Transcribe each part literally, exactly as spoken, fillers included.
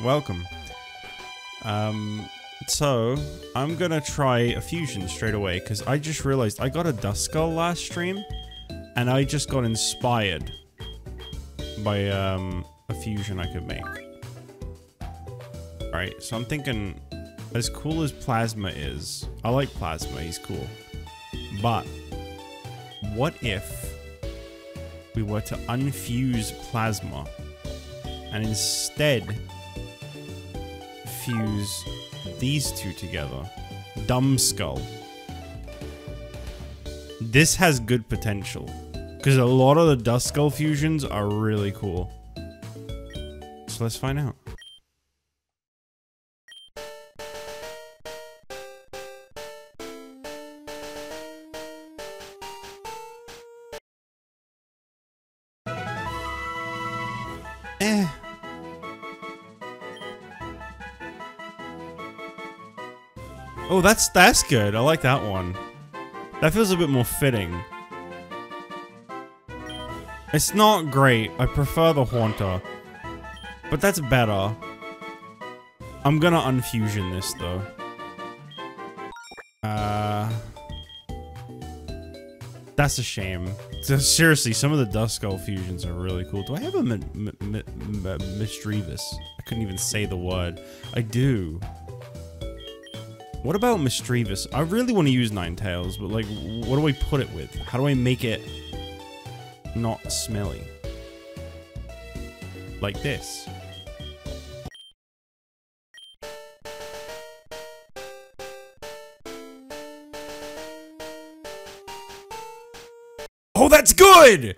Welcome. Um, so, I'm gonna try a fusion straight away, because I just realized I got a Duskull last stream, and I just got inspired by um, a fusion I could make. Alright, so I'm thinking, as cool as Plasma is, I like Plasma, he's cool, but what if we were to unfuse Plasma and instead fuse these two together? Duskull. This has good potential, because a lot of the Duskull fusions are really cool. So let's find out. Oh, that's that's good. I like that one. That feels a bit more fitting. It's not great. I prefer the Haunter, but that's better. I'm gonna unfusion this though. Uh, that's a shame. So, seriously, some of the Duskull fusions are really cool. Do I have a mi mi mi mi Misdreavus? I couldn't even say the word. I do. What about Misdreavus? I really want to use Ninetales, but like, what do I put it with? How do I make it not smelly? Like this. Oh, that's good!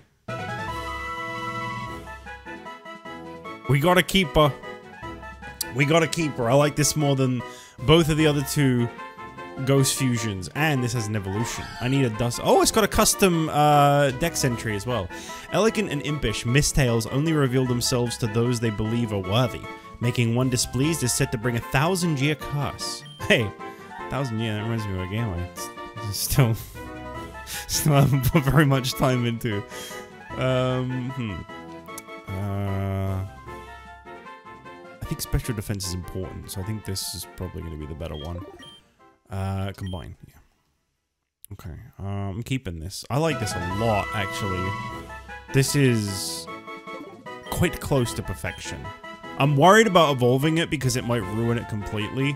We got a keeper. We got a keeper. I like this more than both of the other two ghost fusions, and this has an evolution. I need a dust. Oh, it's got a custom uh, dex entry as well. Elegant and impish, Mistails only reveal themselves to those they believe are worthy. Making one displeased is said to bring a thousand year curse. Hey, a thousand year, that reminds me of a game I still, still haven't put very much time into. Um, hmm. Uh. I think Spectre Defense is important, so I think this is probably going to be the better one. Uh, combine, yeah. Okay, uh, I'm keeping this. I like this a lot, actually. This is quite close to perfection. I'm worried about evolving it because it might ruin it completely.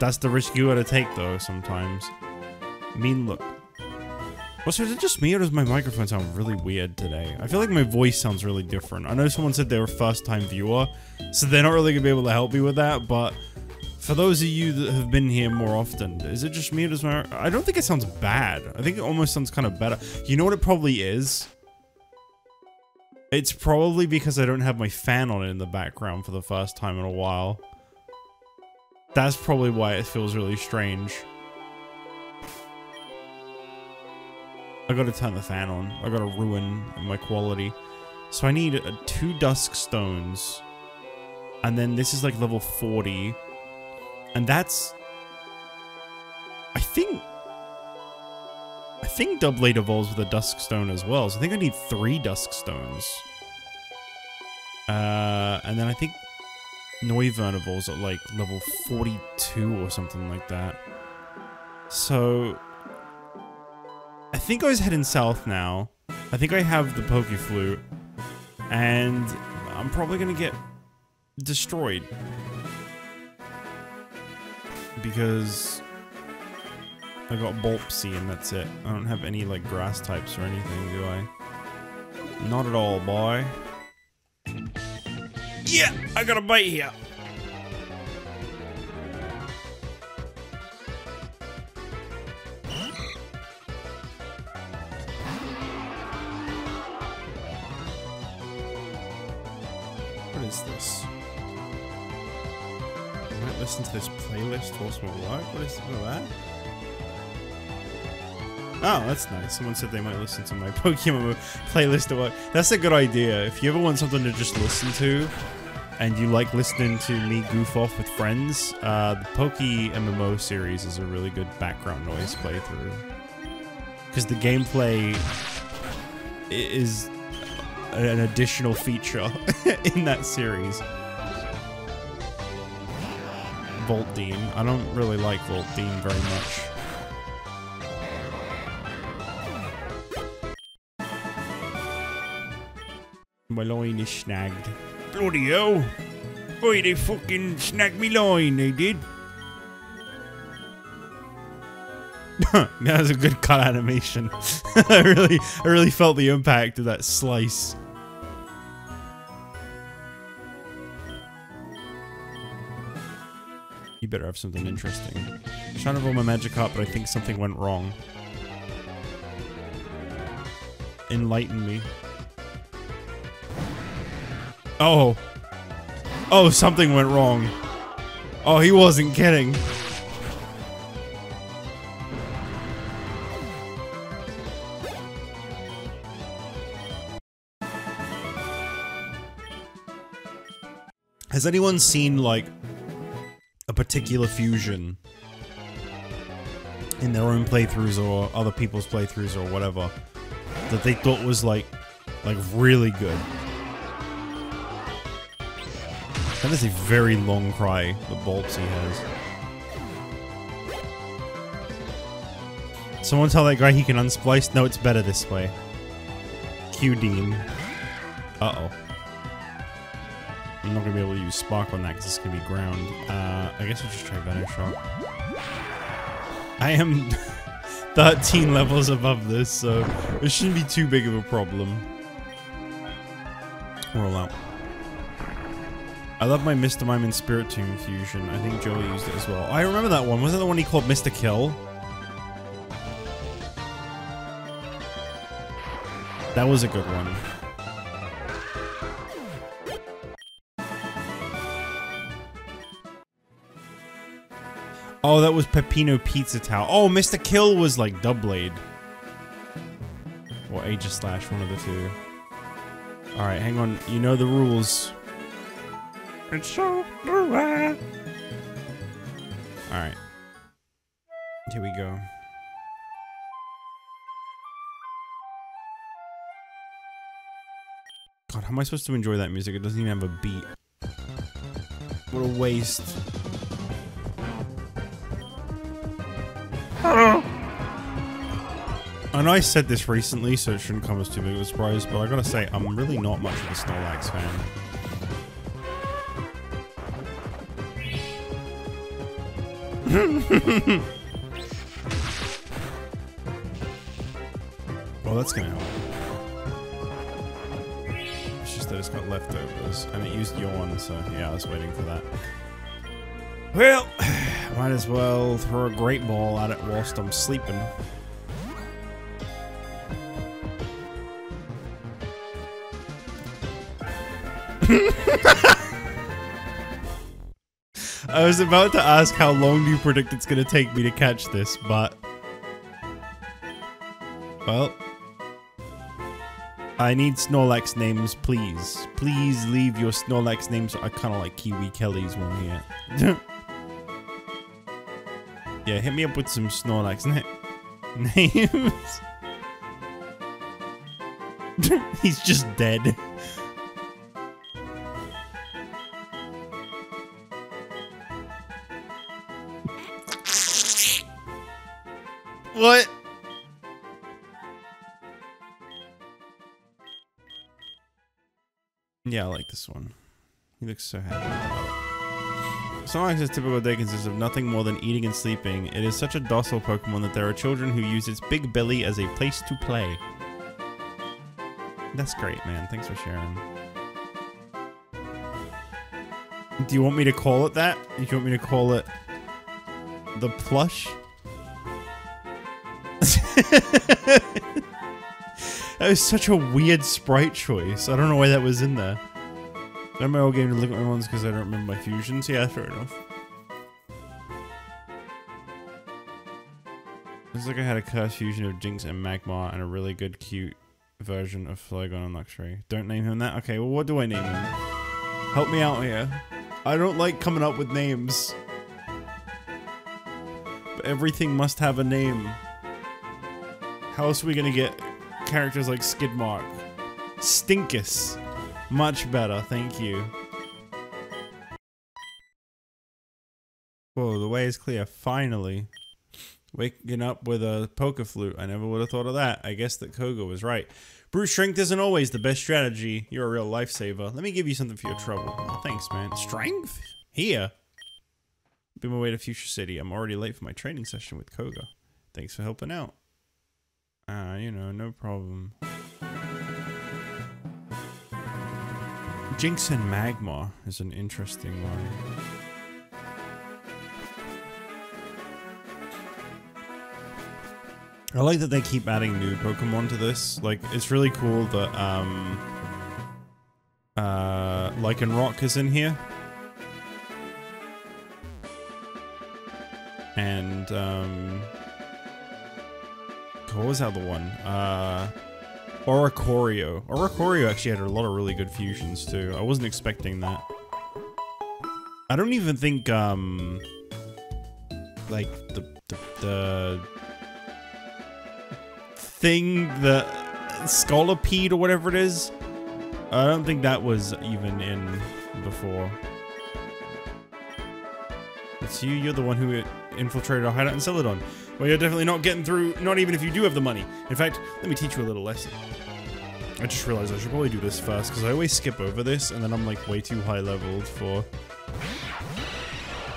That's the risk you gotta take, though, sometimes. I mean, look. Also, is it just me, or does my microphone sound really weird today? I feel like my voice sounds really different. I know someone said they were a first-time viewer, so they're not really gonna be able to help me with that, but for those of you that have been here more often, is it just me, or does my... I don't think it sounds bad. I think it almost sounds kind of better. You know what it probably is? It's probably because I don't have my fan on in the background for the first time in a while. That's probably why it feels really strange. I gotta turn the fan on. I gotta ruin my quality. So I need uh, two Dusk Stones. And then this is like level forty. And that's... I think... I think Doublade evolves with a Dusk Stone as well. So I think I need three Dusk Stones. Uh, and then I think Noivern evolves at like level forty-two or something like that. So... I think I was heading south now. I think I have the Poke Flute, and I'm probably gonna get destroyed because I got Bulpsy and that's it. I don't have any like grass types or anything, do I? Not at all, boy. Yeah, I got a bite here. This. I might listen to this playlist horse won't work. What is that? Oh, that's nice. Someone said they might listen to my PokeMMO playlist at work. That's a good idea. If you ever want something to just listen to, and you like listening to me goof off with friends, uh, the PokeMMO series is a really good background noise playthrough. Because the gameplay is an additional feature in that series. Vault Dean. I don't really like Vault Dean very much. My line is snagged. Bloody hell. Boy, they fucking snagged me line, they did. That was a good cut animation. I really, I really felt the impact of that slice. You better have something interesting. I'm trying to roll my magic up, but I think something went wrong. Enlighten me. Oh. Oh, something went wrong. Oh, he wasn't kidding. Has anyone seen, like, a particular fusion in their own playthroughs or other people's playthroughs or whatever that they thought was, like, like really good? That is a very long cry, the Bulbsy has. Someone tell that guy he can unsplice? No, it's better this way. Q Dean. Uh-oh. I'm not going to be able to use Spark on that because it's going to be ground. Uh, I guess I'll just try Venom Shot. I am thirteen levels above this, so it shouldn't be too big of a problem. Roll out. I love my Mister Mime and Spirit Tomb fusion. I think Joey used it as well. I remember that one. Wasn't that the one he called Mister Kill? That was a good one. Oh, that was Peppino Pizza Towel. Oh, Mister Kill was like Dublade. Or Aegislash, one of the two. Alright, hang on. You know the rules. It's so alright. Alright. Here we go. God, how am I supposed to enjoy that music? It doesn't even have a beat. What a waste. I know I said this recently, so it shouldn't come as too big of a surprise, but I gotta say, I'm really not much of a Snorlax fan. Well, that's gonna help. It's just that it's got leftovers, and it used Yawn, so yeah, I was waiting for that. Well, might as well throw a great ball at it whilst I'm sleeping. I was about to ask how long do you predict it's going to take me to catch this, but... Well... I need Snorlax names, please. Please leave your Snorlax names. I kind of like Kiwi Kelly's one here. Yeah, hit me up with some Snorlax names. He's just dead. What? Yeah, I like this one. He looks so happy. Snorlax's typical day consists of nothing more than eating and sleeping. It is such a docile Pokemon that there are children who use its big belly as a place to play. That's great, man. Thanks for sharing. Do you want me to call it that? Do you want me to call it the plush? That was such a weird sprite choice. I don't know why that was in there. I remember my old game to look at my ones because I don't remember my fusions. Yeah, fair enough. Looks like I had a cursed fusion of Jinx and Magmar and a really good, cute version of Flygon and Luxray. Don't name him that? Okay, well, what do I name him? Help me out here. I don't like coming up with names. But everything must have a name. How else are we gonna get characters like Skidmark? Stinkus. Much better, thank you. Whoa, the way is clear, finally. Waking up with a Poke Flute. I never would have thought of that. I guess that Koga was right. Brute strength isn't always the best strategy. You're a real lifesaver. Let me give you something for your trouble. Oh, thanks, man. Strength? Here? Be my way to Fuchsia City. I'm already late for my training session with Koga. Thanks for helping out. Ah, you know, no problem. Jinx and Magmar is an interesting one. I like that they keep adding new Pokemon to this. Like, it's really cool that, um... Uh, Lycanroc is in here. And, um... what was that other one? Uh... Oricorio. Oricorio actually had a lot of really good fusions, too. I wasn't expecting that. I don't even think, um... like, the... the... the thing, the Scolipede or whatever it is, I don't think that was even in before. It's you, you're the one who infiltrated our hideout in Celadon. Well, you're definitely not getting through, not even if you do have the money. In fact, let me teach you a little lesson. I just realized I should probably do this first, because I always skip over this, and then I'm like way too high leveled for...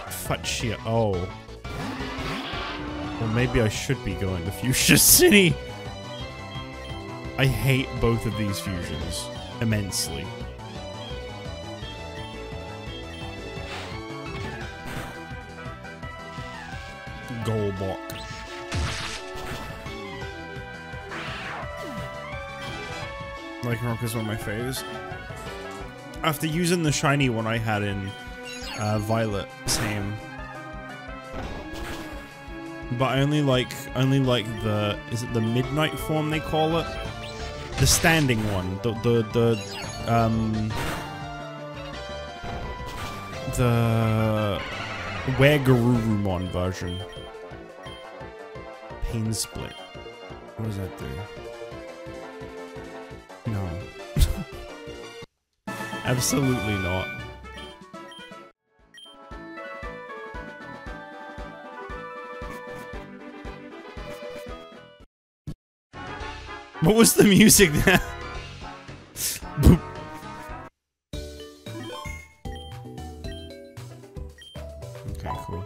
Fuchsia, oh. Well, maybe I should be going to Fuchsia City. I hate both of these fusions immensely. Golbok. Lycanroc is one of my faves. After using the shiny one I had in uh, Violet, same. But I only like, only like the, is it the midnight form they call it? The standing one, the, the, the, um, the Wergarurumon version. Pain Split. What does that do? No. Absolutely not. What was the music there? Boop. Okay, cool.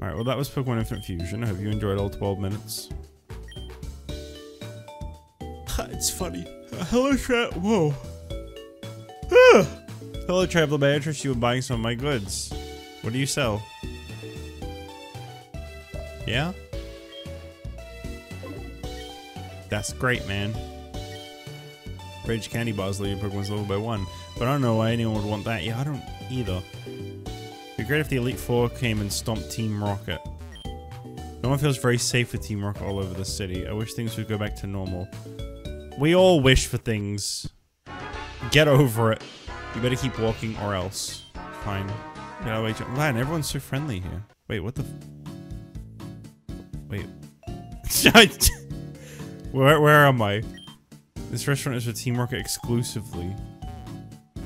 Alright, well that was Pokemon Infinite Fusion. I hope you enjoyed all twelve minutes. It's funny. Uh, hello, Tra- Whoa. Ah! Hello, Traveler. May I interest you in buying some of my goods? What do you sell? Yeah? That's great, man. Rage candy bars leading Pokemon's level by one. But I don't know why anyone would want that. Yeah, I don't either. It'd be great if the Elite Four came and stomped Team Rocket. No one feels very safe with Team Rocket all over the city. I wish things would go back to normal. We all wish for things. Get over it. You better keep walking or else. Fine. Get out of the way. Man, everyone's so friendly here. Wait, what the... F Wait. Where, where am I? This restaurant is for Team Rocket exclusively.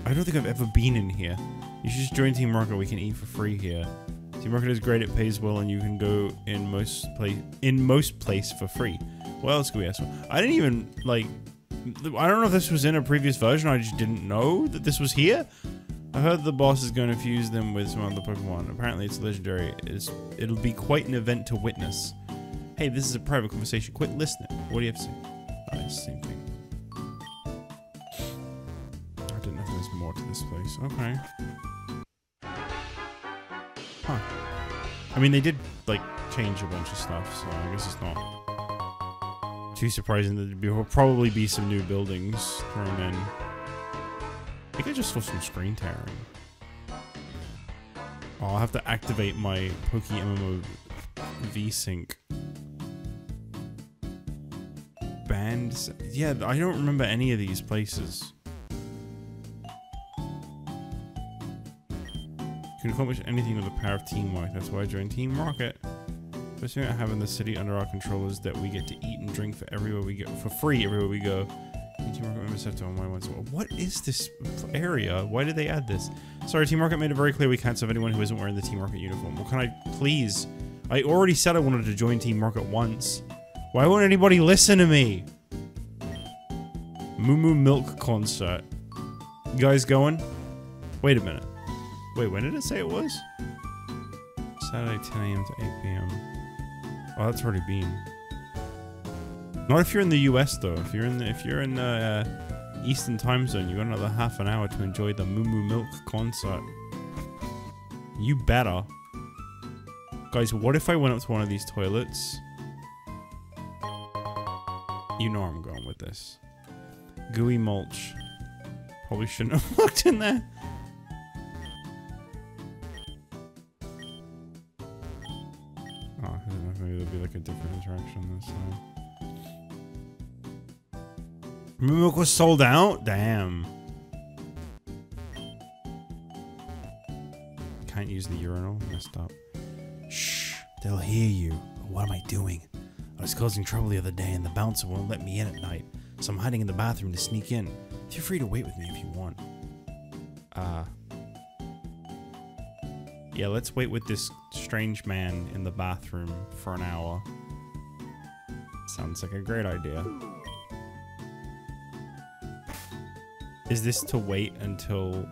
I don't think I've ever been in here. You should just join Team Rocket. We can eat for free here. Team Rocket is great. It pays well, and you can go in most place in most place for free. What else could we ask for? I didn't even like. I don't know if this was in a previous version. I just didn't know that this was here. I heard the boss is going to fuse them with some other Pokemon. Apparently, it's legendary. It's, it'll be quite an event to witness. Hey, this is a private conversation. Quit listening. What do you have to say? Oh, same thing. I didn't know there was more to this place. Okay. Huh. I mean, they did, like, change a bunch of stuff, so I guess it's not too surprising that there will probably be some new buildings thrown in. I think I just saw some screen tearing. Oh, I'll have to activate my PokeMMO V-Sync. Band... Yeah, I don't remember any of these places. You can accomplish anything with the power of teamwork. That's why I joined Team Rocket. The best thing I have in the city under our control is that we get to eat and drink for everywhere we go, for free everywhere we go. Teamwork must have to unwind once. What is this area? Why did they add this? Sorry, Teamwork made it very clear we can't sub anyone who isn't wearing the Teamwork uniform. Well, can I please? I already said I wanted to join Teamwork once. Why won't anybody listen to me? Moo Moo Milk concert. You guys going? Wait a minute. Wait, when did it say it was? Saturday, ten A M to eight P M Oh, that's already been. Not if you're in the U S though. If you're in the, if you're in the uh, Eastern Time Zone, you got another half an hour to enjoy the Moo Moo Milk concert. You better, guys. What if I went up to one of these toilets? You know where I'm going with this. Gooey mulch. Probably shouldn't have looked in there. Oh, maybe there'll be like a different interaction this time. Milk was sold out? Damn. Can't use the urinal. Messed up. Shh. They'll hear you. What am I doing? I was causing trouble the other day and the bouncer won't let me in at night. So I'm hiding in the bathroom to sneak in. Feel free to wait with me if you want. Uh. Yeah, let's wait with this strange man in the bathroom for an hour. Sounds like a great idea. Is this to wait until...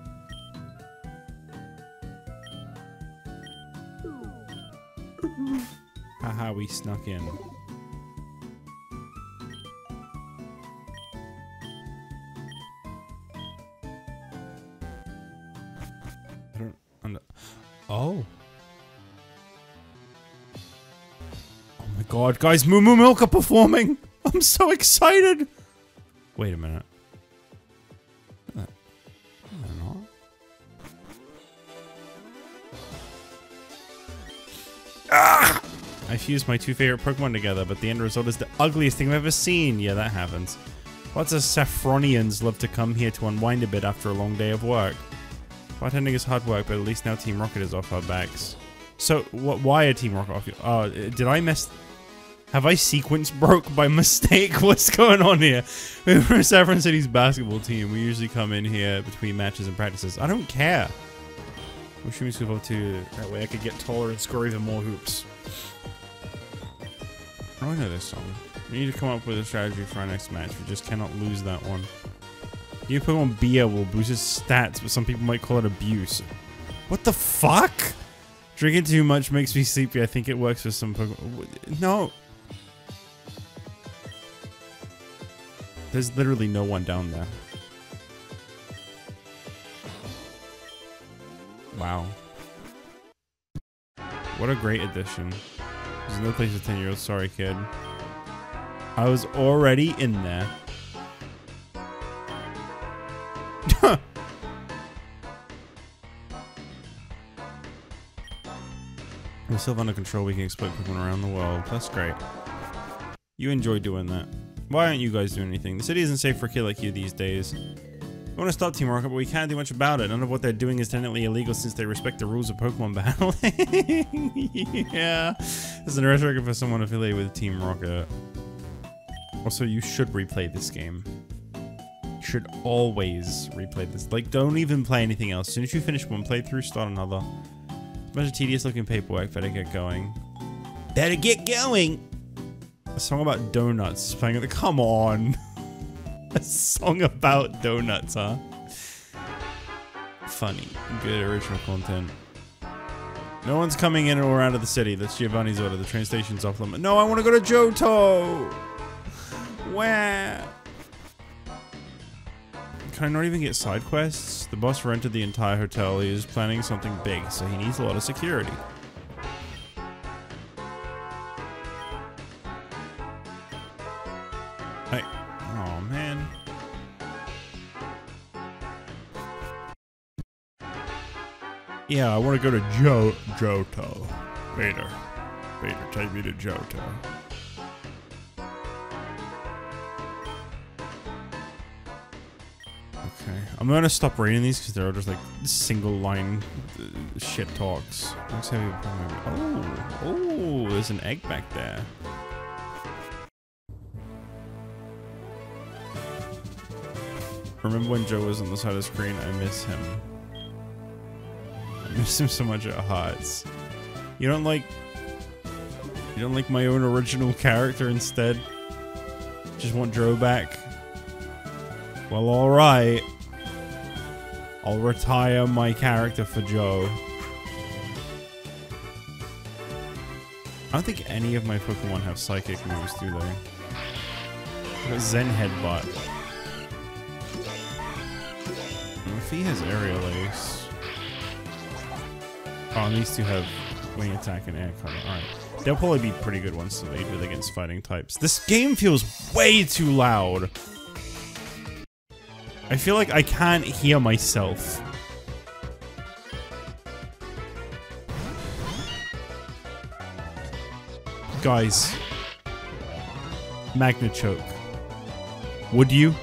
Haha, we snuck in. I don't... Under oh! Oh my god, guys, Moo Moo Milk are performing! I'm so excited! Wait a minute. I fused my two favorite Pokemon together, but the end result is the ugliest thing I've ever seen. Yeah, that happens. Lots of Saffronians love to come here to unwind a bit after a long day of work. Bartending is hard work, but at least now Team Rocket is off our backs. So, wh why are Team Rocket off your... Oh, did I mess... Have I sequence broke by mistake? What's going on here? We're Saffron City's basketball team. We usually come in here between matches and practices. I don't care. We should move to level two. That way I could get taller and score even more hoops. Oh, I know this song. We need to come up with a strategy for our next match. We just cannot lose that one. New Pokemon Bia will boost his stats, but some people might call it abuse. What the fuck? Drinking too much makes me sleepy. I think it works for some Pokemon. No. There's literally no one down there. Wow. What a great addition. There's no place for ten year olds. Sorry, kid. I was already in there. With Silph under control, we can exploit Pokemon around the world. That's great. You enjoy doing that. Why aren't you guys doing anything? The city isn't safe for a kid like you these days. We want to stop Team Rocket, but we can't do much about it. None of what they're doing is technically illegal since they respect the rules of Pokemon battling. Yeah. It's an arrest record for someone affiliated with Team Rocket. Also, you should replay this game. You should always replay this. Like, don't even play anything else. As soon as you finish one playthrough, start another. It's a bunch of tedious looking paperwork. Better get going. Better get going! A song about donuts. Playing at the- Come on! A song about donuts, huh? Funny. Good original content. No one's coming in or out of the city. That's Giovanni's order. The train station's off limit. No, I want to go to Johto! Where? Can I not even get side quests? The boss rented the entire hotel. He is planning something big, so he needs a lot of security. Yeah, I want to go to Jo Johto. Vader. Vader, take me to Johto. Okay. I'm going to stop reading these because they're just like single line uh, shit talks. Oh, oh, there's an egg back there. Remember when Joe was on the side of the screen? I miss him. I miss him so much at Hearts. You don't like... You don't like my own original character instead? Just want Joe back? Well, alright. I'll retire my character for Joe. I don't think any of my Pokemon have Psychic moves, do they? I've got Zen Headbutt. And if he has Aerial Ace. Oh, and these two have Wing Attack and Air Cover. Alright. They'll probably be pretty good ones to lead with against fighting types. This game feels way too loud! I feel like I can't hear myself. Guys, Magnitude, would you?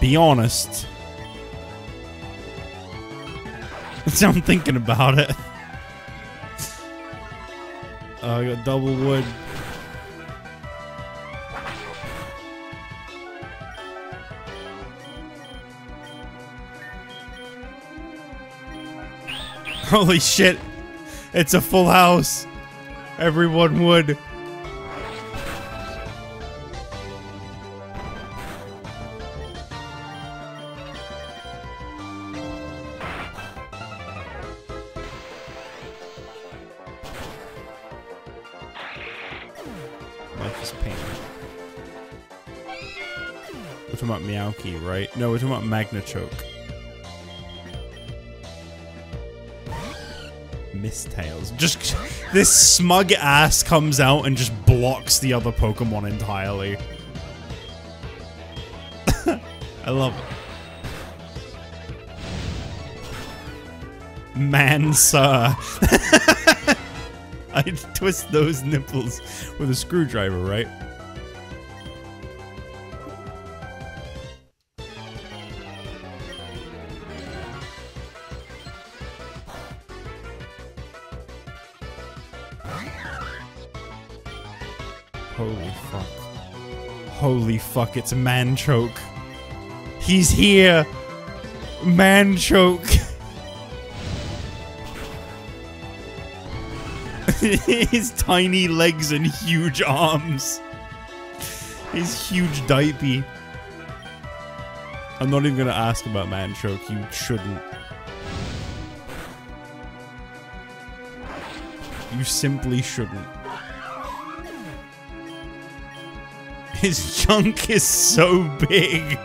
Be honest. So I'm thinking about it. uh, I got double wood. Holy shit, it's a full house. Everyone would. Life is pain. We're talking about Meowki, right? No, we're talking about Magnachoke. Mistails. Just this smug ass comes out and just blocks the other Pokemon entirely. I love it. Man, sir. I twist those nipples with a screwdriver, right? Holy fuck, it's Manchoke. He's here! Manchoke! His tiny legs and huge arms. His huge diaper. I'm not even gonna ask about Manchoke, you shouldn't. You simply shouldn't. His junk is so big.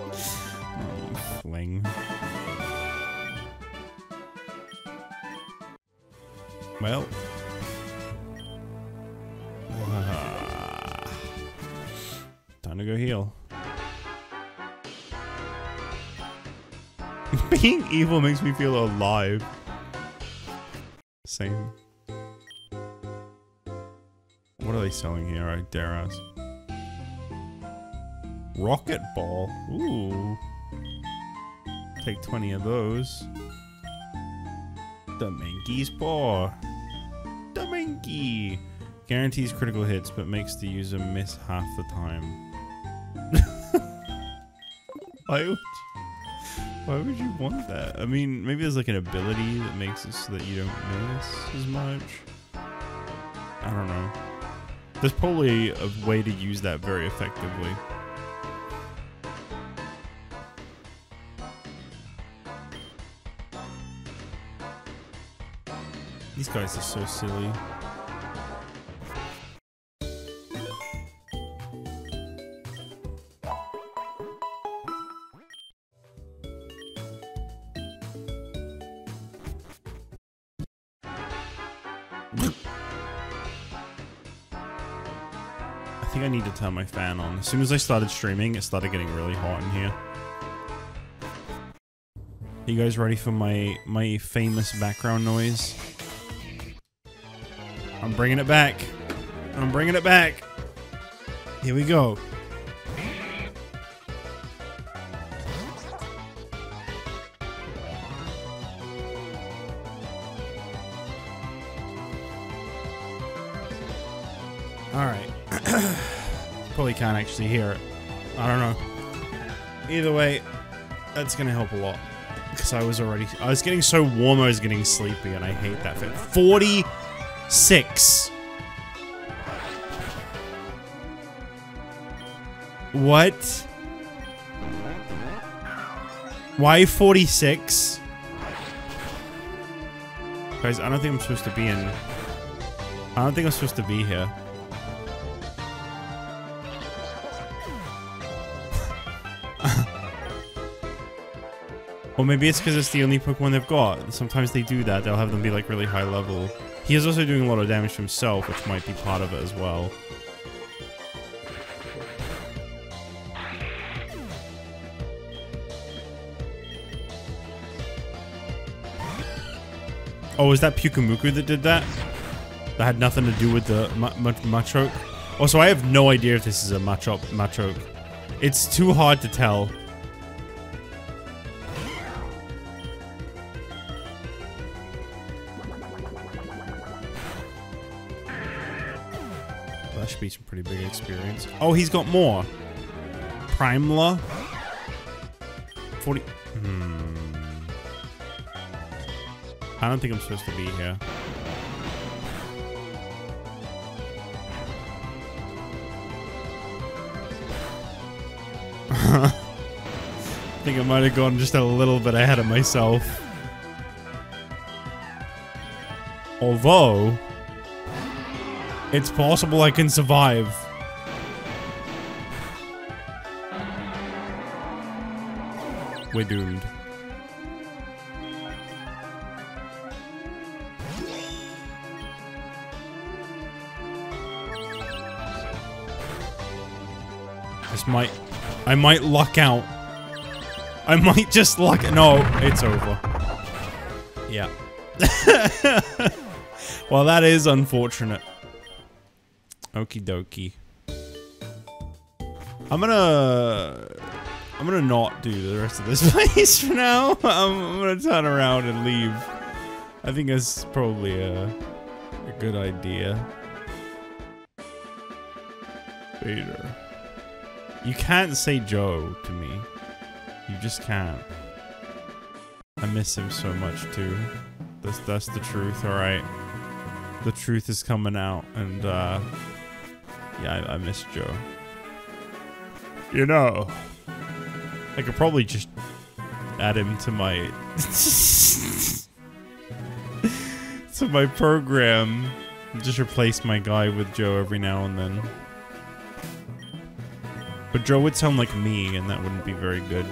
Oh, fling. Well. Uh, time to go heal. Being evil makes me feel alive. Same. What are they selling here? I dare ask. Rocket ball. Ooh. Take twenty of those. Dominguez paw. Dominguez. Guarantees critical hits, but makes the user miss half the time. Why would, why would you want that? I mean, maybe there's like an ability that makes it so that you don't miss as much. I don't know. There's probably a way to use that very effectively. These guys are so silly. I think I need to turn my fan on. As soon as I started streaming, it started getting really hot in here. Are you guys ready for my my famous background noise? I'm bringing it back. I'm bringing it back. Here we go. All right. probably can't actually hear it. I don't know. Either way, that's gonna help a lot. Because I was already... I was getting so warm I was getting sleepy, and I hate that thing. forty-six! What? Why forty-six? Guys, I don't think I'm supposed to be in... I don't think I'm supposed to be here. Or maybe it's because it's the only Pokemon they've got. Sometimes they do that. They'll have them be like really high level. He is also doing a lot of damage to himself, which might be part of it as well. Oh, was that Pyukumuku that did that? That had nothing to do with the Machoke? Also, I have no idea if this is a Machoke. Machoke. It's too hard to tell. Be some pretty big experience. Oh, he's got more. Primla. forty. Hmm. I don't think I'm supposed to be here. I think I might have gone just a little bit ahead of myself. Although... it's possible I can survive. We're doomed. This might... I might luck out. I might just luck... No, it's over. Yeah. Well, that is unfortunate. Okie dokie. I'm gonna... I'm gonna not do the rest of this place for now. I'm, I'm gonna turn around and leave. I think that's probably a, a good idea. Peter. You can't say Joe to me. You just can't. I miss him so much too. That's, that's the truth, alright. The truth is coming out, and uh... yeah, I, I miss Joe. You know, I could probably just add him to my to my program. Just replace my guy with Joe every now and then. But Joe would sound like me, and that wouldn't be very good.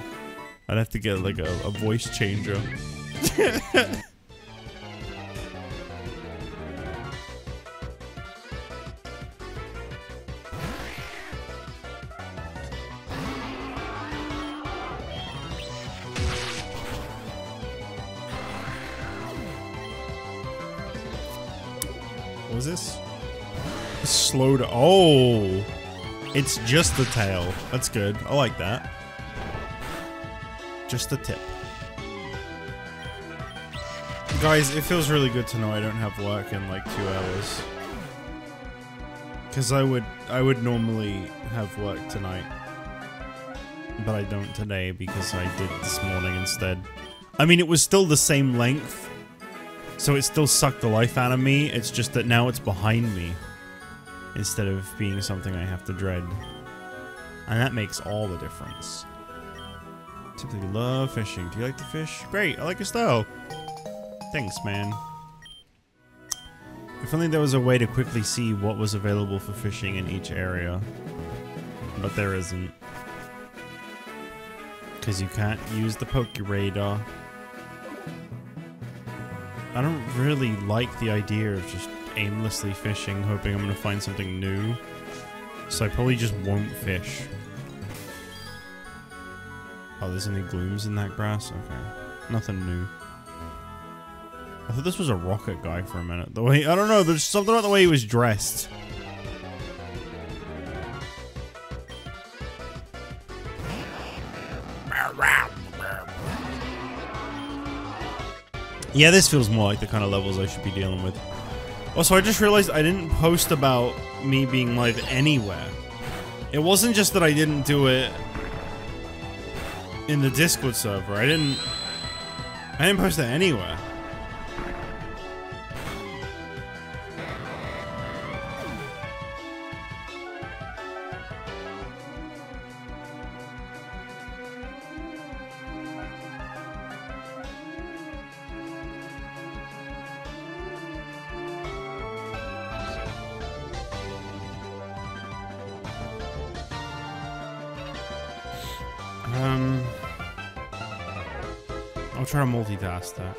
I'd have to get like a, a voice changer. Oh, it's just the tail. That's good. I like that. Just the tip. Guys, it feels really good to know I don't have work in like two hours. Cause I would, I would normally have work tonight, but I don't today because I did this morning instead. I mean, it was still the same length, so it still sucked the life out of me. It's just that now it's behind me. Instead of being something I have to dread. And that makes all the difference. Typically love fishing. Do you like to fish? Great, I like your style. Thanks, man. If only there was a way to quickly see what was available for fishing in each area. But there isn't. Because you can't use the Poke Radar. I don't really like the idea of just aimlessly fishing, hoping I'm gonna find something new. So I probably just won't fish. Oh, there's any glooms in that grass? Okay. Nothing new. I thought this was a rocket guy for a minute. The way- I don't know, there's something about the way he was dressed. Yeah, this feels more like the kind of levels I should be dealing with. Also, I just realized I didn't post about me being live anywhere. It wasn't just that I didn't do it in the Discord server. I didn't... I didn't post that anywhere. Try to multitask that.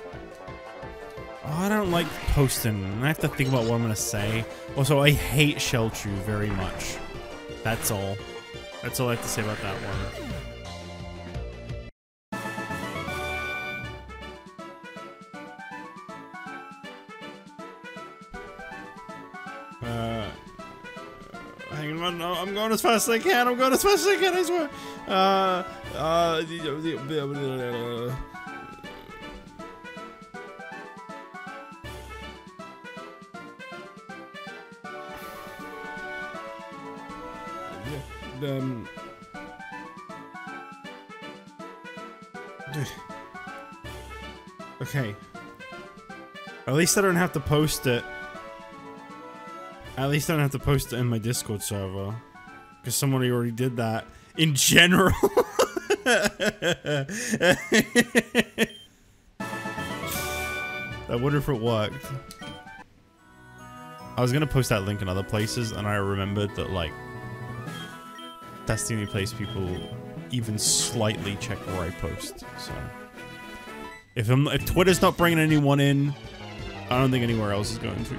Oh, I don't like posting. I have to think about what I'm gonna say. Also, I hate Shelchu very much. That's all. That's all I have to say about that one. Uh, hang on. I'm going as fast as I can. I'm going as fast as I can. I swear. Uh. Uh. Um, okay. At least I don't have to post it. At least I don't have to post it in my Discord server, because somebody already did that in general. I wonder if it worked. I was gonna post that link in other places, and I remembered that, like, that's the only place people even slightly check where I post. So, if I'm, if Twitter's not bringing anyone in, I don't think anywhere else is going to.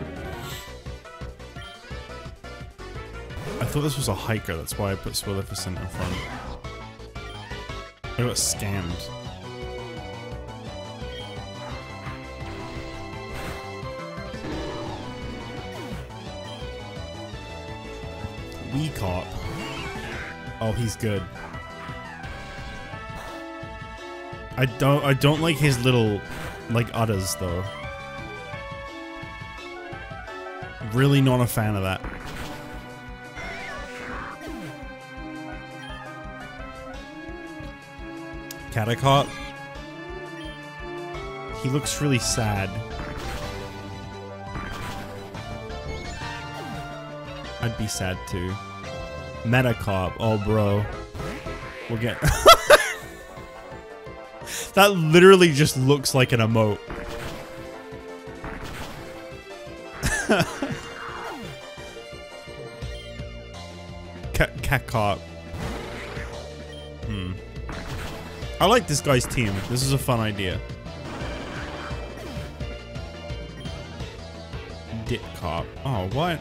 I thought this was a hiker. That's why I put Swalificent in front. I got scammed. We caught. Oh, he's good. I don't I don't like his little, like, udders though. Really not a fan of that. Catacot. He looks really sad. I'd be sad too. Metacarp, oh bro, we'll get that literally just looks like an emote. Catcarp. Hmm. I like this guy's team. This is a fun idea. Ditcarp. Oh, what?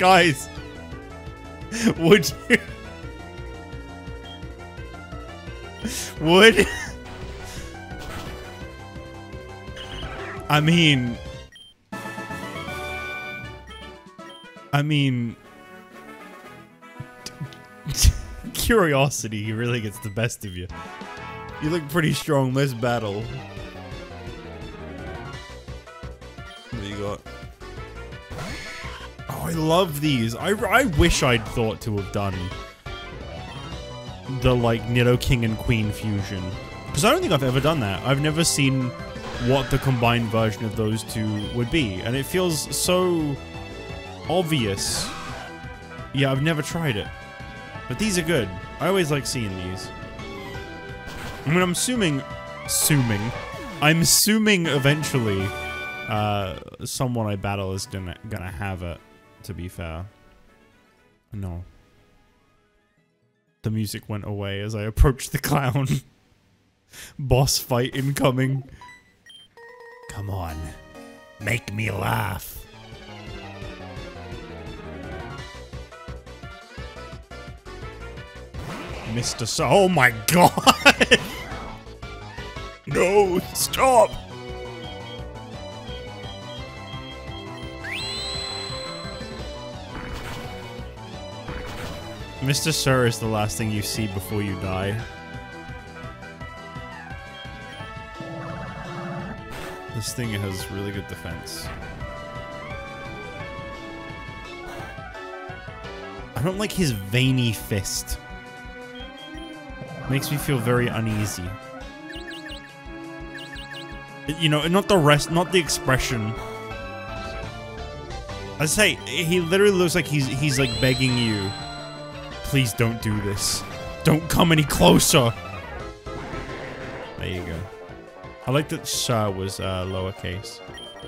Guys, would you would I mean I mean curiosity really gets the best of you. You look pretty strong this battle. What do you got? I love these. I, I wish I'd thought to have done the, like, Nidoking and Queen fusion. Because I don't think I've ever done that. I've never seen what the combined version of those two would be. And it feels so obvious. Yeah, I've never tried it. But these are good. I always like seeing these. I mean, I'm assuming... Assuming. I'm assuming eventually uh, someone I battle is gonna, gonna have it. To be fair. No. The music went away as I approached the clown. Boss fight incoming. Come on. Make me laugh. Mister So- Oh my god! No, stop! Mister Sir is the last thing you see before you die. This thing has really good defense. I don't like his veiny fist. Makes me feel very uneasy. You know, not the rest, not the expression. I say, he literally looks like he's, he's like begging you. Please don't do this. Don't come any closer. There you go. I like that Sha was uh, lowercase.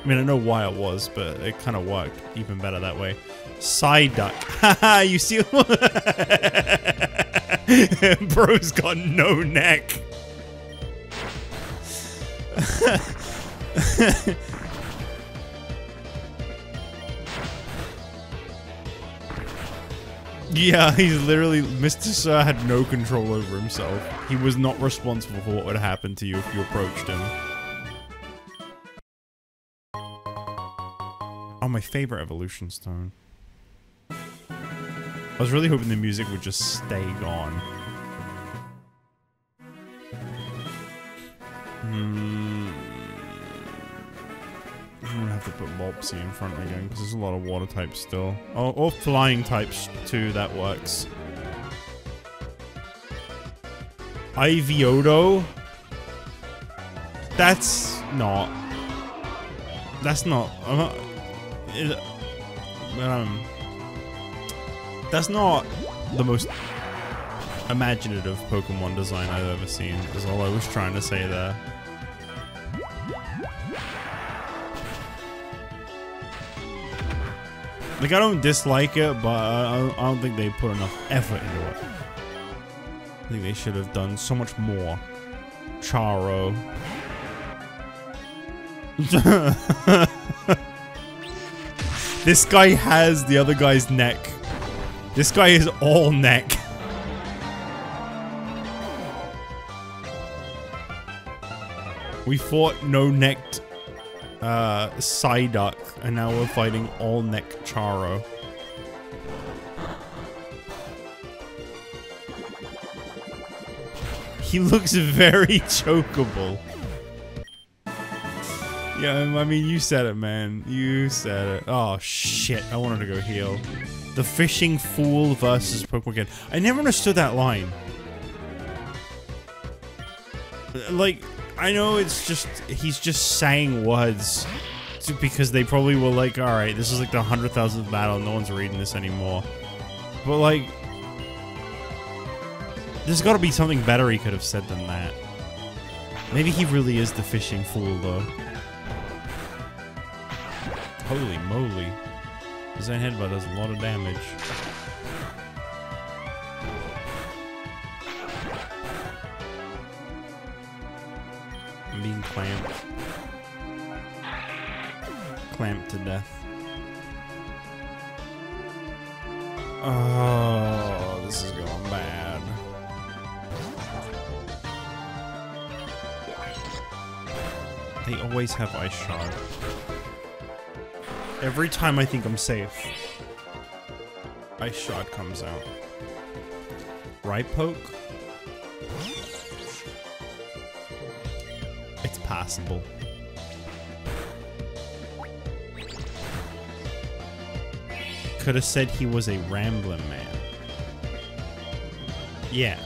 I mean, I know why it was, but it kind of worked even better that way. Psyduck. Haha, you see? Bro's got no neck. Yeah, he's literally... Mister Sir had no control over himself. He was not responsible for what would happen to you if you approached him. Oh, my favorite evolution stone. I was really hoping the music would just stay gone. Hmm. I'm gonna have to put Lopsy in front again because there's a lot of water types still. Oh, or flying types too, that works. Ivyodo? That's not. That's not. I'm not. It, um. That's not the most imaginative Pokemon design I've ever seen, is all I was trying to say there. Like, I don't dislike it, but I don't think they put enough effort into it. I think they should have done so much more. Charo. This guy has the other guy's neck. This guy is all neck. We fought no-necked Uh, Psyduck, and now we're fighting all neck Charo. He looks very chokeable. Yeah, I mean, you said it, man. You said it. Oh, shit. I wanted to go heal. The fishing fool versus Pokemon. I never understood that line. Like... I know it's just, he's just saying words because they probably were like, alright, this is like the hundred thousandth battle, no one's reading this anymore. But like, there's gotta be something better he could have said than that. Maybe he really is the fishing fool though. Holy moly. His own headbutt does a lot of damage. Being clamped. Clamped to death. Oh, this is going bad. They always have Ice Shot. Every time I think I'm safe, Ice Shot comes out. Raipoke? Possible. Could have said he was a rambling man. Yeah.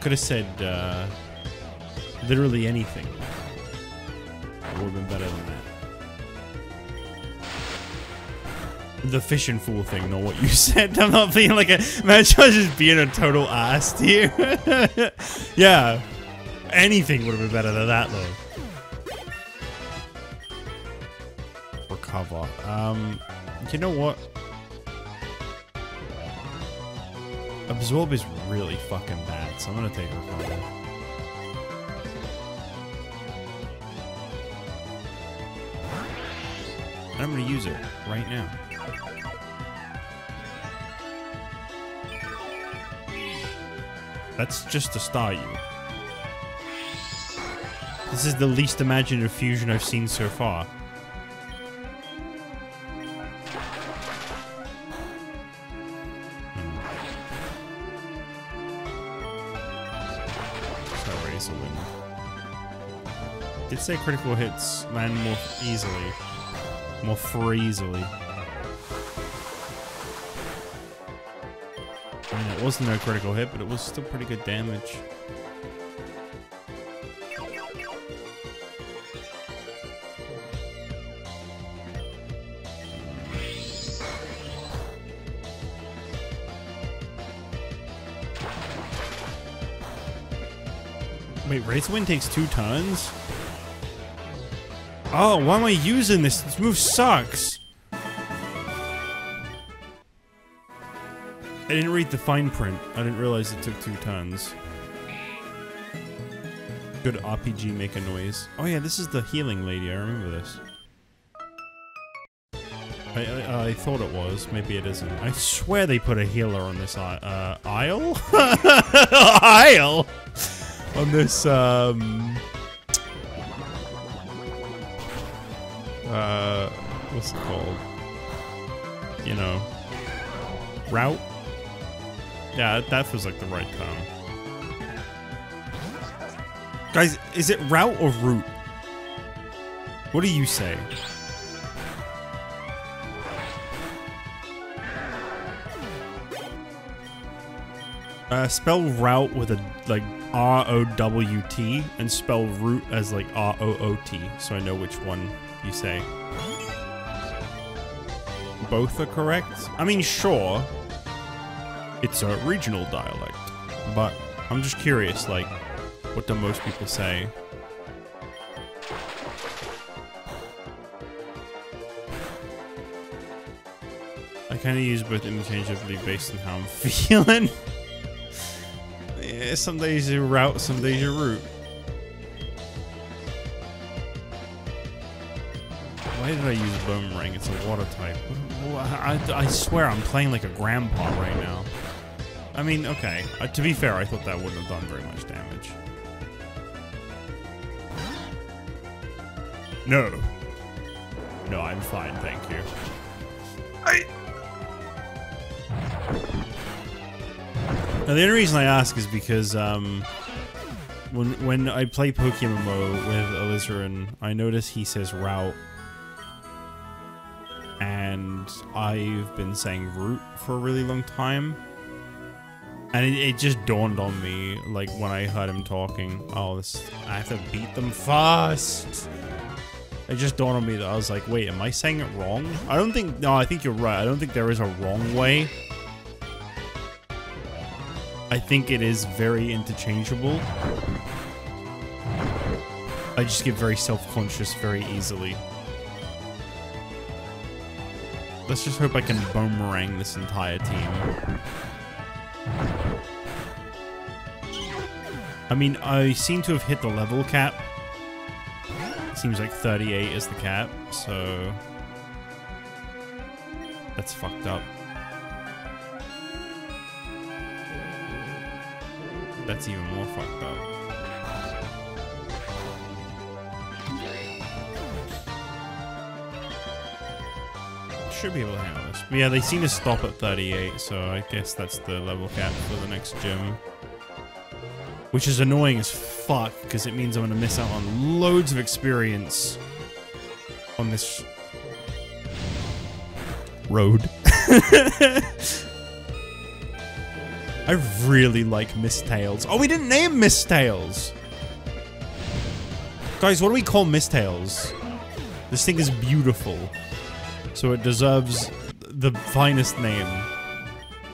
Could have said uh, literally anything. It would have been better than that. The fish and fool thing, not what you said. I'm not being like a man. I'm just being a total ass to you. Yeah. Anything would have been better than that, though. Recover. Um, you know what? Absorb is really fucking bad, so I'm gonna take Recover. And I'm gonna use it right now. That's just to star you. This is the least imaginative fusion I've seen so far. Hmm. So razor wind. Did say critical hits land more easily. More free easily. I mean, it wasn't no critical hit, but it was still pretty good damage. Wait, Wraithwind takes two turns? Oh, why am I using this? This move sucks! I didn't read the fine print. I didn't realize it took two turns. Good R P G make a noise. Oh yeah, this is the healing lady. I remember this. I, I, I thought it was. Maybe it isn't. I swear they put a healer on this uh, aisle? Aisle? On this, um... Uh... what's it called? You know... Rout? Yeah, that feels like the right term. Guys, is it Rout or Root? What do you say? Uh, spell Rout with a, like, R O W T, and spell Root as, like, R O O T, so I know which one you say. Both are correct? I mean, sure, it's a regional dialect, but I'm just curious, like, what do most people say? I kind of use both interchangeably based on how I'm feeling. Some days you route, some days you root. Why did I use Boomerang? It's a water type. I, I swear I'm playing like a grandpa right now. I mean, okay. Uh, to be fair, I thought that wouldn't have done very much damage. No. No, I'm fine, thank you. I... Now, the only reason I ask is because um, when when I play PokeMMO with Alizarin, I notice he says Route, and I've been saying Root for a really long time, and it, it just dawned on me, like, when I heard him talking, oh, this, I have to beat them fast. It just dawned on me that I was like, wait, am I saying it wrong? I don't think, no, I think you're right. I don't think there is a wrong way. I think it is very interchangeable. I just get very self-conscious very easily. Let's just hope I can boomerang this entire team. I mean, I seem to have hit the level cap. It seems like thirty-eight is the cap, so... That's fucked up. That's even more fucked up. Should be able to handle this. But yeah, they seem to stop at thirty-eight, so I guess that's the level cap for the next gym. Which is annoying as fuck, because it means I'm going to miss out on loads of experience on this road. I really like Mistails. Oh, we didn't name Mistails! Guys, what do we call Mistails? This thing is beautiful. So it deserves the finest name.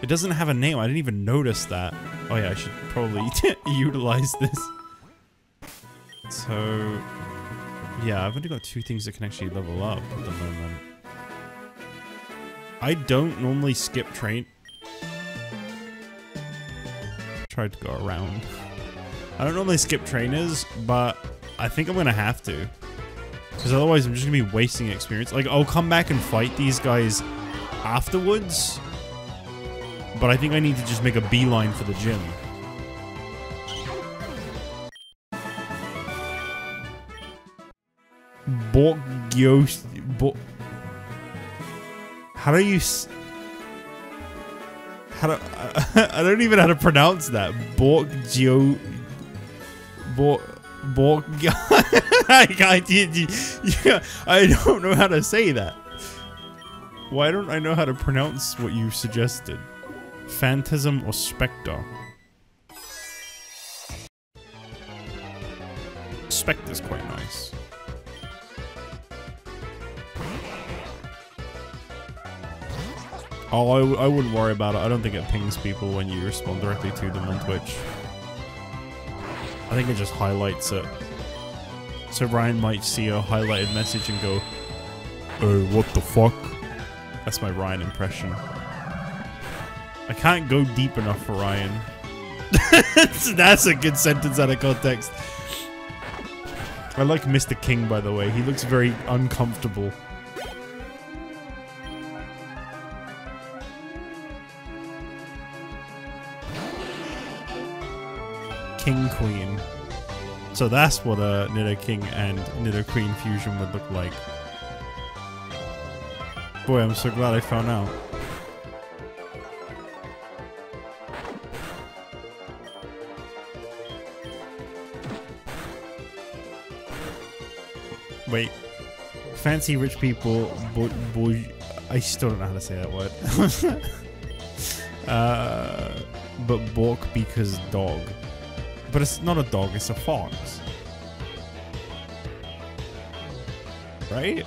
It doesn't have a name. I didn't even notice that. Oh yeah, I should probably utilize this. So... yeah, I've only got two things that can actually level up at the moment. I don't normally skip train. Tried to go around. I don't normally skip trainers, but I think I'm gonna have to, because otherwise I'm just gonna be wasting experience. Like, I'll come back and fight these guys afterwards, but I think I need to just make a beeline for the gym. Bork Gyos. Bork. How do you? S How do, I, I don't even know how to pronounce that. Bork Geo... Bork... Bork... I, I, yeah, I don't know how to say that. Why don't I know how to pronounce what you suggested? Phantasm, or Spectre. Spectre's quite nice. Oh, I, w I wouldn't worry about it. I don't think it pings people when you respond directly to them on Twitch. I think it just highlights it. So Ryan might see a highlighted message and go, "Oh, what the fuck?" That's my Ryan impression. I can't go deep enough for Ryan. That's a good sentence out of context. I like Mister King, by the way. He looks very uncomfortable. King Queen. So that's what a Nidoking and Nidoqueen fusion would look like. Boy, I'm so glad I found out. Wait. Fancy rich people, bo bo I still don't know how to say that word. uh, but Bork because dog. But it's not a dog, it's a fox. Right?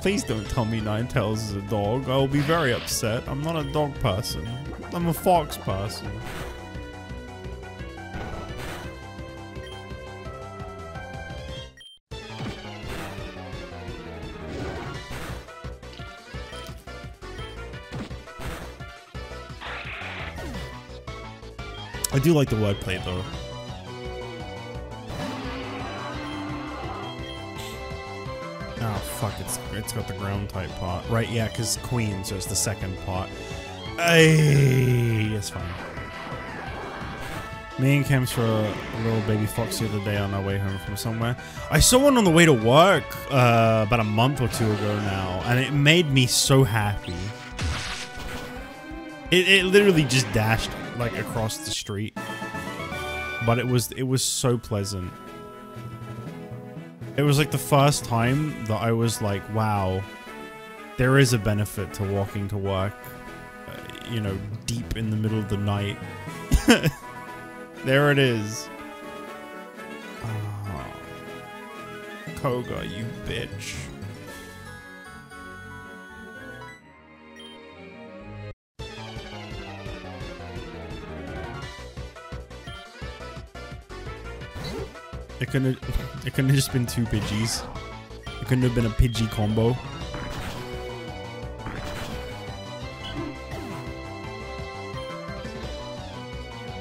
Please don't tell me Ninetales is a dog. I'll be very upset. I'm not a dog person. I'm a fox person. I do like the wordplay though. Oh fuck, it's it's got the ground type part. Right, yeah, because Queen, so it's the second part. Ayy, it's fine. Me and Cam saw a little baby fox the other day on our way home from somewhere. I saw one on the way to work uh, about a month or two ago now, and it made me so happy. It, it literally just dashed like across the street, but it was it was so pleasant. It was like the first time that I was like, wow, there is a benefit to walking to work, uh, you know, deep in the middle of the night. There it is. Oh. Koga, you bitch. It couldn't have, it couldn't have just been two Pidgeys. It couldn't have been a Pidgey combo.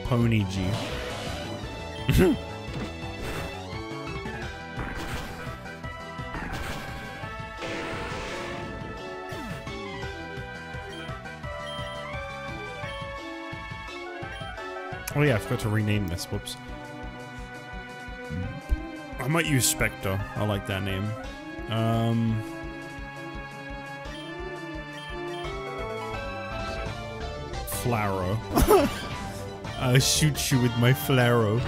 Pony G. Oh yeah, I forgot to rename this, whoops. I might use Spectre. I like that name. Um, Flaro. I'll shoot you with my Flaro.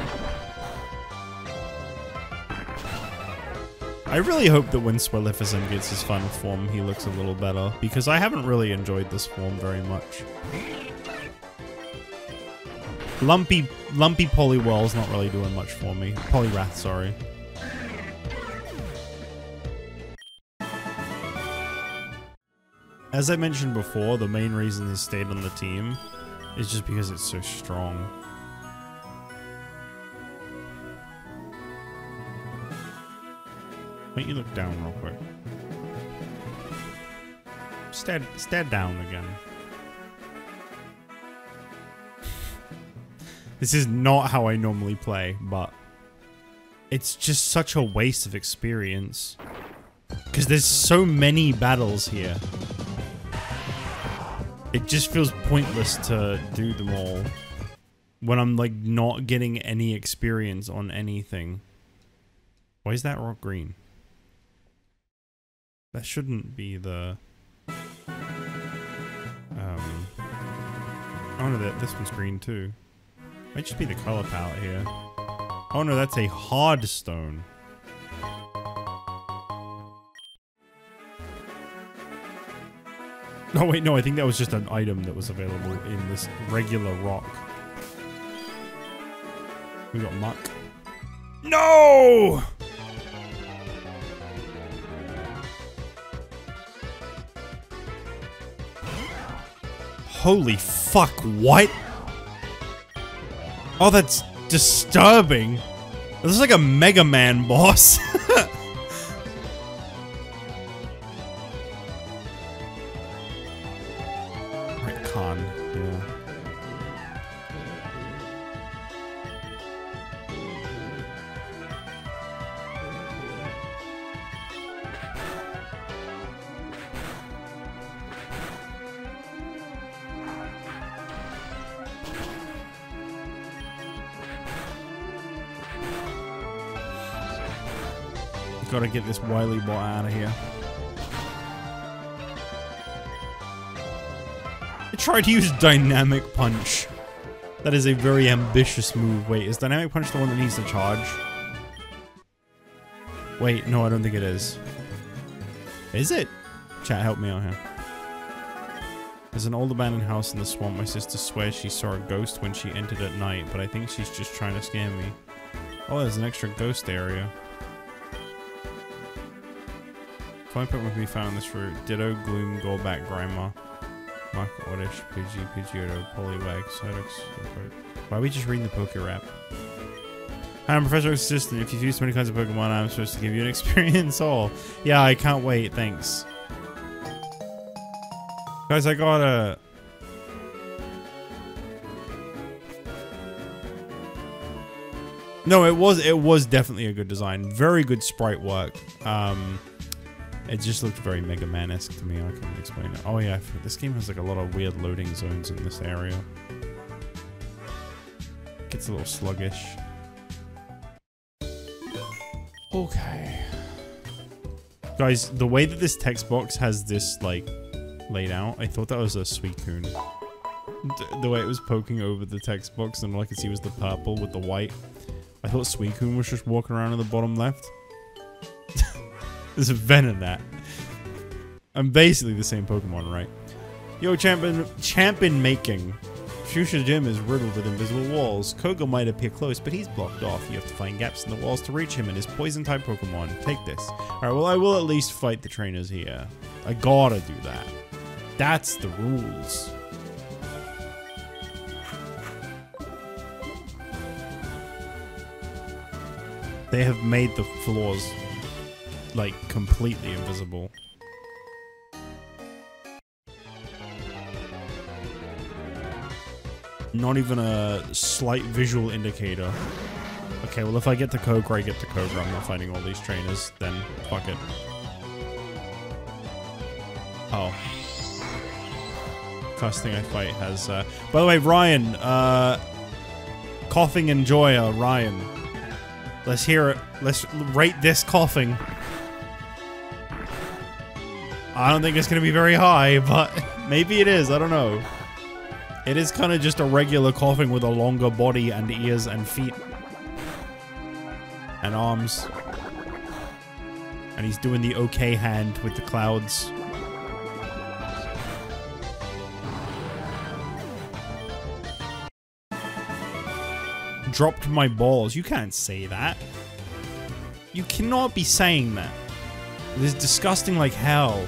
I really hope that when Swalificent gets his final form, he looks a little better, because I haven't really enjoyed this form very much. Lumpy, lumpy Poliwrath's not really doing much for me. Poliwrath, sorry. As I mentioned before, the main reason he stayed on the team is just because it's so strong. Wait, you look down real quick. Stare, stare down again. This is not how I normally play, but it's just such a waste of experience because there's so many battles here. It just feels pointless to do them all when I'm like not getting any experience on anything. Why is that rock green? That shouldn't be the... Um, oh no, that, this one's green too. Might just be the color palette here. Oh no, that's a hard stone. No, wait, no, I think that was just an item that was available in this regular rock. We got Muck. No! Holy fuck, what? Oh, that's disturbing. This is like a Mega Man boss. Gotta get this Wily bot out of here. I tried to use Dynamic Punch. That is a very ambitious move. Wait, is Dynamic Punch the one that needs to charge? Wait, no, I don't think it is. Is it? Chat, help me out here. There's an old abandoned house in the swamp. My sister swears she saw a ghost when she entered at night, but I think she's just trying to scare me. Oh, there's an extra ghost area. Fine Pokemon can be found on this route. Ditto, Gloom, Golbat, Grimer, Muck, Oddish, Pidgey, Pidgeotto, Poliwag, Psyduck. Why are we just reading the PokeRap? Hi, I'm Professor Assistant. If you've used many kinds of Pokemon, I'm supposed to give you an experience all. Yeah, I can't wait. Thanks. Guys, I got a... No, it was, it was definitely a good design. Very good sprite work. Um... It just looked very Mega Man-esque to me. I can't explain it. Oh yeah, this game has like a lot of weird loading zones in this area. Gets a little sluggish. Okay. Guys, the way that this text box has this like laid out, I thought that was a Suicune. D the way it was poking over the text box and all I could see was the purple with the white. I thought Suicune was just walking around in the bottom left. There's a Venonat. I'm basically the same Pokemon, right? Yo, champion, champion making. Fuchsia Gym is riddled with invisible walls. Koga might appear close, but he's blocked off. You have to find gaps in the walls to reach him and his poison-type Pokemon. Take this. Alright, well, I will at least fight the trainers here. I gotta do that. That's the rules. They have made the floors... like, completely invisible. Not even a slight visual indicator. Okay, well if I get to Cogra, I get to Cogra. I'm not fighting all these trainers, then fuck it. Oh. First thing I fight has, uh... By the way, Ryan, uh... coughing enjoyer, Ryan. Let's hear it. Let's rate this coughing. I don't think it's going to be very high, but maybe it is. I don't know. It is kind of just a regular coughing with a longer body and ears and feet. And arms. And he's doing the okay hand with the clouds. Dropped my balls. You can't say that. You cannot be saying that. It is disgusting like hell.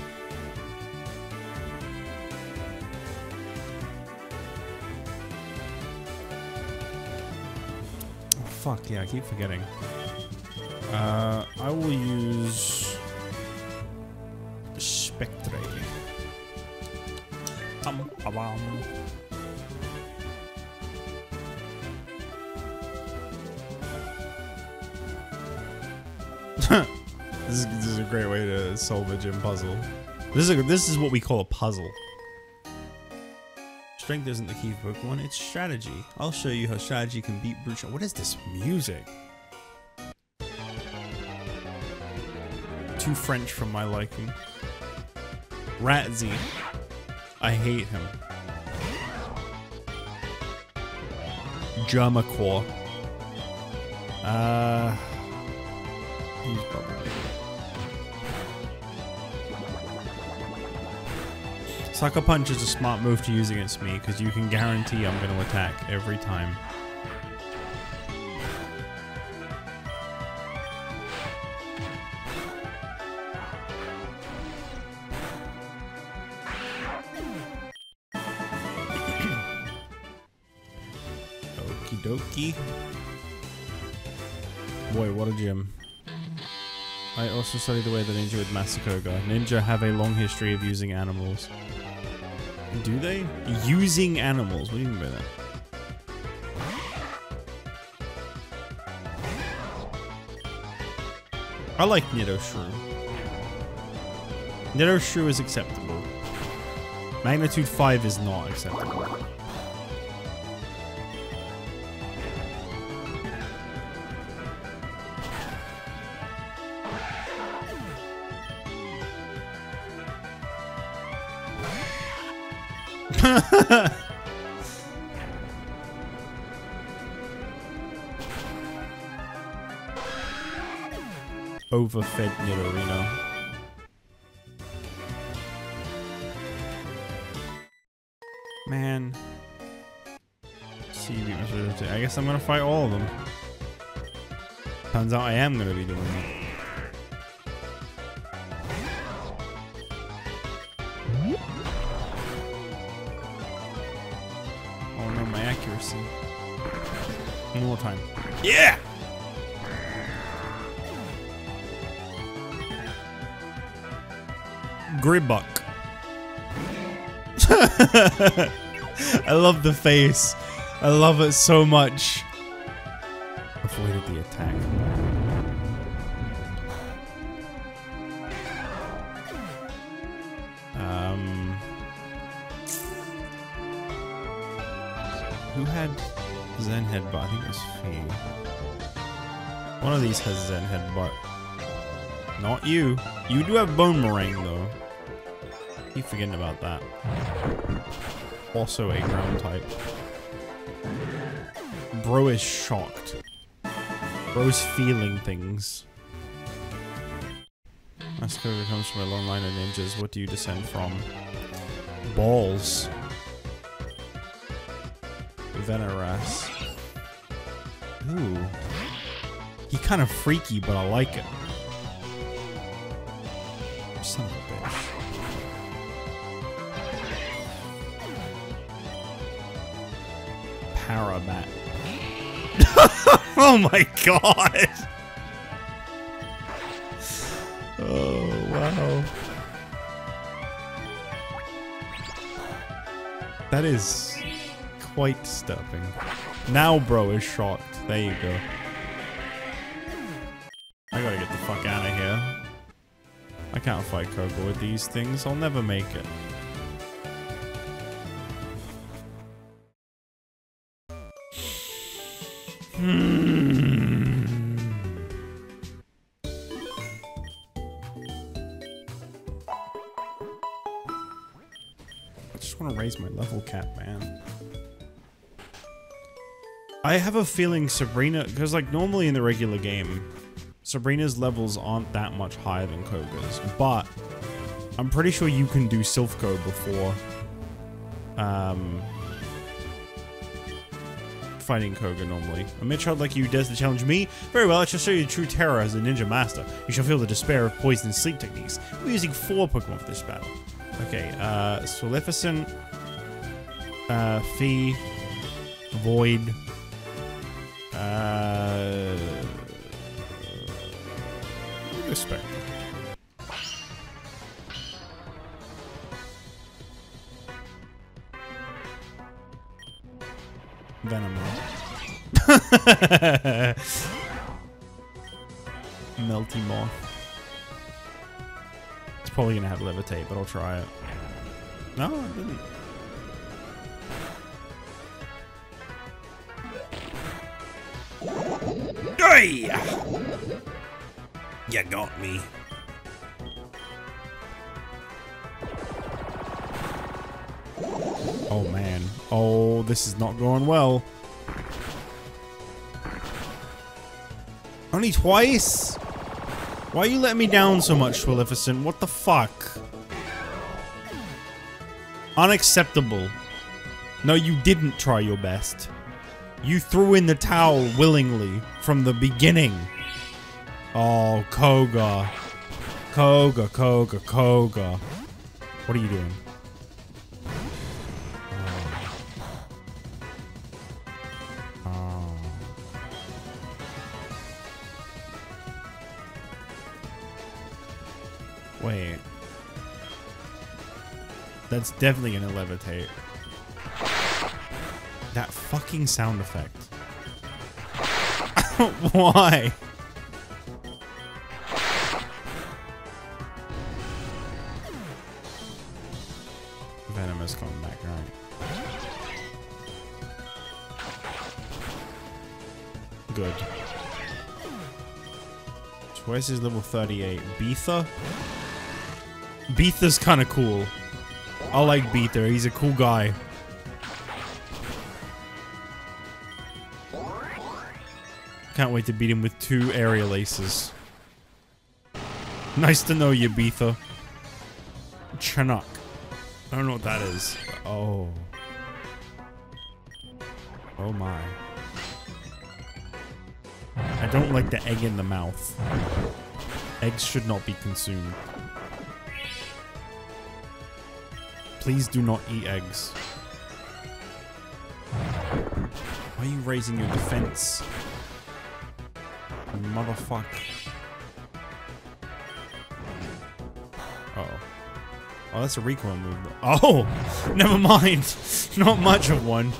Oh, fuck, yeah, I keep forgetting. Uh, I will use... Spectre. Um, um. This is, this is a great way to solve a gym puzzle. This is a, this is what we call a puzzle. Strength isn't the key for Pokemon, it's strategy. I'll show you how strategy can beat brute strength. What is this music? Too French for my liking. Ratzy. I hate him. Germacore. Uh... He's probably... Sucker Punch is a smart move to use against me because you can guarantee I'm going to attack every time. Okie dokie. Boy, what a gym. I also study the way the ninja would master Koga. Ninja have a long history of using animals. Do they? Using animals? What do you mean by that? I like Nidoshrew. Nidoshrew is acceptable. Magnitude five is not acceptable. Overfed Nidorino. Man. See, I guess I'm gonna fight all of them. Turns out I am gonna be doing it. One more time. Yeah! Gribuck. I love the face. I love it so much. Avoided the attack. Um. Who had Zen Headbutt? I think it was Fee. One of these has Zen Headbutt. Not you. You do have Bone Meringue though. Keep forgetting about that. Also a ground type. Bro is shocked. Bro's feeling things. That's Koga comes from a long line of ninjas. What do you descend from? Balls. Venorass. Ooh. He kind of freaky, but I like it. Son of a bitch. Parabat. Oh my god! Oh, wow. That is quite disturbing. Now bro is shocked. There you go. I gotta get the fuck out of here. I can't fight Koga with these things. I'll never make it. Hmm. I just want to raise my level cap, man. I have a feeling Sabrina, because like normally in the regular game, Sabrina's levels aren't that much higher than Koga's, but I'm pretty sure you can do Silph Co before um, fighting Koga normally. A mid-child like you dares to challenge me? Very well, I shall show you the true terror as a ninja master. You shall feel the despair of poison and sleep techniques. We're using four Pokemon for this battle. Okay, uh, Swalificent, uh, Fee, Void, Uh, Spectre. Venomoth. Melty Moth. It's probably gonna have Levitate, but I'll try it. No, it didn't. You got me. Oh man. Oh, this is not going well. Only twice? Why are you letting me down so much, Swalificent? What the fuck? Unacceptable. No, you didn't try your best. You threw in the towel willingly from the beginning. Oh, Koga. Koga, Koga, Koga. What are you doing? Oh. Oh. Wait. That's definitely gonna levitate. That fucking sound effect. Why? Venomous coming back, right? Good. Choice is level thirty-eight. Beetha? Beetha's kind of cool. I like Beetha. He's a cool guy. Can't wait to beat him with two aerial aces. Nice to know you, Beetha. Chanuk. I don't know what that is. Oh. Oh my. I don't like the egg in the mouth. Eggs should not be consumed. Please do not eat eggs. Why are you raising your defense? Motherfuck. Uh-oh. Oh, that's a recoil move. Oh! Never mind. Not much of one.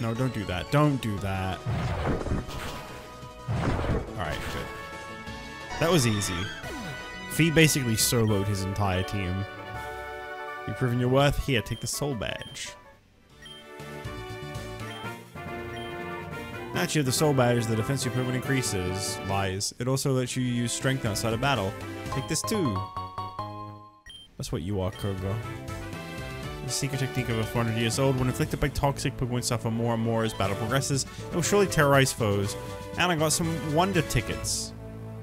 No, don't do that. Don't do that. Alright, good. That was easy. Fee basically soloed his entire team. You've proven your worth? Here, take the soul badge. Actually, the soul badge, the defense you put when increases. Lies. It also lets you use strength outside of battle. Take this too. That's what you are, Koga. The secret technique of a four hundred years old. When inflicted by toxic, Pokemon suffer more and more as battle progresses. It will surely terrorize foes. And I got some wonder tickets.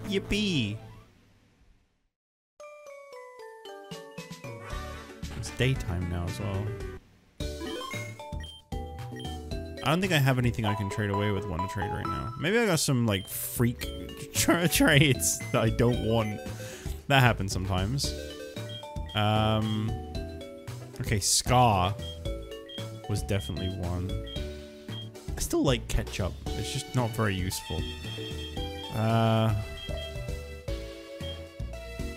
Yippee! It's daytime now as well. I don't think I have anything I can trade away with one to trade right now. Maybe I got some like freak tra trades that I don't want. That happens sometimes. Um, okay, Scar was definitely one. I still like Ketchup. It's just not very useful. Uh,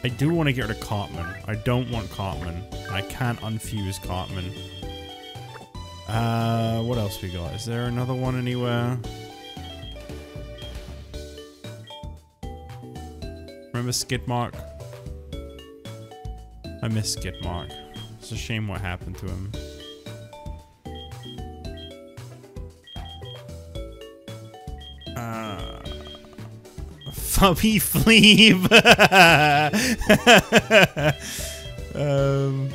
I do want to get rid of Cartman. I don't want Cartman. I can't unfuse Cartman. Uh, what else we got? Is there another one anywhere? Remember Skidmark? I miss Skidmark. It's a shame what happened to him. Uh, Fubby Fleeb! um...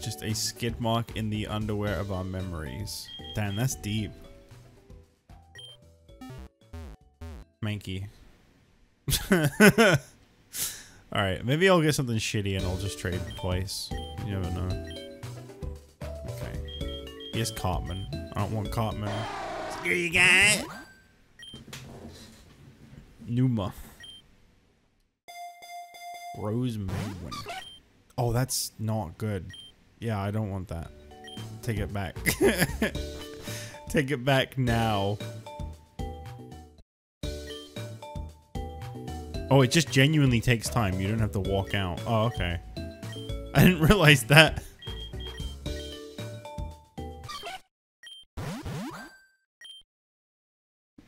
Just a skid mark in the underwear of our memories. Damn, that's deep. Mankey. Alright, maybe I'll get something shitty and I'll just trade twice. You never know. Okay. Here's Cartman. I don't want Cartman. Here you go! Numa. Rose Maywin. Oh, that's not good. Yeah, I don't want that. Take it back. Take it back now. Oh, it just genuinely takes time. You don't have to walk out. Oh, okay. I didn't realize that.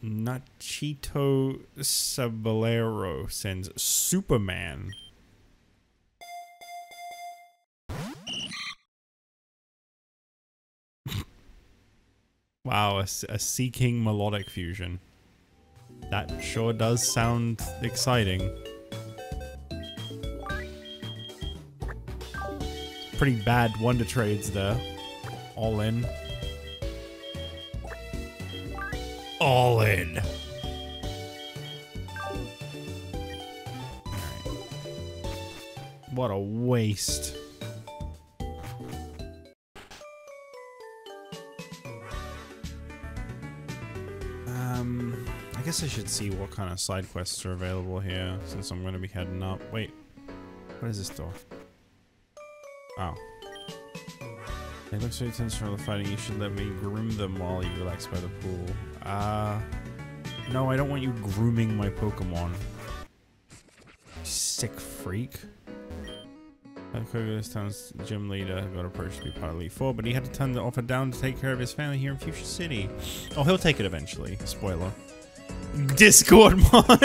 Nachito Sabalero sends Superman. Wow, a, a Sea King melodic fusion. That sure does sound exciting. Pretty bad wonder trades there. All in. All in. All right. What a waste. Um, I guess I should see what kind of side quests are available here, since I'm going to be heading up. Wait, what is this door? Oh. They look so intense from the fighting, you should let me groom them while you relax by the pool. Uh, no, I don't want you grooming my Pokemon. Sick freak. Koga, this town's gym leader, got approached to be part of Elite Four, but he had to turn the offer down to take care of his family here in Fuchsia City. Oh, he'll take it eventually. Spoiler. Discord mod!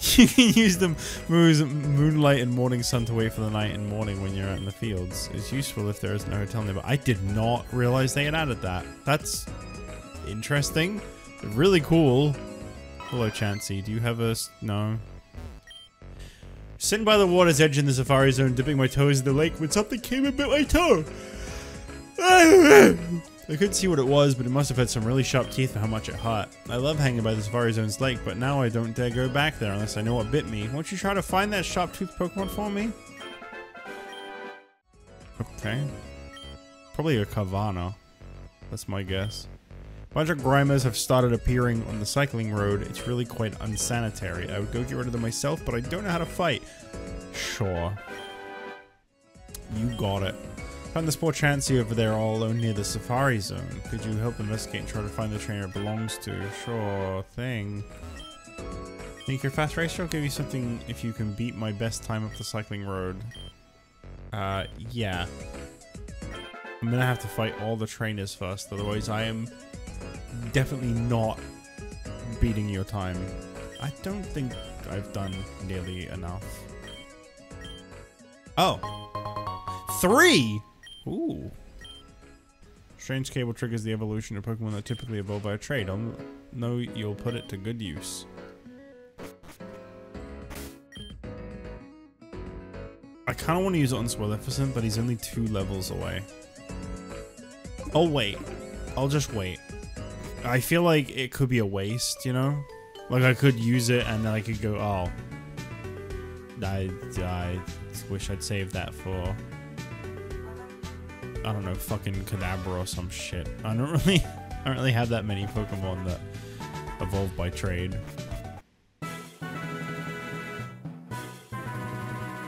You can use them moonlight and morning sun to wait for the night and morning when you're out in the fields. It's useful if there isn't a hotel nearby. I did not realize they had added that. That's interesting. Really cool. Hello, Chansey. Do you have a... no. Sitting by the water's edge in the safari zone, dipping my toes in the lake when something came and bit my toe. I couldn't see what it was, but it must have had some really sharp teeth for how much it hurt. I love hanging by the Safari Zone's lake, but now I don't dare go back there unless I know what bit me. Won't you try to find that sharp-toothed Pokemon for me? Okay. Probably a Carvana. That's my guess. A bunch of Grimers have started appearing on the cycling road. It's really quite unsanitary. I would go get rid of them myself, but I don't know how to fight. Sure. You got it. Found this poor Chansey over there all alone near the Safari Zone. Could you help investigate and try to find the trainer it belongs to? Sure thing. Think your fast racer? I'll give you something if you can beat my best time up the cycling road. Uh, yeah. I'm gonna have to fight all the trainers first, otherwise I am definitely not beating your time. I don't think I've done nearly enough. Oh! Three! Ooh. Strange Cable triggers the evolution of Pokemon that typically evolve by a trade. I'll know you'll put it to good use. I kind of want to use it on Swalificent, but he's only two levels away. Oh, wait. I'll just wait. I feel like it could be a waste, you know? Like, I could use it and then I could go, oh. I, I wish I'd saved that for... I don't know, fucking Kadabra or some shit. I don't really, I don't really have that many Pokemon that evolve by trade.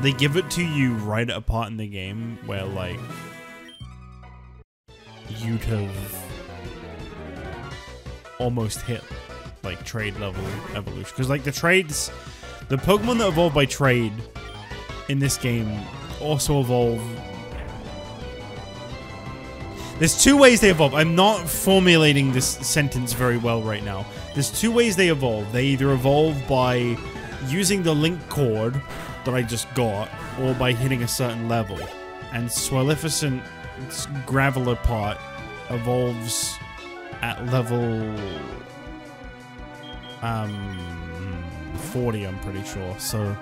They give it to you right at a part in the game where, like, you'd have almost hit, like, trade level evolution. Because, like, the trades, the Pokemon that evolve by trade in this game also evolve. There's two ways they evolve. I'm not formulating this sentence very well right now. There's two ways they evolve. They either evolve by using the link cord that I just got, or by hitting a certain level. And Swalificent's Gravelopot evolves at level um, forty, I'm pretty sure. So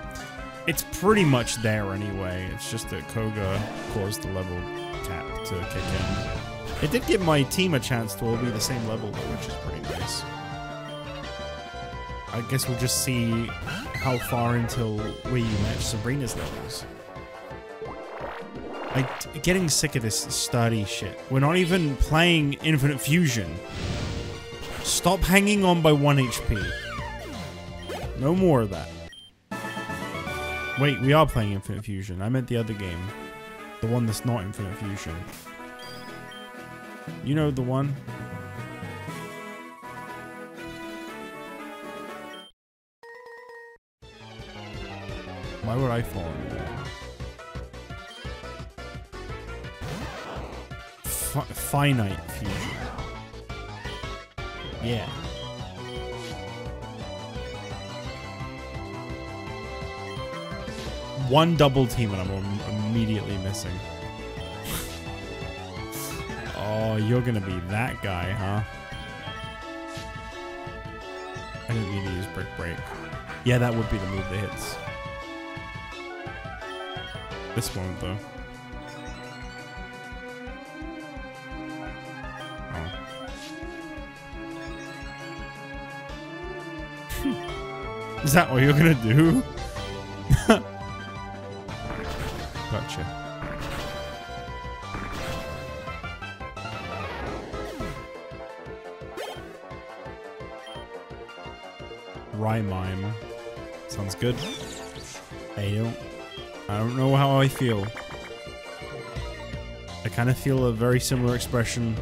it's pretty much there anyway. It's just that Koga caused the level tap to kick in. It did give my team a chance to all be the same level, though, which is pretty nice. I guess we'll just see how far until we match Sabrina's levels. I'm getting sick of this sturdy shit. We're not even playing Infinite Fusion. Stop hanging on by one H P. No more of that. Wait, we are playing Infinite Fusion. I meant the other game. The one that's not Infinite Fusion. You know the one. Why would I fall in there? F finite fusion. Yeah. One double team and I'm immediately missing. Oh, you're gonna be that guy, huh? I didn't mean to use Brick Break. Yeah, that would be the move that hits. This one, though. Is that what you're gonna do? Gotcha. Rhymime. Sounds good. I don't I don't know how I feel. I kind of feel a very similar expression.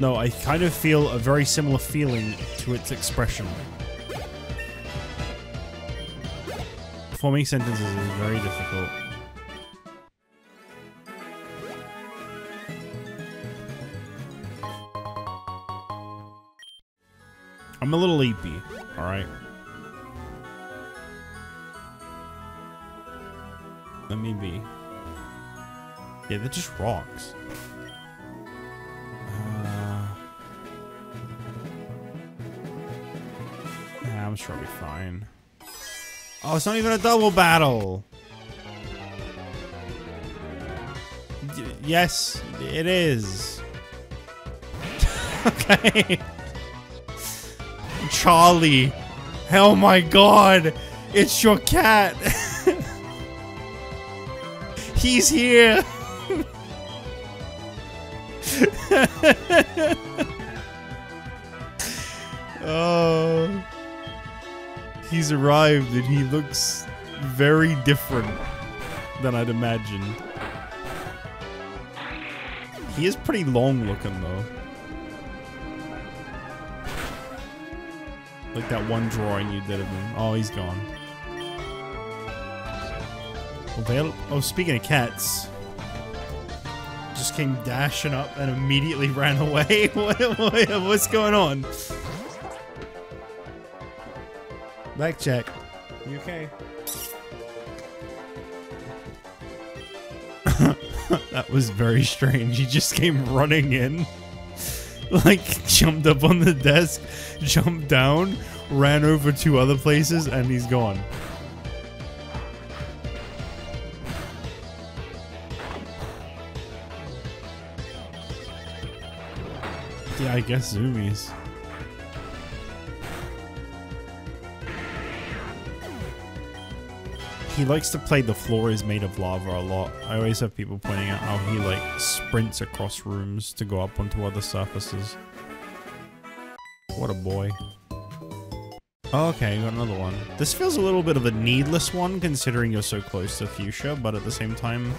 No, I kind of feel a very similar feeling to its expression. Forming sentences is very difficult. I'm a little leepy, alright? Let me be. Yeah, they're just rocks. Uh, I'm sure I'll be fine. Oh, it's not even a double battle. D- yes, it is. Okay. Charlie. Oh my god. It's your cat. He's here. Oh. He's arrived and he looks very different than I'd imagined. He is pretty long looking though. Like that one drawing you did of him. Oh, he's gone. Avail- oh, speaking of cats. Just came dashing up and immediately ran away. What, what, what's going on? Back check. You okay? That was very strange. He just came running in. Like, jumped up on the desk, jumped down, ran over to other places, and he's gone. Yeah, I guess zoomies. He likes to play the floor is made of lava a lot. I always have people pointing out how he like sprints across rooms to go up onto other surfaces. What a boy. Okay, got another one. This feels a little bit of a needless one considering you're so close to Fuchsia, but at the same time,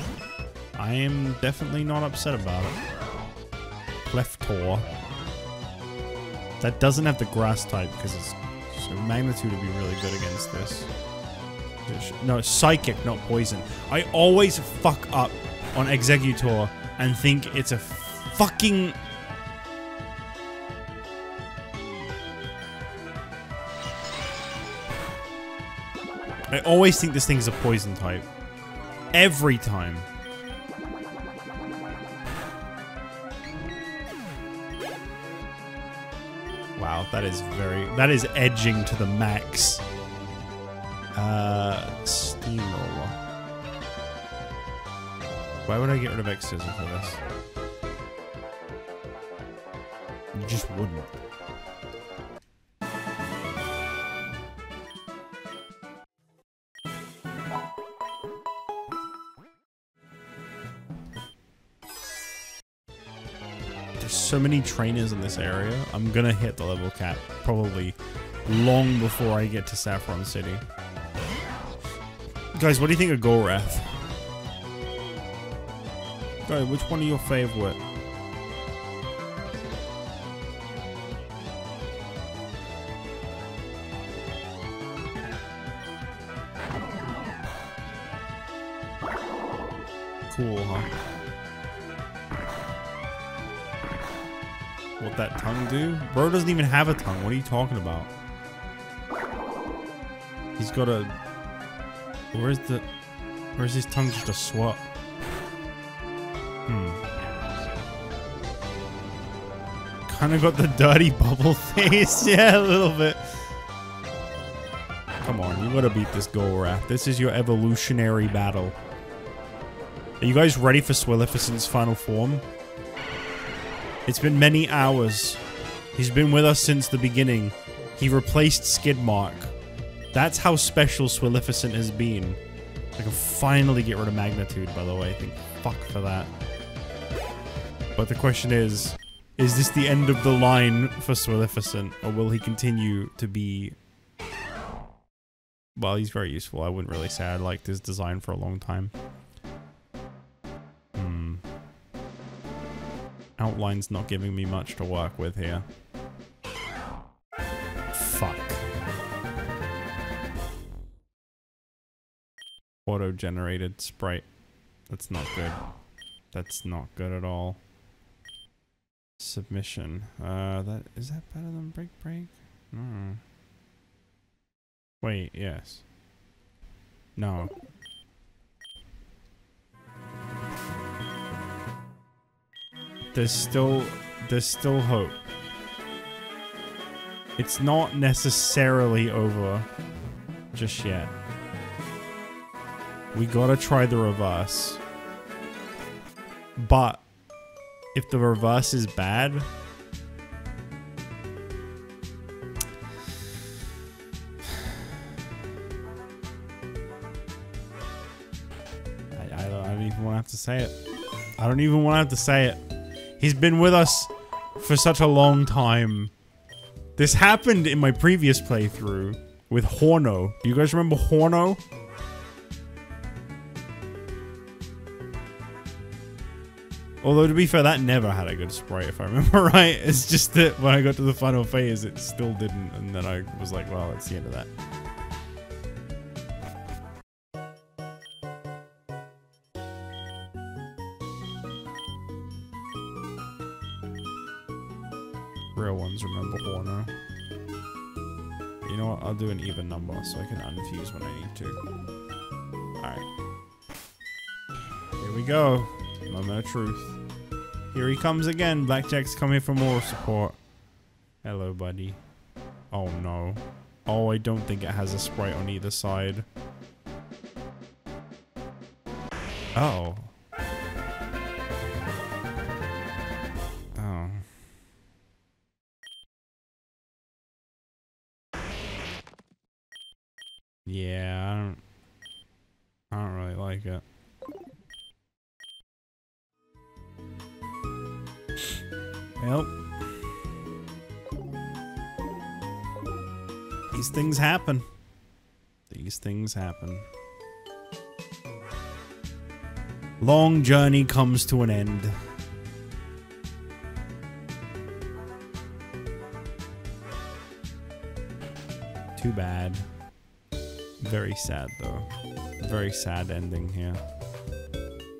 I am definitely not upset about it. Cleftor. That doesn't have the grass type because it's... So Magnitude would be really good against this. No, psychic, not poison. I always fuck up on Exeggutor and think it's a fucking... I always think this thing's a poison type. Every time. Wow, that is very... That is edging to the max. Uh, Steamroller. Why would I get rid of X Scissor for this? You just wouldn't. There's so many trainers in this area. I'm gonna hit the level cap probably long before I get to Saffron City. Guys, what do you think of Golrath? Guys, which one are your favorite? Cool, huh? What that tongue do? Bro doesn't even have a tongue. What are you talking about? He's got a... Where is the... Where is his tongue just a swap? Hmm. Kind of got the dirty bubble face. Yeah, a little bit. Come on, you gotta beat this Golrath. This is your evolutionary battle. Are you guys ready for Swalificent's final form? It's been many hours. He's been with us since the beginning. He replaced Skidmark. That's how special Swalificent has been. I can finally get rid of Magnitude, by the way. Thank fuck for that. But the question is, is this the end of the line for Swalificent? Or will he continue to be... Well, he's very useful. I wouldn't really say I liked his design for a long time. Hmm. Outline's not giving me much to work with here. Fuck. Auto-generated sprite. That's not good. That's not good at all. Submission. Uh, that is that better than Break Break? No. Wait, yes. No. There's still, there's still hope. It's not necessarily over just yet. We gotta try the reverse. But if the reverse is bad, to say it. I don't even want to have to say it. He's been with us for such a long time. This happened in my previous playthrough with Horno. Do you guys remember Horno? Although, to be fair, that never had a good sprite, if I remember right. It's just that when I got to the final phase, it still didn't. And then I was like, well, that's the end of that. Remember Horner. You know what? I'll do an even number so I can unfuse when I need to. Alright. Here we go. Moment of truth. Here he comes again. Blackjack's coming for more support. Hello, buddy. Oh, no. Oh, I don't think it has a sprite on either side. Oh. Yeah, I don't, I don't really like it. Well, these things happen. These things happen. Long journey comes to an end. Too bad. Very sad, though. Very sad ending here.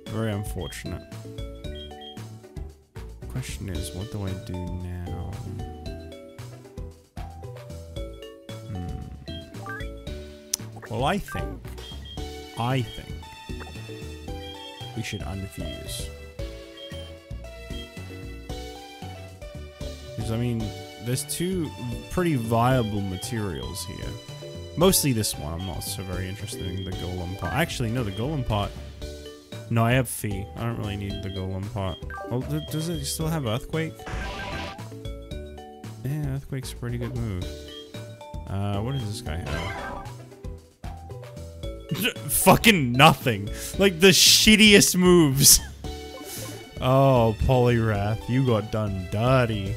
Very unfortunate. Question is, what do I do now? Hmm. Well, I think... I think... we should unfuse. Because, I mean, there's two pretty viable materials here. Mostly this one. I'm not so very interested in the golem part. Actually, no, the golem part. No, I have Fee. I don't really need the golem part. Oh, th does it still have Earthquake? Yeah, Earthquake's a pretty good move. Uh, what does this guy have? Fucking nothing. Like, the shittiest moves. Oh, Poliwrath. You got done dirty.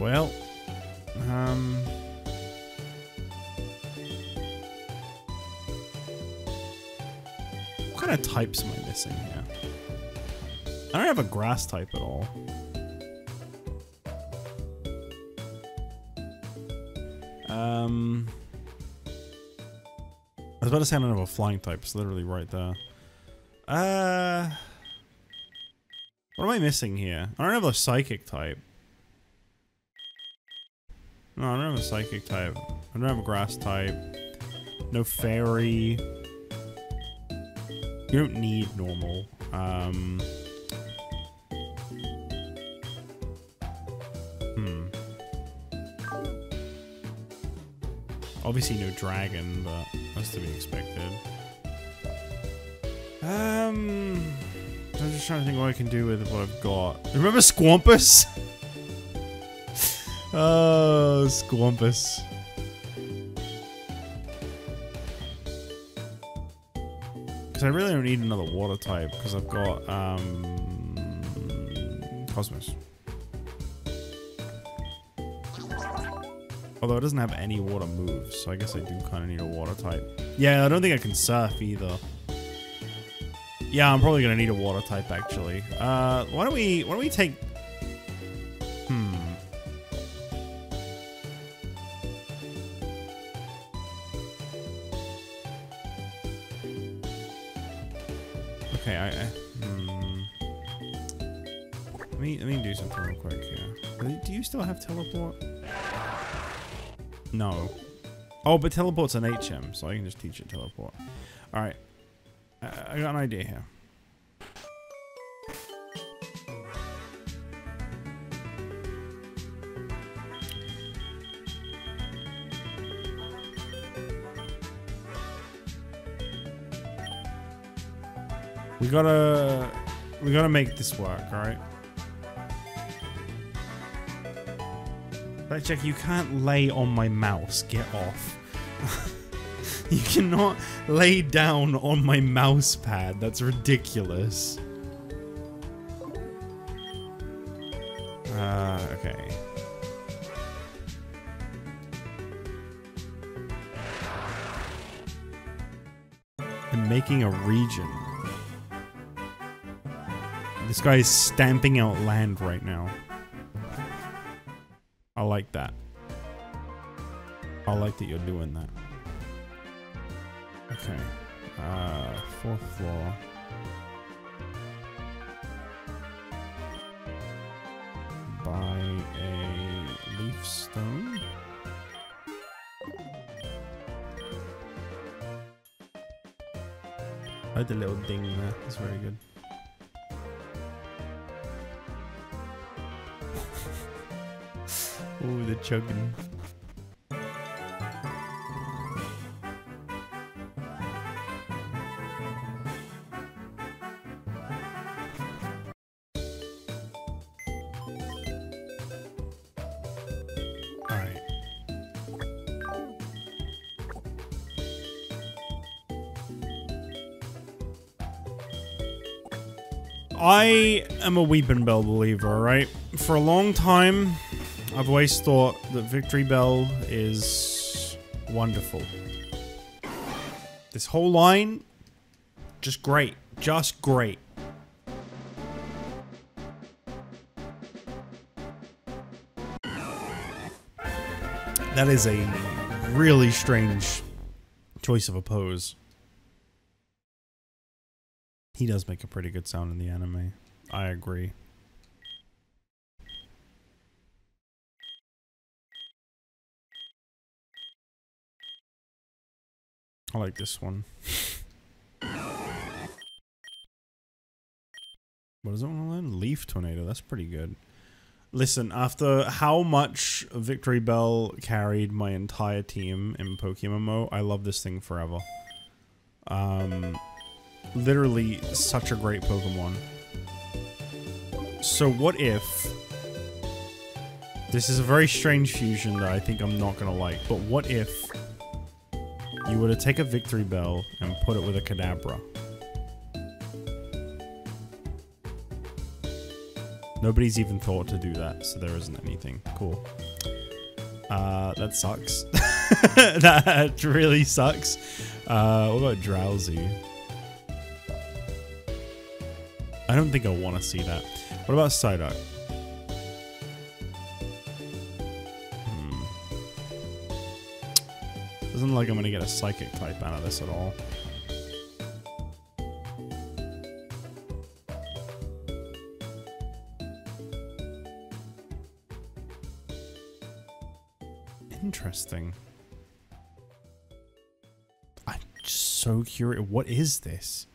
Well, um... what kind of types am I missing here? I don't have a grass type at all. Um, I was about to say I don't have a flying type. It's literally right there. Uh, what am I missing here? I don't have a psychic type. No, I don't have a psychic type. I don't have a grass type. No fairy. You don't need normal. Um, Obviously no dragon, but that's to be expected. Um, I'm just trying to think what I can do with what I've got. Remember Squampus? Oh, Squampus. Because I really don't need another water type, because I've got um, Cosmos. Although it doesn't have any water moves, so I guess I do kind of need a water type. Yeah, I don't think I can surf either. Yeah, I'm probably gonna need a water type actually. Uh, why don't we? Why don't we take? Hmm. Okay. I, I, hmm. Let me let me do something real quick here. Do you still have teleport? No. Oh, but teleport's an H M, so I can just teach it teleport. All right. I got an idea here. We gotta, we gotta make this work, right? Blackjack, you can't lay on my mouse. Get off. You cannot lay down on my mouse pad. That's ridiculous. Uh, okay. I'm making a region. This guy is stamping out land right now. I like that. I like that you're doing that. Okay, uh, fourth floor. Buy a leaf stone. I like the little ding there, it's very good. Ooh, the chugging. I am a Weeping Bell believer, right? For a long time, I've always thought that Victory Bell is wonderful. This whole line, just great. Just great. That is a really strange choice of a pose. He does make a pretty good sound in the anime. I agree. I like this one. What does it want to learn? Leaf Tornado. That's pretty good. Listen, after how much Victory Bell carried my entire team in PokeMMO, I love this thing forever. Um... Literally such a great Pokemon. So what if... This is a very strange fusion that I think I'm not going to like, but what if you were to take a Victory Bell and put it with a Kadabra? Nobody's even thought to do that, so there isn't anything. Cool. Uh, that sucks. That really sucks. Uh, what about Drowsy? I don't think I want to see that. What about Psyduck? Hmm. Doesn't like I'm going to get a Psychic type out of this at all. Interesting. I'm just so curious. What is this?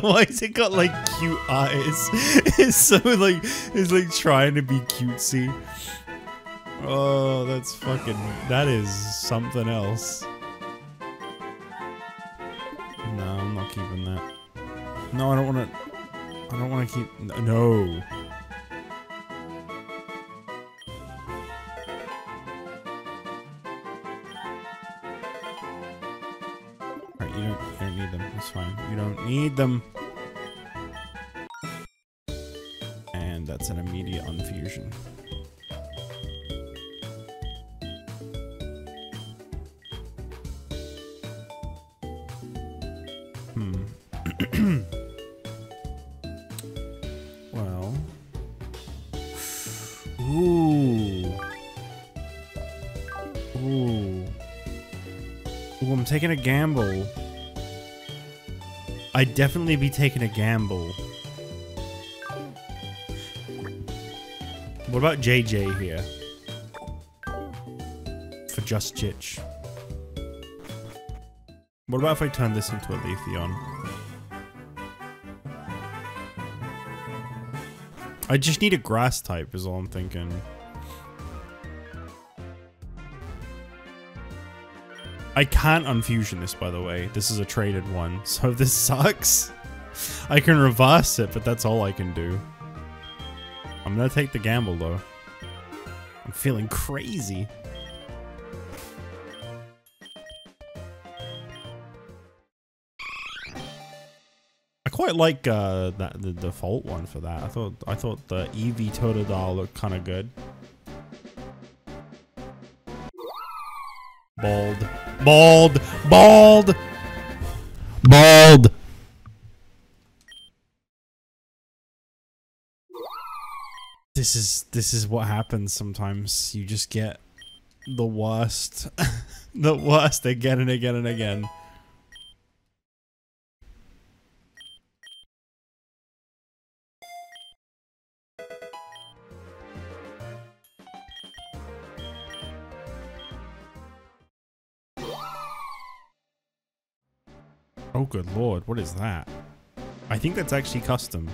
Why has it got like cute eyes? It's so like, it's like trying to be cutesy. Oh, that's fucking, that is something else. No, I'm not keeping that. No, I don't want to, I don't want to keep, no. Alright, you don't, you don't need them, it's fine. You don't need them. And that's an immediate unfusion. Taking a gamble. I'd definitely be taking a gamble. What about J J here? For just Jitch. What about if I turn this into a Leafeon? I just need a grass type is all I'm thinking. I can't unfusion this, by the way. This is a traded one, so this sucks. I can reverse it, but that's all I can do. I'm gonna take the gamble, though. I'm feeling crazy. I quite like uh, that the default one for that. I thought I thought the Eevee Totodile looked kind of good. Bald. Bald. Bald. Bald. This is, this is what happens sometimes. You just get the worst. The worst again and again and again. Oh, good lord, what is that? I think that's actually custom.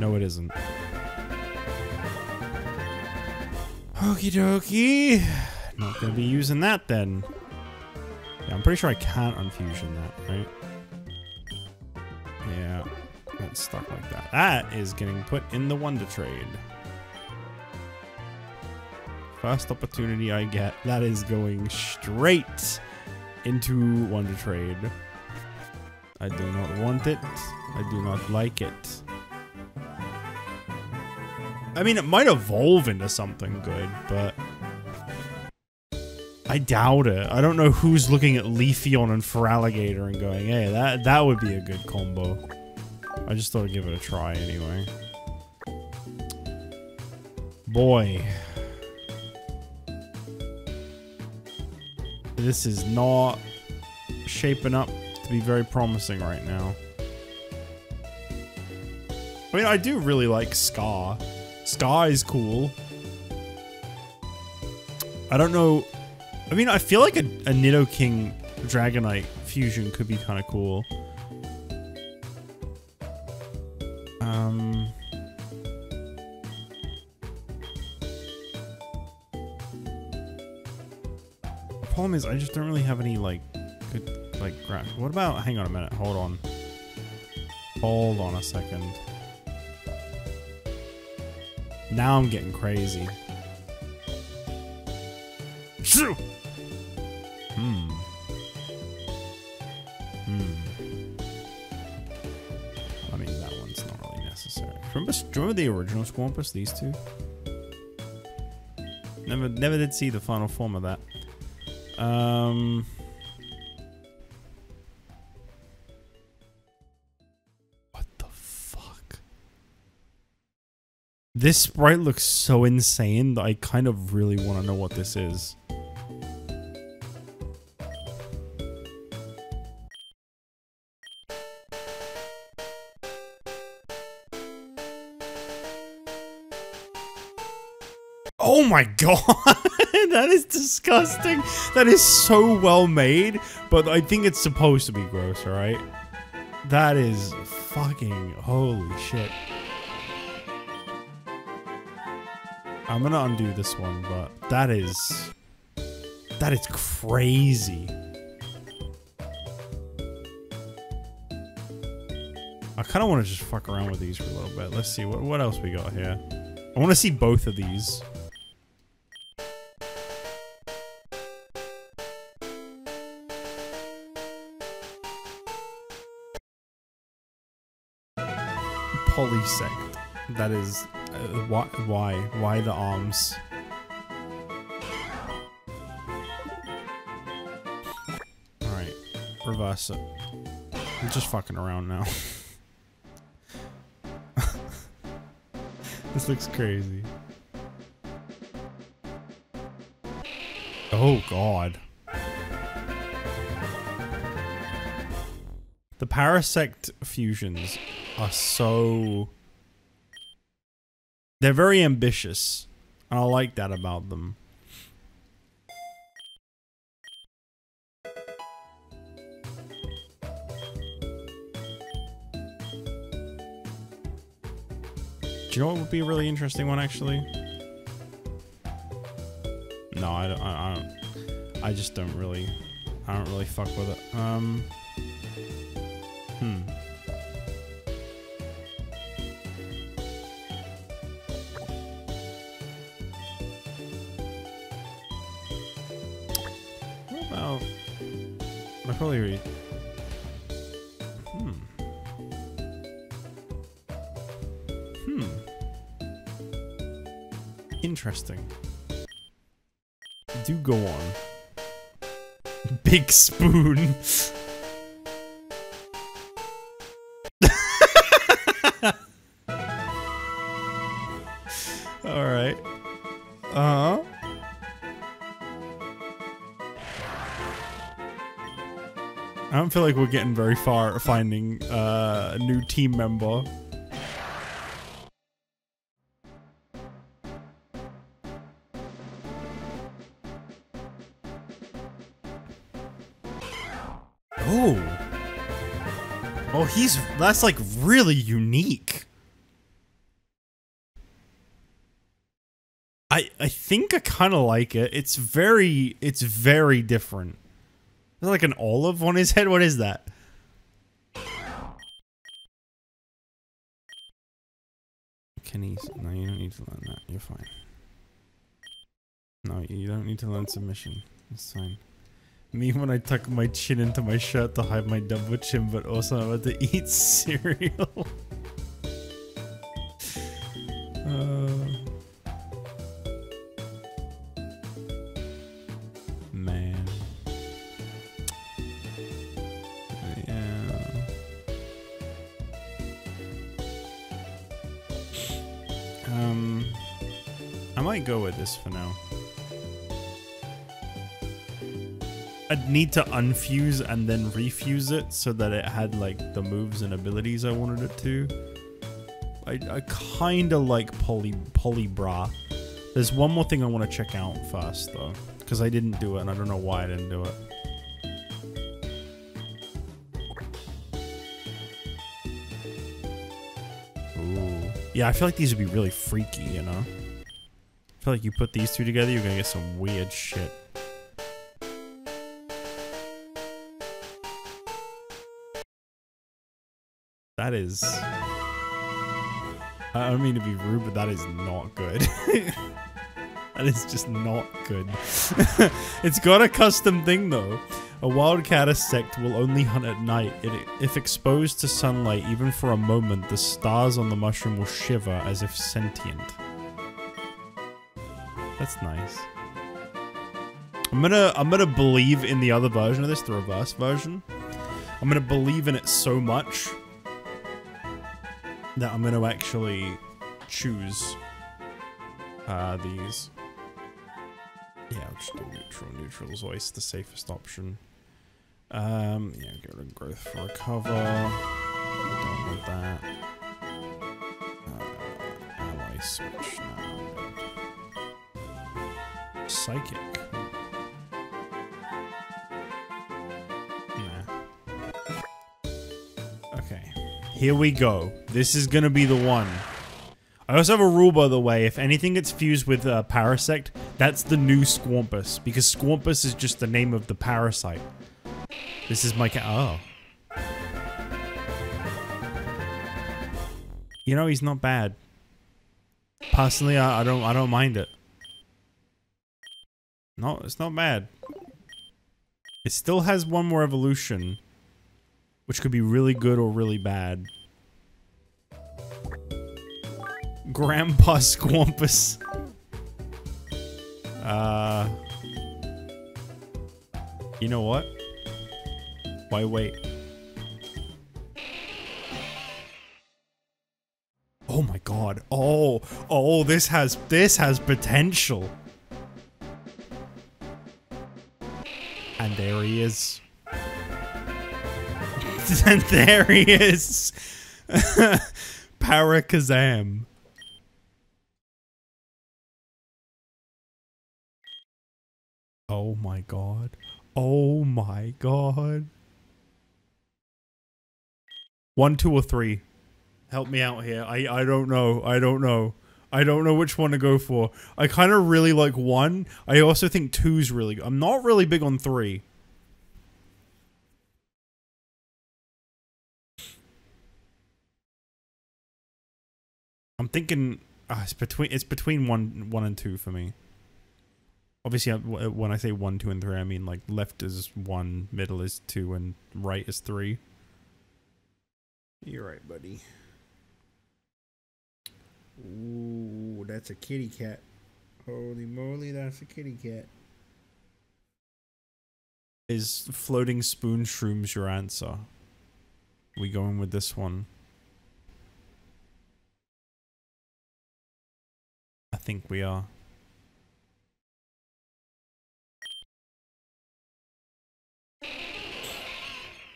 No, it isn't. Okie dokie. Not gonna be using that then. Yeah, I'm pretty sure I can't unfusion that, right? Yeah, that's stuck like that. That is getting put in the Wonder Trade. First opportunity I get, that is going straight into Wonder Trade. I do not want it. I do not like it. I mean, it might evolve into something good, but I doubt it. I don't know who's looking at Leafeon and Feraligatr and going, hey, that, that would be a good combo. I just thought I'd give it a try anyway. Boy. This is not shaping up to be very promising right now. I mean, I do really like Scar. Scar is cool. I don't know. I mean, I feel like a, a Nidoking Dragonite fusion could be kind of cool. Um... Problem is, I just don't really have any like good like grass. What about? Hang on a minute. Hold on. Hold on a second. Now I'm getting crazy. Hmm. Hmm. I mean, that one's not really necessary. Remember, remember the original Swampus? These two. Never, never did see the final form of that. Um, what the fuck? This sprite looks so insane that I kind of really want to know what this is. Oh my god, that is disgusting. That is so well made, but I think it's supposed to be gross, alright? That is fucking holy shit. I'm gonna undo this one, but that is... that is crazy. I kind of want to just fuck around with these for a little bit. Let's see, what, what else we got here? I want to see both of these. Polysect. That is... Uh, why? Why? Why the arms? Alright. Reverse it. I'm just fucking around now. This looks crazy. Oh god. The Parasect fusions are so... they're very ambitious, and I like that about them. Do you know what would be a really interesting one, actually? No, I don't. I, I don't. I just don't really. I don't really fuck with it. Um. Hmm. What about? I probably read. Hmm. Hmm. Interesting. Do go on. Big spoon. All right. Uh-huh. I don't feel like we're getting very far at finding uh, a new team member. Oh. Oh, he's... that's like really unique. I I think I kind of like it. It's very... it's very different. There's like an olive on his head. What is that? Can he... no, you don't need to learn that. You're fine. No, you don't need to learn submission. It's fine. Me when I tuck my chin into my shirt to hide my double chin, but also I'm about to eat cereal. uh, man. Yeah. Um, I might go with this for now. I'd need to unfuse and then refuse it so that it had like the moves and abilities I wanted it to. I, I kind of like poly Poliwrath. There's one more thing I want to check out first though, because I didn't do it and I don't know why I didn't do it. Ooh. Yeah, I feel like these would be really freaky, you know? I feel like you put these two together, you're gonna get some weird shit. That is... I don't mean to be rude, but that is not good. That is just not good. It's got a custom thing though. A wild catasect will only hunt at night. It, if exposed to sunlight, even for a moment, the stars on the mushroom will shiver as if sentient. That's nice. I'm gonna, I'm gonna believe in the other version of this, the reverse version. I'm gonna believe in it so much that I'm going to actually choose uh, these. Yeah, I'll just do neutral. Neutral is always the safest option. Um, yeah, get rid of growth for recover. Don't want that. Uh, ally switch now. Psychic. Nah. Okay. Here we go. This is gonna be the one. I also have a rule, by the way. If anything gets fused with uh, Parasect, that's the new Squampus, because Squampus is just the name of the parasite. This is my cat. Oh. You know, he's not bad. Personally, I, I don't. I don't mind it. No, it's not bad. It still has one more evolution, which could be really good or really bad. Grandpa Squampus. Uh, you know what? Why wait? Oh my god. Oh, oh, this has, this has potential. And there he is. And there he is. Parakazam. Oh my god. Oh my god. One, two, or three. Help me out here. I, I don't know. I don't know. I don't know which one to go for. I kind of really like one. I also think two's really good. I'm not really big on three. I'm thinking uh, it's between it's between one one and two for me. Obviously, when I say one, two, and three, I mean like left is one, middle is two, and right is three. You're right, buddy. Ooh, that's a kitty cat. Holy moly, that's a kitty cat. Is floating spoon shrooms your answer? We going with this one? I think we are.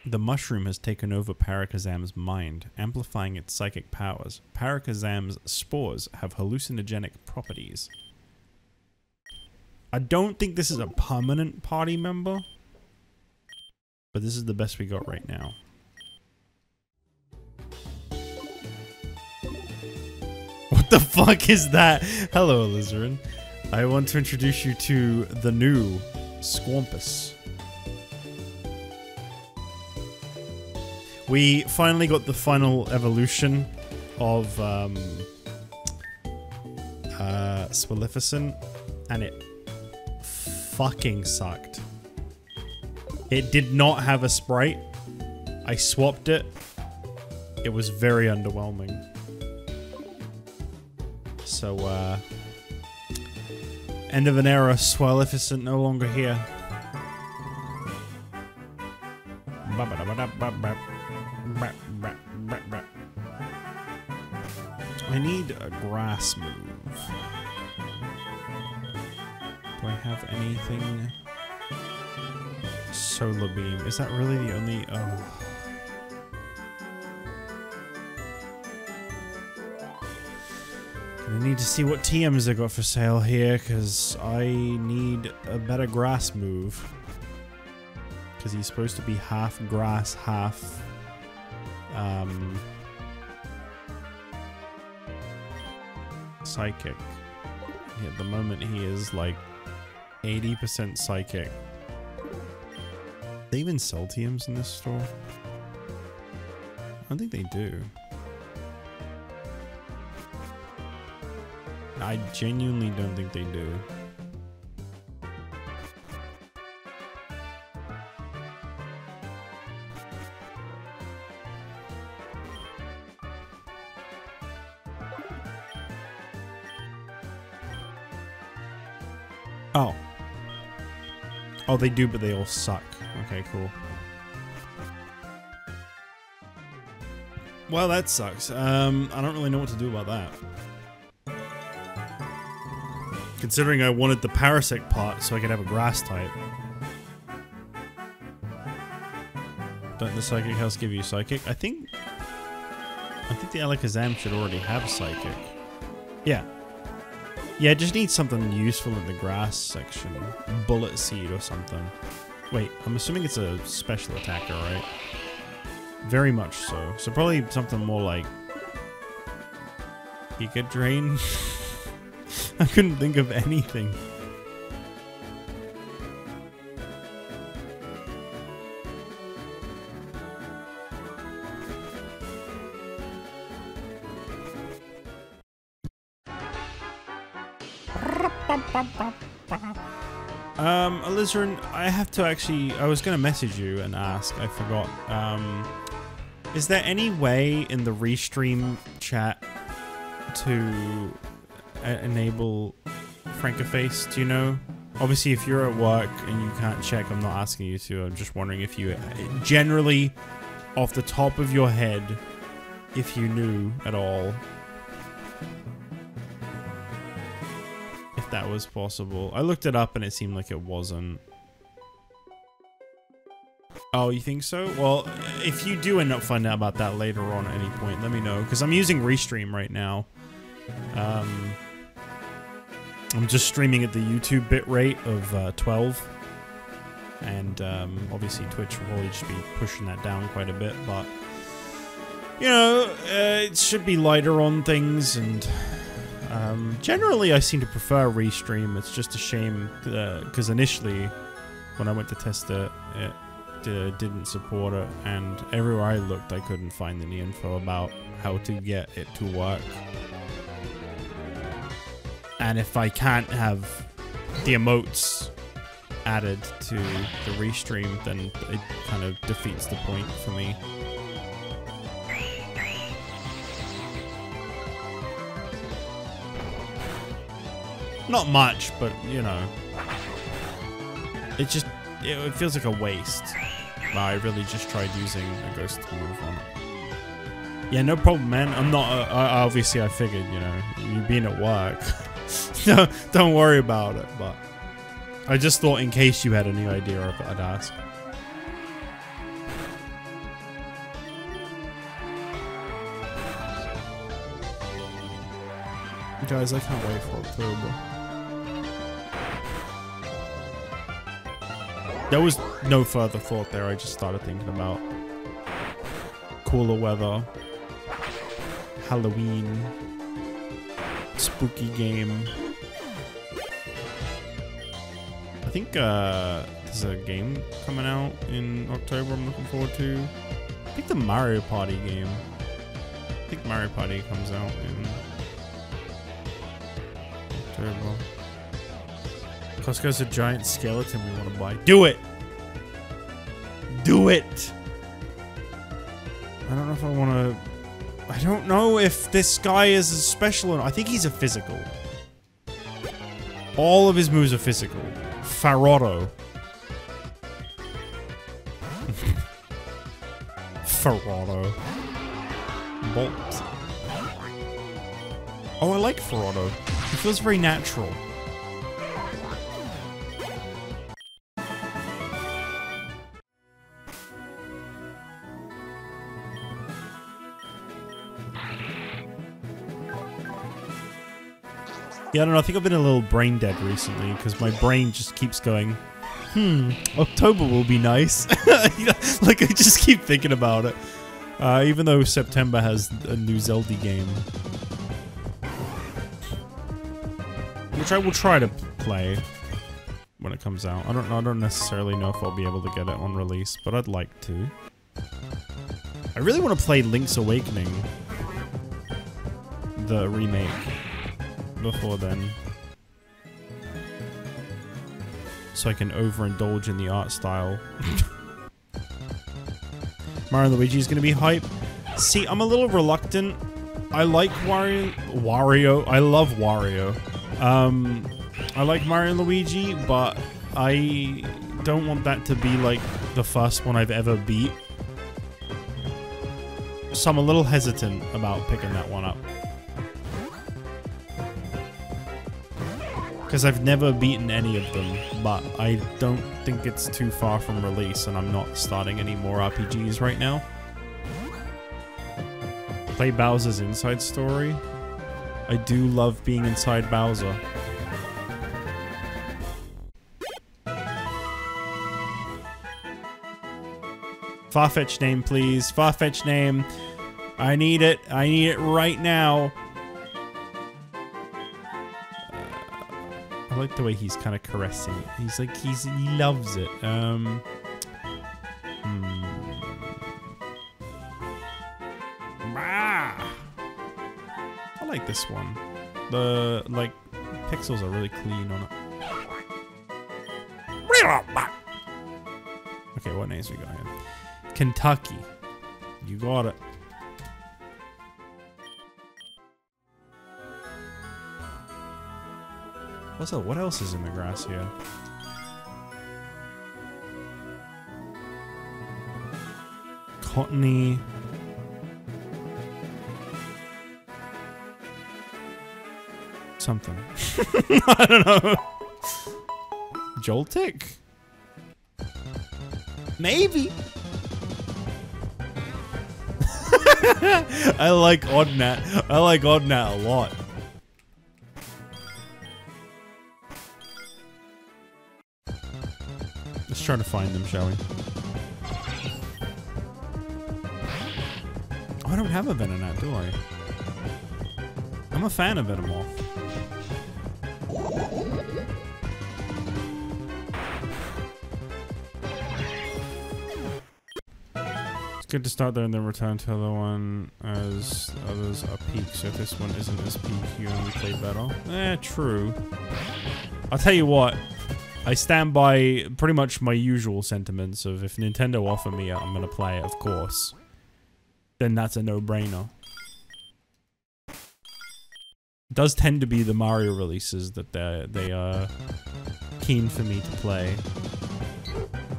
The mushroom has taken over Parakazam's mind, amplifying its psychic powers. Parakazam's spores have hallucinogenic properties. I don't think this is a permanent party member, but this is the best we got right now. What the fuck is that? Hello, Alizarin. I want to introduce you to the new Squampus. We finally got the final evolution of um, uh, Swalificent, and it fucking sucked. It did not have a sprite. I swapped it. It was very underwhelming. So, uh, end of an era, Swalificent no longer here. I need a grass move. Do I have anything? Solar beam. Is that really the only... Oh. I need to see what T Ms I got for sale here, because I need a better grass move. Because he's supposed to be half grass, half... Um, psychic. Yeah, at the moment he is like eighty percent psychic. They even sell T Ms in this store? I don't think they do. I genuinely don't think they do. Oh. Oh, they do, but they all suck. Okay, cool. Well, that sucks. Um, I don't really know what to do about that. Considering I wanted the Parasect part so I could have a grass type. Don't the Psychic House give you Psychic? I think... I think the Alakazam should already have Psychic. Yeah. Yeah, just need something useful in the grass section. Bullet seed or something. Wait, I'm assuming it's a special attacker, right? Very much so. So probably something more like Giga Drain. I couldn't think of anything. Um, Alizarin, I have to actually, I was going to message you and ask, I forgot. Um, is there any way in the restream chat to uh, enable Frankerface, do you know? Obviously, if you're at work and you can't check, I'm not asking you to. I'm just wondering if you, generally, off the top of your head, if you knew at all. That was possible. I looked it up and it seemed like it wasn't. Oh, you think so? Well, if you do end up finding out about that later on at any point, let me know, because I'm using Restream right now. Um, I'm just streaming at the YouTube bitrate of uh, twelve, and um, obviously Twitch will always be pushing that down quite a bit, but you know, uh, it should be lighter on things, and Um, generally I seem to prefer Restream. It's just a shame because uh, initially when I went to test it, it uh, didn't support it, and everywhere I looked I couldn't find any info about how to get it to work. And if I can't have the emotes added to the Restream, then it kind of defeats the point for me. Not much, but you know, it just, it, it feels like a waste. But I really just tried using a ghost move on it. Yeah, no problem, man. I'm not, uh, I, obviously I figured, you know, you being at work, don't, don't worry about it, but I just thought in case you had any idea of it, I'd ask. Guys, I can't wait for October. There was no further thought there, I just started thinking about cooler weather, Halloween, spooky game. I think uh, there's a game coming out in October I'm looking forward to. I think the Mario Party game. I think Mario Party comes out in October. Costco's a giant skeleton we want to buy. Do it! Do it! I don't know if I want to... I don't know if this guy is a special or not. I think he's a physical. All of his moves are physical. Farotto. Farotto. Bolt. Oh, I like Farotto. It feels very natural. Yeah, I don't know, I think I've been a little brain dead recently because my brain just keeps going, hmm, October will be nice. Like, I just keep thinking about it. Uh, even though September has a new Zelda game, which I will try to play when it comes out. I don't know. I don't necessarily know if I'll be able to get it on release, but I'd like to. I really want to play Link's Awakening, the remake, before then, so I can overindulge in the art style. Mario and Luigi's gonna be hype. See, I'm a little reluctant. I like Wario. Wario. I love Wario. Um, I like Mario and Luigi, but I don't want that to be like the first one I've ever beat. So I'm a little hesitant about picking that one up. Because I've never beaten any of them, but I don't think it's too far from release, and I'm not starting any more R P Gs right now. Play Bowser's Inside Story. I I do love being inside Bowser. Farfetch'd name, please. Farfetch'd name. I need it. I need it right now. Uh, I like the way he's kind of caressing it. He's like, he's, he loves it. Um, hmm. Ah! I like this one. The, like, pixels are really clean on it. Okay, what names we got here? Kentucky. You got it. What's up? What else is in the grass here? Cottony. Something. I don't know. Joltik? Maybe. I like Oddnat. I like Oddnat a lot. Let's try to find them, shall we? Oh, I don't have a Venonat, do I? I'm a fan of Venomorph. Good to start there and then return to the other one as others are peak. So if this one isn't as peak, you only play better. Eh, true. I'll tell you what, I stand by pretty much my usual sentiments of if Nintendo offer me it, I'm gonna play it, of course. Then that's a no-brainer. It does tend to be the Mario releases that they're, they are keen for me to play.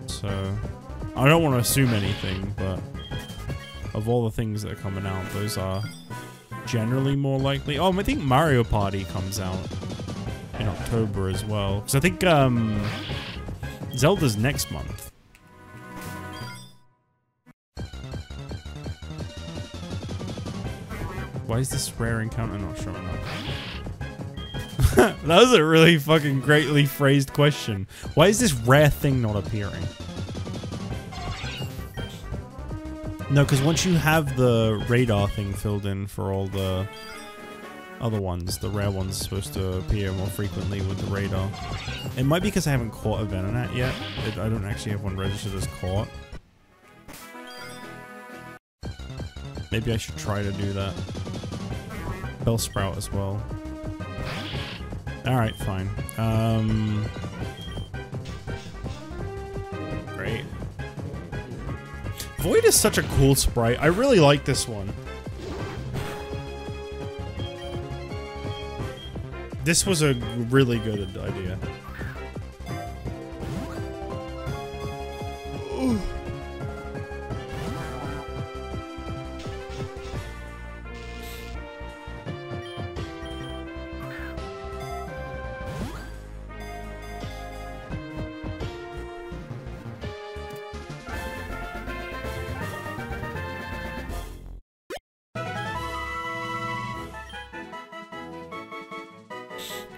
So, I don't want to assume anything, but of all the things that are coming out, those are generally more likely. Oh, I think Mario Party comes out in October as well. Because I think um, Zelda's next month. Why is this rare encounter not showing up? That was a really fucking greatly phrased question. Why is this rare thing not appearing? No, because once you have the radar thing filled in for all the other ones, the rare ones are supposed to appear more frequently with the radar. It might be because I haven't caught a Venonat yet. It, I don't actually have one registered as caught. Maybe I should try to do that. Bellsprout as well. Alright, fine. Um, great. Void is such a cool sprite. I really like this one. This was a really good idea. Ooh.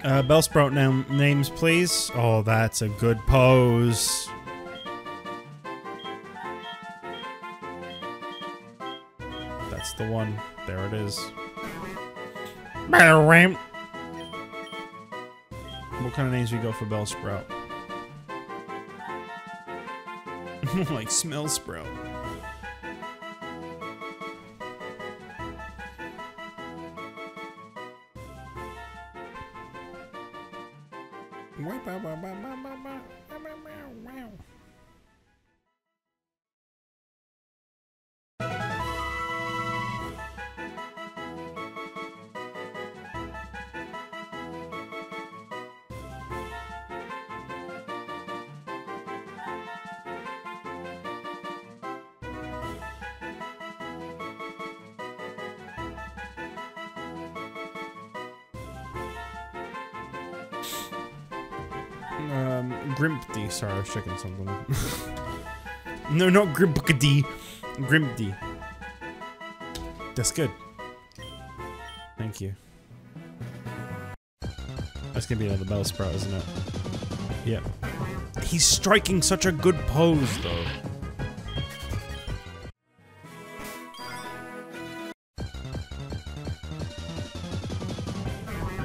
Uh, Bellsprout nam names, please. Oh, that's a good pose. That's the one. There it is. What kind of names we got for Bellsprout? Like Smell Sprout. Sorry, I was checking something. No, not Grimpkady. Grimpty. That's good. Thank you. That's gonna be another Bell Sprout, isn't it? Yep. He's striking such a good pose, though.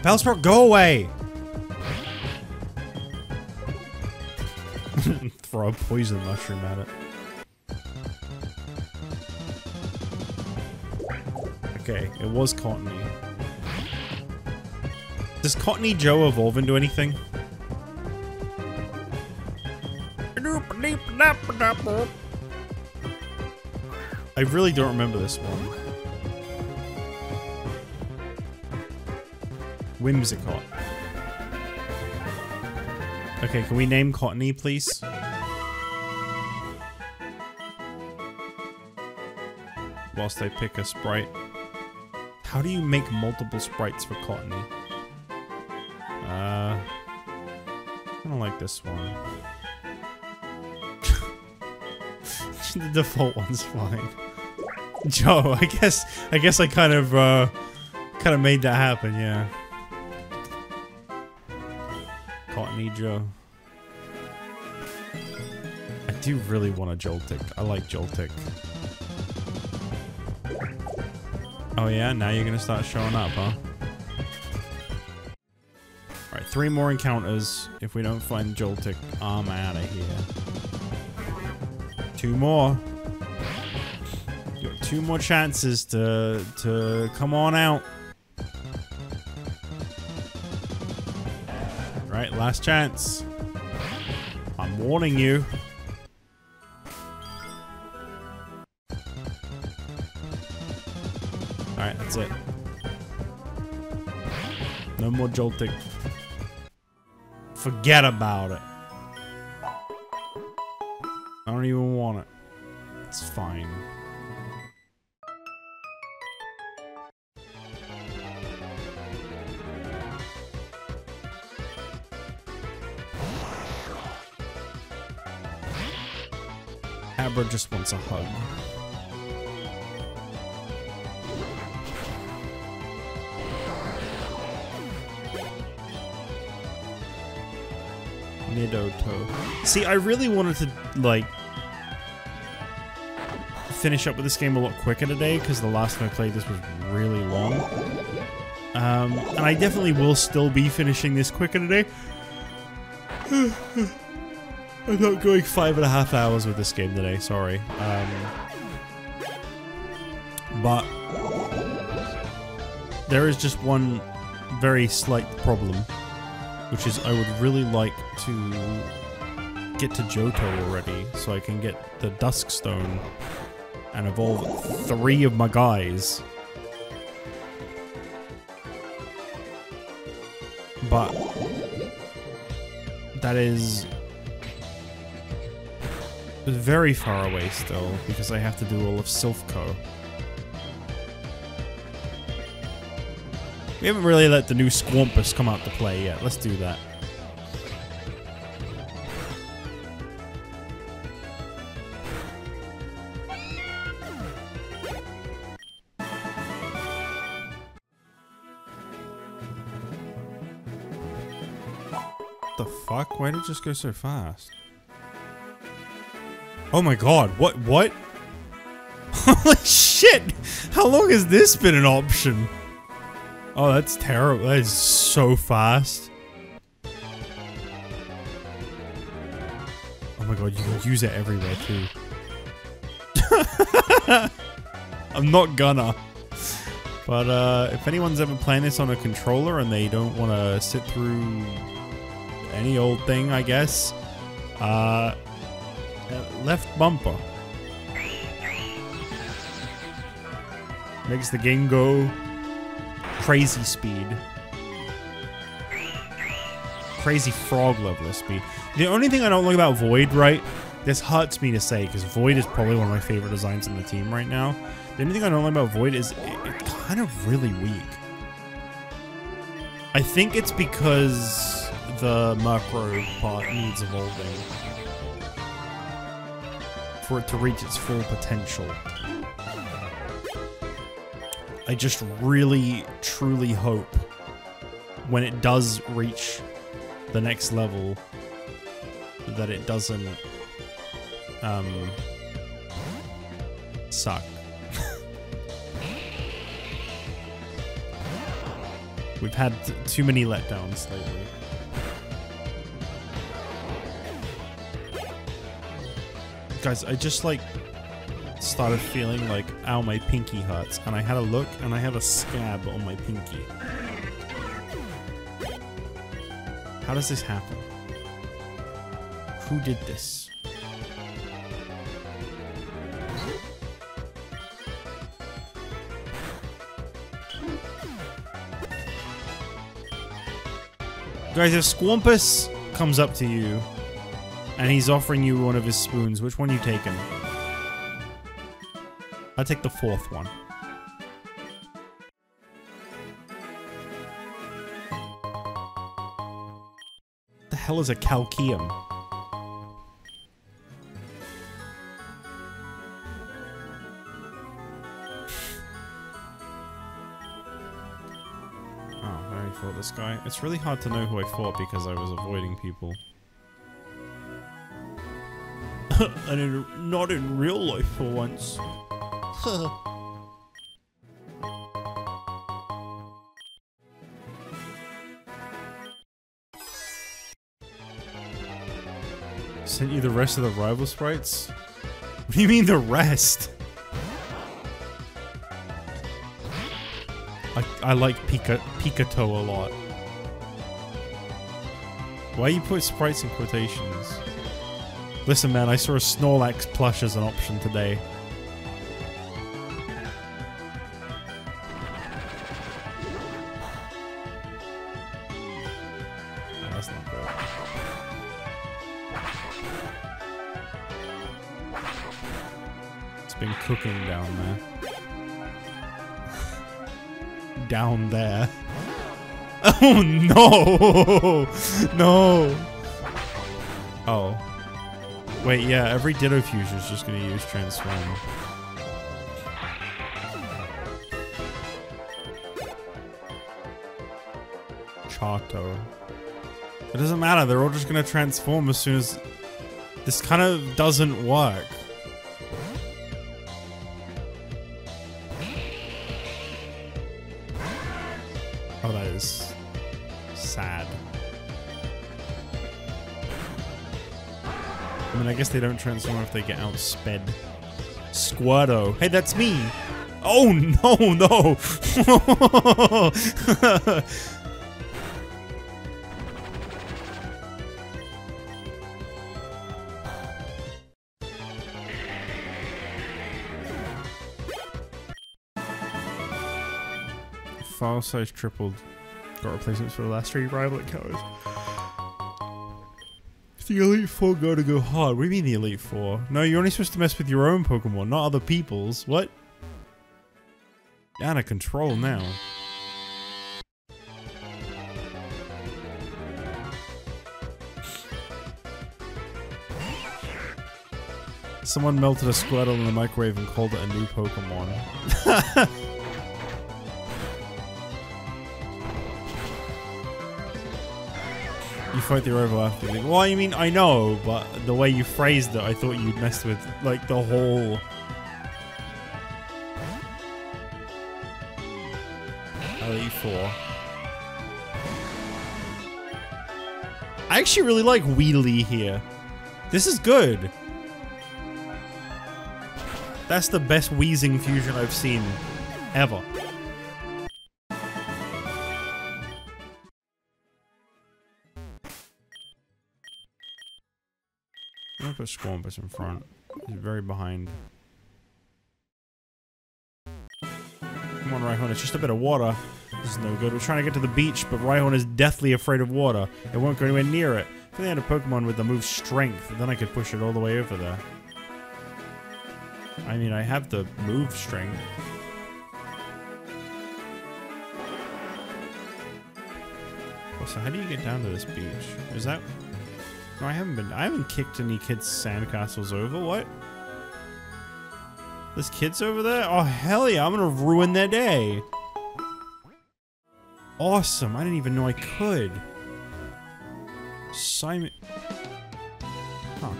Bellsprout, go away! Throw a poison mushroom at it. Okay, it was Cottony. Does Cottony Joe evolve into anything? I really don't remember this one. Whimsicott. Okay, can we name Cottony, please? Whilst I pick a sprite. How do you make multiple sprites for Cottony? Uh, I don't like this one. The default one's fine. Joe, I guess, I guess I kind of, uh, kind of made that happen, yeah. Cottony Joe. I do really want a Joltik. I like Joltik. Oh yeah, now you're gonna start showing up, huh? Alright, three more encounters. If we don't find Joltik, I'm out of here. Two more. You got two more chances to, to come on out. Right, last chance. I'm warning you. Alright, that's it. No more Joltik. Forget about it. I don't even want it. It's fine. Abra just wants a hug. Nidoto. See, I really wanted to, like, finish up with this game a lot quicker today, because the last time I played this was really long. Um, and I definitely will still be finishing this quicker today. I'm not going five and a half hours with this game today, sorry. Um, but there is just one very slight problem, which is I would really like to get to Johto already, so I can get the Duskstone and evolve three of my guys. But that is very far away still, because I have to do all of Silph Co. We haven't really let the new Swampus come out to play yet. Let's do that. What the fuck? Why did it just go so fast? Oh my god, what? What? Holy shit! How long has this been an option? Oh, that's terrible. That is so fast. Oh my god, you can use it everywhere too. I'm not gonna. But uh, if anyone's ever playing this on a controller and they don't want to sit through any old thing, I guess. Uh, left bumper. Makes the game go crazy speed. Crazy frog level of speed. The only thing I don't like about Void, right? This hurts me to say, because Void is probably one of my favorite designs in the team right now. The only thing I don't like about Void is it's kind of really weak. I think it's because the Murkrow part needs evolving for it to reach its full potential. I just really, truly hope when it does reach the next level, that it doesn't um, suck. We've had too many letdowns lately. Guys, I just like started feeling like, ow, my pinky hurts, and I had a look and I have a scab on my pinky. How does this happen? Who did this? Guys, if Swampus comes up to you and he's offering you one of his spoons, which one are you taking? I'll take the fourth one. What the hell is a Calcium? Oh, I already fought this guy. It's really hard to know who I fought because I was avoiding people. And in, not in real life for once. Sent you the rest of the rival sprites? What do you mean the rest? I, I like Pika, Pikato a lot. Why you put sprites in quotations? Listen man, I saw a Snorlax plush as an option today. Cooking down there. Down there. Oh no! No! Oh. Wait, yeah, every Ditto Fusion is just gonna use Transform. Chato. It doesn't matter, they're all just gonna transform as soon as... This kind of doesn't work. I guess they don't transform if they get outsped. Squirtle. Hey, that's me! Oh, no, no! File size tripled. Got replacements for the last three rival encounters. The Elite Four go to go hard. What do you mean the Elite Four? No, you're only supposed to mess with your own Pokemon, not other people's. What? Out of control now. Someone melted a Squirtle in the microwave and called it a new Pokemon. You fight the rival after. Well, I mean, I know, but the way you phrased it, I thought you'd messed with, like, the whole... L E four. I actually really like Wheelie here. This is good. That's the best wheezing fusion I've seen ever. Put Swampus in front. He's very behind. Come on, Rhyhorn. It's just a bit of water. This is no good. We're trying to get to the beach, but Rhyhorn is deathly afraid of water. It won't go anywhere near it. If I had a Pokemon with the move Strength, then I could push it all the way over there. I mean, I have the move Strength. Well, so how do you get down to this beach? Is that... No, I haven't been- I haven't kicked any kids' sandcastles over, what? There's kids over there? Oh, hell yeah, I'm gonna ruin their day! awesome. I didn't even know I could. Simon. Huh.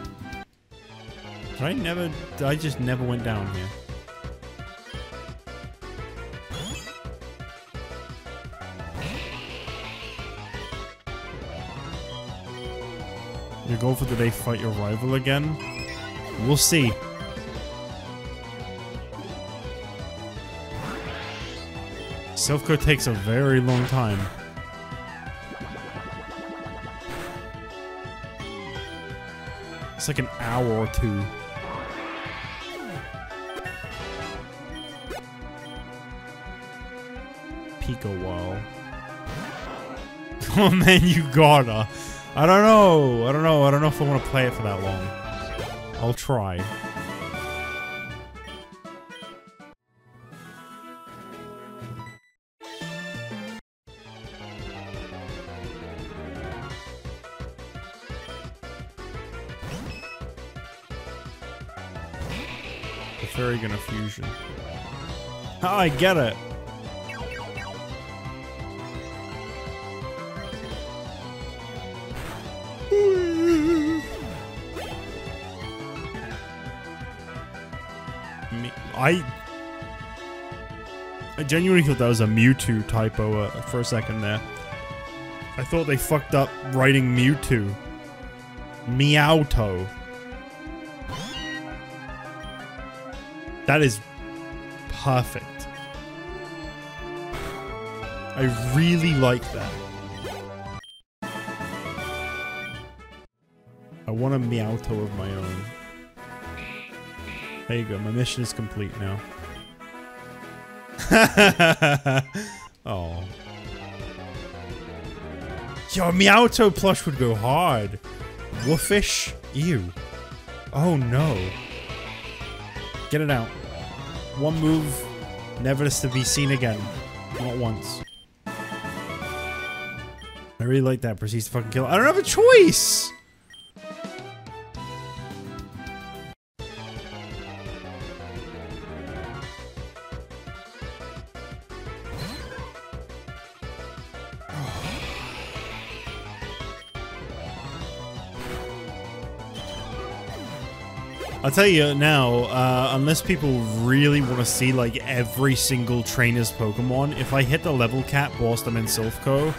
Did I never. I just never went down here. Your goal for today, fight your rival again? We'll see. Silph Co takes a very long time. It's like an hour or two. Pico Wow. Oh man, you gotta. I don't know. I don't know. I don't know if I want to play it for that long. I'll try. The fairy gonna fusion. Oh, I get it. I, I genuinely thought that was a Mewtwo typo uh, for a second there. I thought they fucked up writing Mewtwo. Meowto. That is perfect. I really like that. I want a Meowto of my own. There you go, my mission is complete now. Oh. Yo, Meowto plush would go hard. Woofish? Ew. Oh no. Get it out. One move, never to be seen again. Not once. I really like that. Proceeds to fucking kill. I don't have a choice! I'll tell you now, uh, unless people really want to see like every single trainer's Pokemon, if I hit the level cap whilst I'm in Silph Co,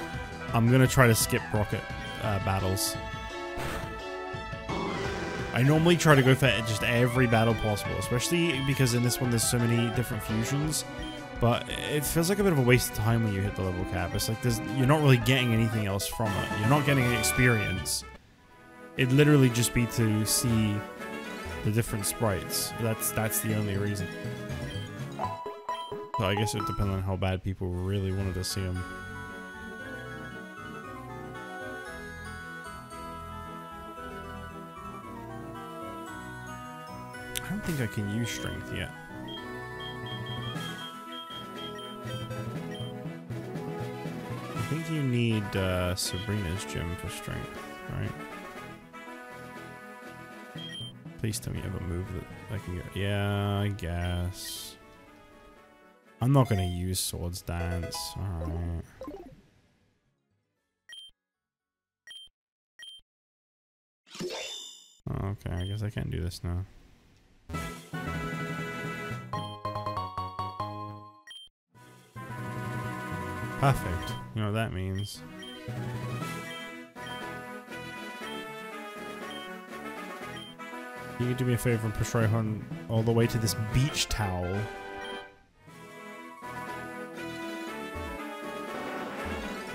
I'm going to try to skip Rocket uh, battles. I normally try to go for just every battle possible, especially because in this one there's so many different fusions, but it feels like a bit of a waste of time when you hit the level cap. It's like there's, you're not really getting anything else from it. You're not getting any experience. It'd literally just be to see the different sprites. That's that's the only reason. So I guess it depends on how bad people really wanted to see them. I don't think I can use strength yet. I think you need uh, Sabrina's gem for strength, right? Please tell me you have a move that I can get. Yeah, I guess. I'm not gonna use Swords Dance. Alright. Oh, okay, I guess I can't do this now. Perfect. You know what that means. You can do me a favor and push Ryan all the way to this beach towel.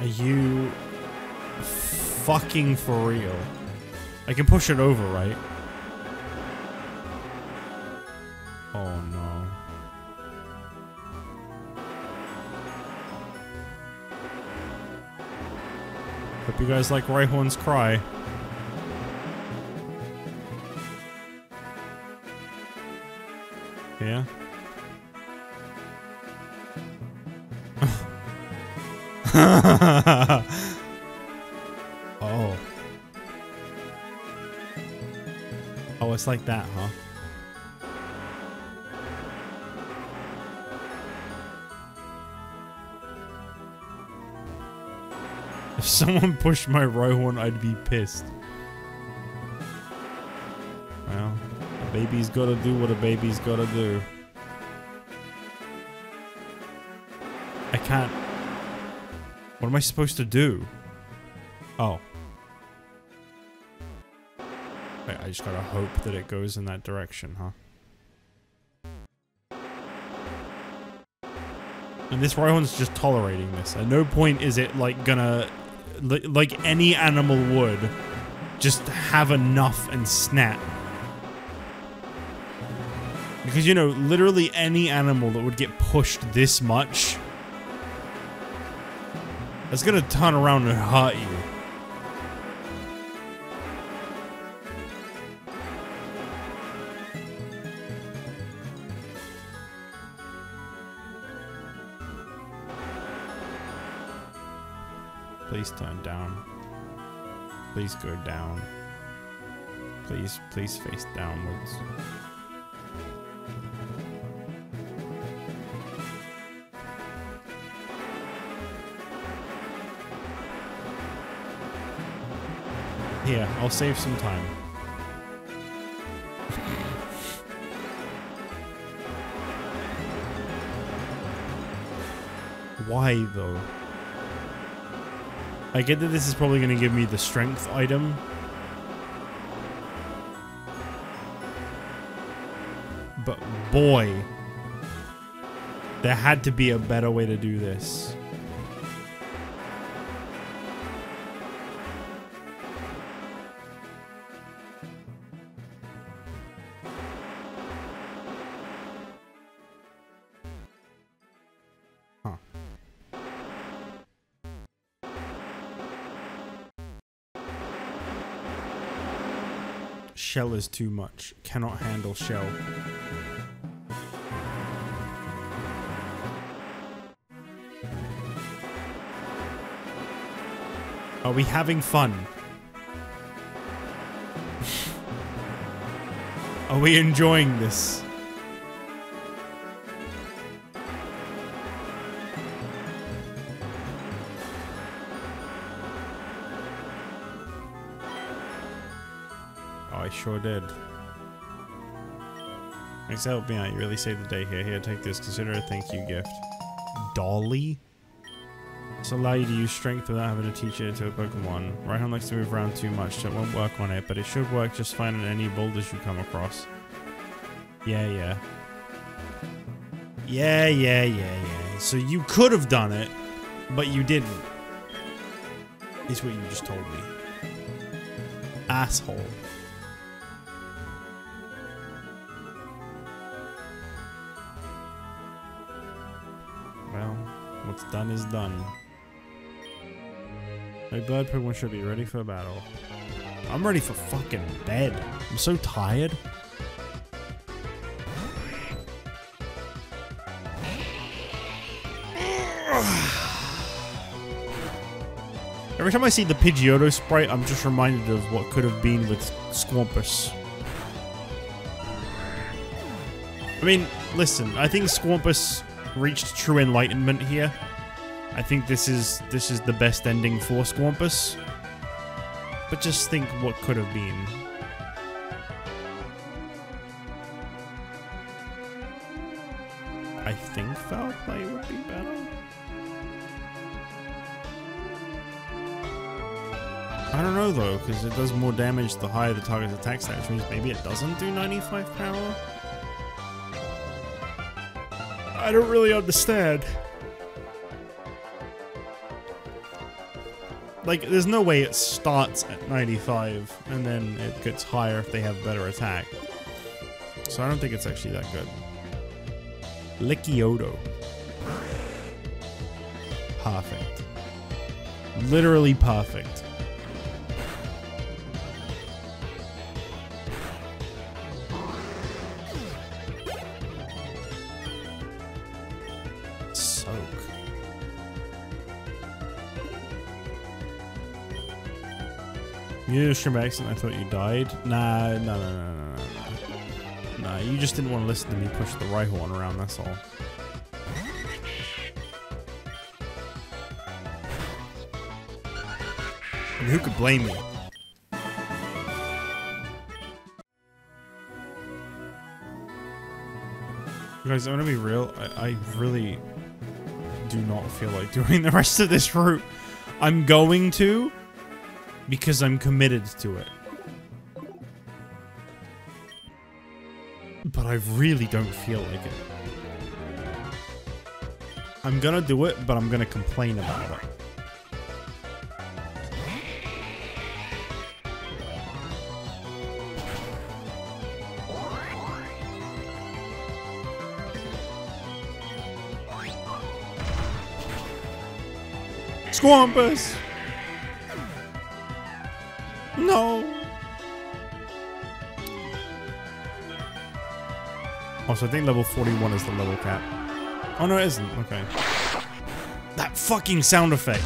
Are you fucking for real? I can push it over, right? Oh no. Hope you guys like Rhyhorn's cry. Yeah. Oh. Oh, it's like that, huh? If someone pushed my Rohorn, I'd be pissed. Well, a baby's gotta do what a baby's gotta do. I can't... What am I supposed to do? Oh. Wait, I just gotta hope that it goes in that direction, huh? And this Rohorn's just tolerating this. At no point is it, like, gonna... Li like any animal would. Just have enough and snap. Because, you know, literally any animal that would get pushed this much... That's gonna turn around and hurt you. Please turn down. Please go down. Please, please face downwards. Here, I'll save some time. Why though? I get that this is probably going to give me the strength item. But boy, there had to be a better way to do this. Shell is too much. Cannot handle shell. Are we having fun? Are we enjoying this? Sure did. Thanks, help me out. You really saved the day here. Here, take this. Consider a thank you gift. Dolly? This will allow you to use strength without having to teach it to a Pokemon. Ryan likes to move around too much, so it won't work on it, but it should work just fine on any boulders you come across. Yeah, yeah. Yeah, yeah, yeah, yeah. So you could have done it, but you didn't. Is what you just told me. Asshole. What's done is done. My bird Pokemon should be ready for battle. I'm ready for fucking bed. I'm so tired. Every time I see the Pidgeotto sprite, I'm just reminded of what could have been with Swampus. I mean, listen, I think Swampus reached true enlightenment here. I think this is this is the best ending for Swampus. But just think what could have been. I think foul play would be better. I don't know though, because it does more damage the higher the target's attack stat, which means maybe it doesn't do ninety-five power. I don't really understand. Like, there's no way it starts at ninety-five and then it gets higher if they have better attack. So I don't think it's actually that good. Lickiotto. Perfect. Literally perfect. You did a Shrimp accent, I thought you died. Nah, no, no, no, no, no, no. Nah, you just didn't want to listen to me push the Rhyhorn around, that's all. And who could blame me? Guys, I'm gonna be real. I, I really do not feel like doing the rest of this route. I'm going to because I'm committed to it. But I really don't feel like it. I'm gonna do it, but I'm gonna complain about it. Swampus! No! Oh, so I think level forty-one is the level cap. Oh, no, it isn't. Okay. That fucking sound effect!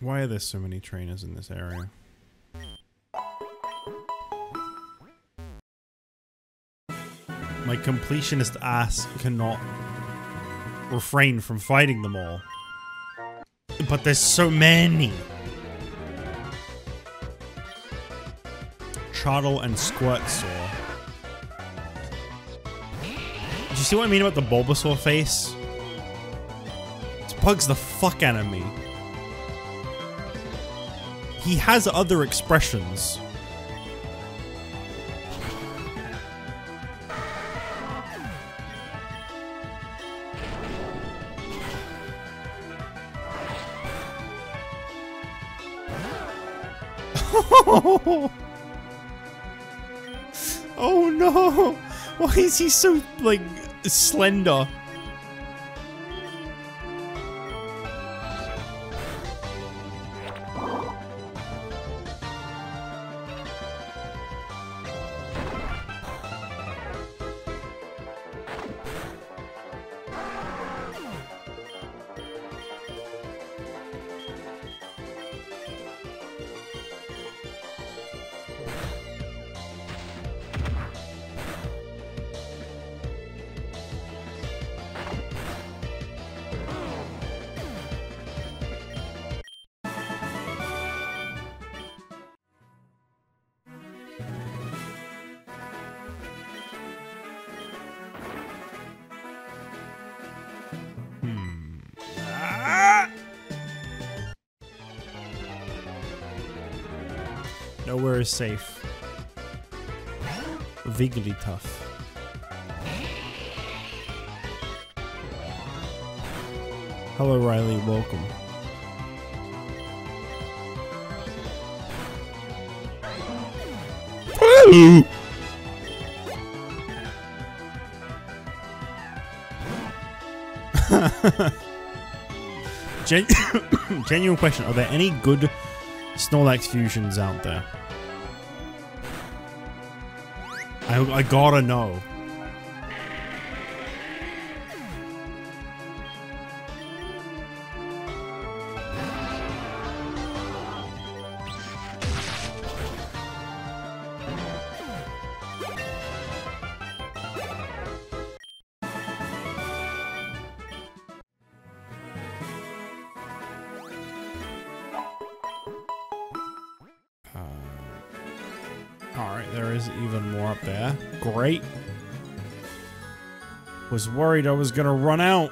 Why are there so many trainers in this area? My completionist ass cannot refrain from fighting them all. But there's so many! Chartle and Squirtsaw. Do you see what I mean about the Bulbasaur face? It bugs the fuck out of me. He has other expressions. Oh no! Why is he so, like, slender? Nowhere is safe. Wigglytuff. Hello, Riley. Welcome. Hello. Gen Genuine question: are there any good Snorlax fusions out there? I, I gotta know. Was worried I was gonna run out.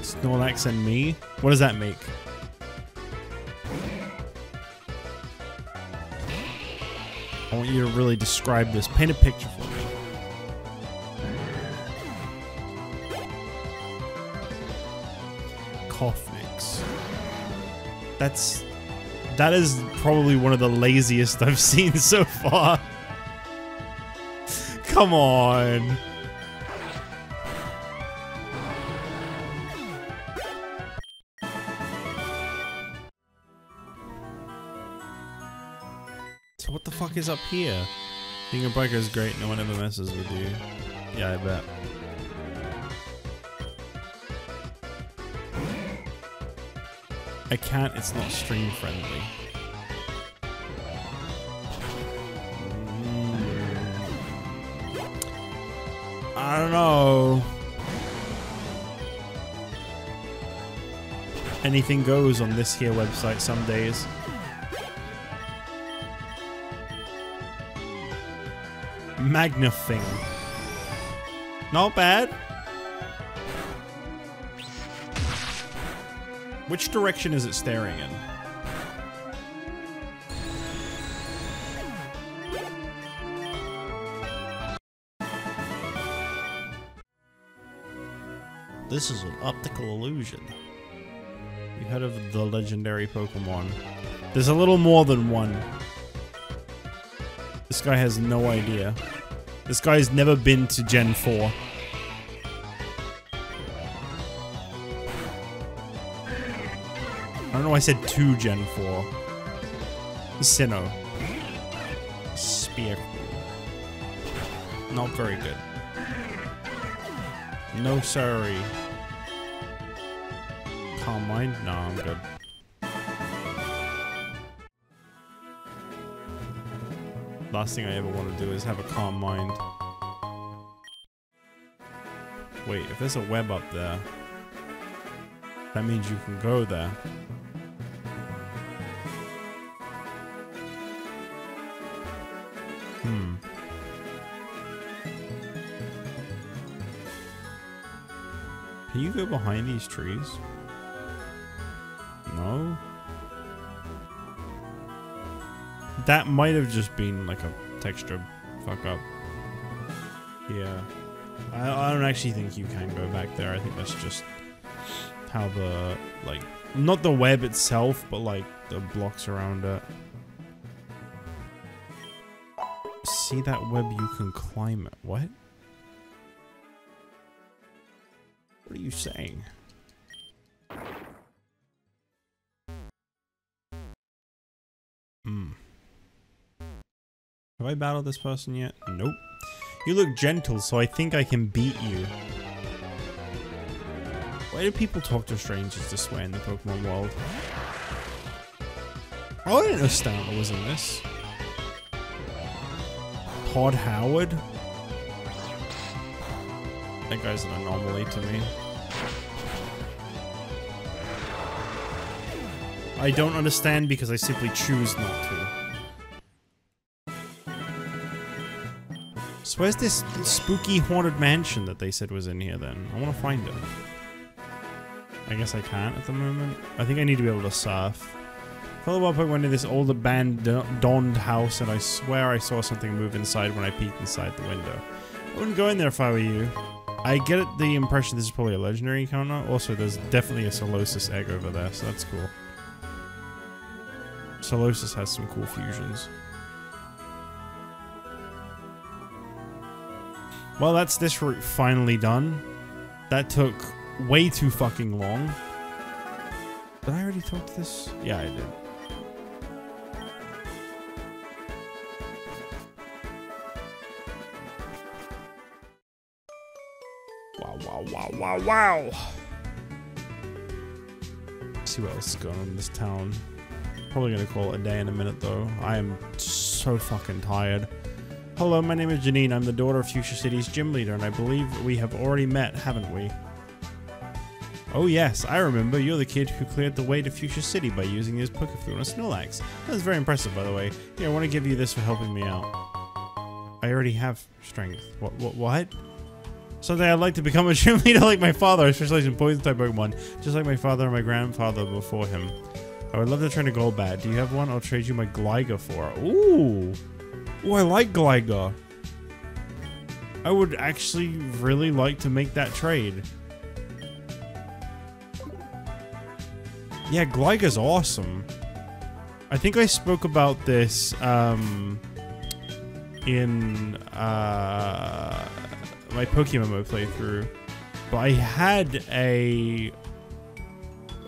Snorlax and me? What does that make? I want you to really describe this. Paint a picture for me. Cough mix. That's... that is probably one of the laziest I've seen so far. Come on. So what the fuck is up here? Being a biker is great. No one ever messes with you. Yeah, I bet. I can't, it's not stream friendly. I don't know. Anything goes on this here website some days. Magnafing. Not bad. Which direction is it staring in? This is an optical illusion. You heard of the legendary Pokemon. There's a little more than one. This guy has no idea. This guy's never been to Gen four. I don't know why I said two Gen four. Sinnoh. Spear. Not very good. No, sorry. Calm mind? No, I'm good. Last thing I ever want to do is have a calm mind. Wait, if there's a web up there, that means you can go there. Hmm. Can you go behind these trees? No? That might have just been like a texture fuck up. Yeah. I, I don't actually think you can go back there. I think that's just how the, like, not the web itself, but like the blocks around it. See that web, you can climb it. What? What are you saying? Hmm. Have I battled this person yet? Nope. You look gentle, so I think I can beat you. Why do people talk to strangers this way in the Pokemon world? Oh, I didn't know Stamper was in this. Todd Howard? That guy's an anomaly to me. I don't understand because I simply choose not to. So where's this spooky haunted mansion that they said was in here then? I want to find it. I guess I can't at the moment. I think I need to be able to surf. Follow up, I went to this old abandoned house and I swear I saw something move inside when I peeked inside the window. I wouldn't go in there if I were you. I get the impression this is probably a legendary encounter. Also, there's definitely a Solosis egg over there, so that's cool. Solosis has some cool fusions. Well, that's this route finally done. That took way too fucking long. Did I already talk to this? Yeah, I did. Wow, wow, wow! Let's see what else is going on in this town. Probably gonna call it a day in a minute though. I am so fucking tired. Hello, my name is Janine. I'm the daughter of Fuchsia City's gym leader, and I believe we have already met, haven't we? Oh yes, I remember. You're the kid who cleared the way to Fuchsia City by using his Poke Flute on a Snorlax. That was very impressive, by the way. Here, I want to give you this for helping me out. I already have strength. What, what, what? Someday I'd like to become a gym leader like my father. I specialize in poison-type Pokemon, just like my father and my grandfather before him. I would love to train a Golbat. Do you have one? I'll trade you my Gligar for it. Ooh! Ooh, I like Gligar. I would actually really like to make that trade. Yeah, Gligar's awesome. I think I spoke about this, um... in, uh... my PokeMMO playthrough, but I had a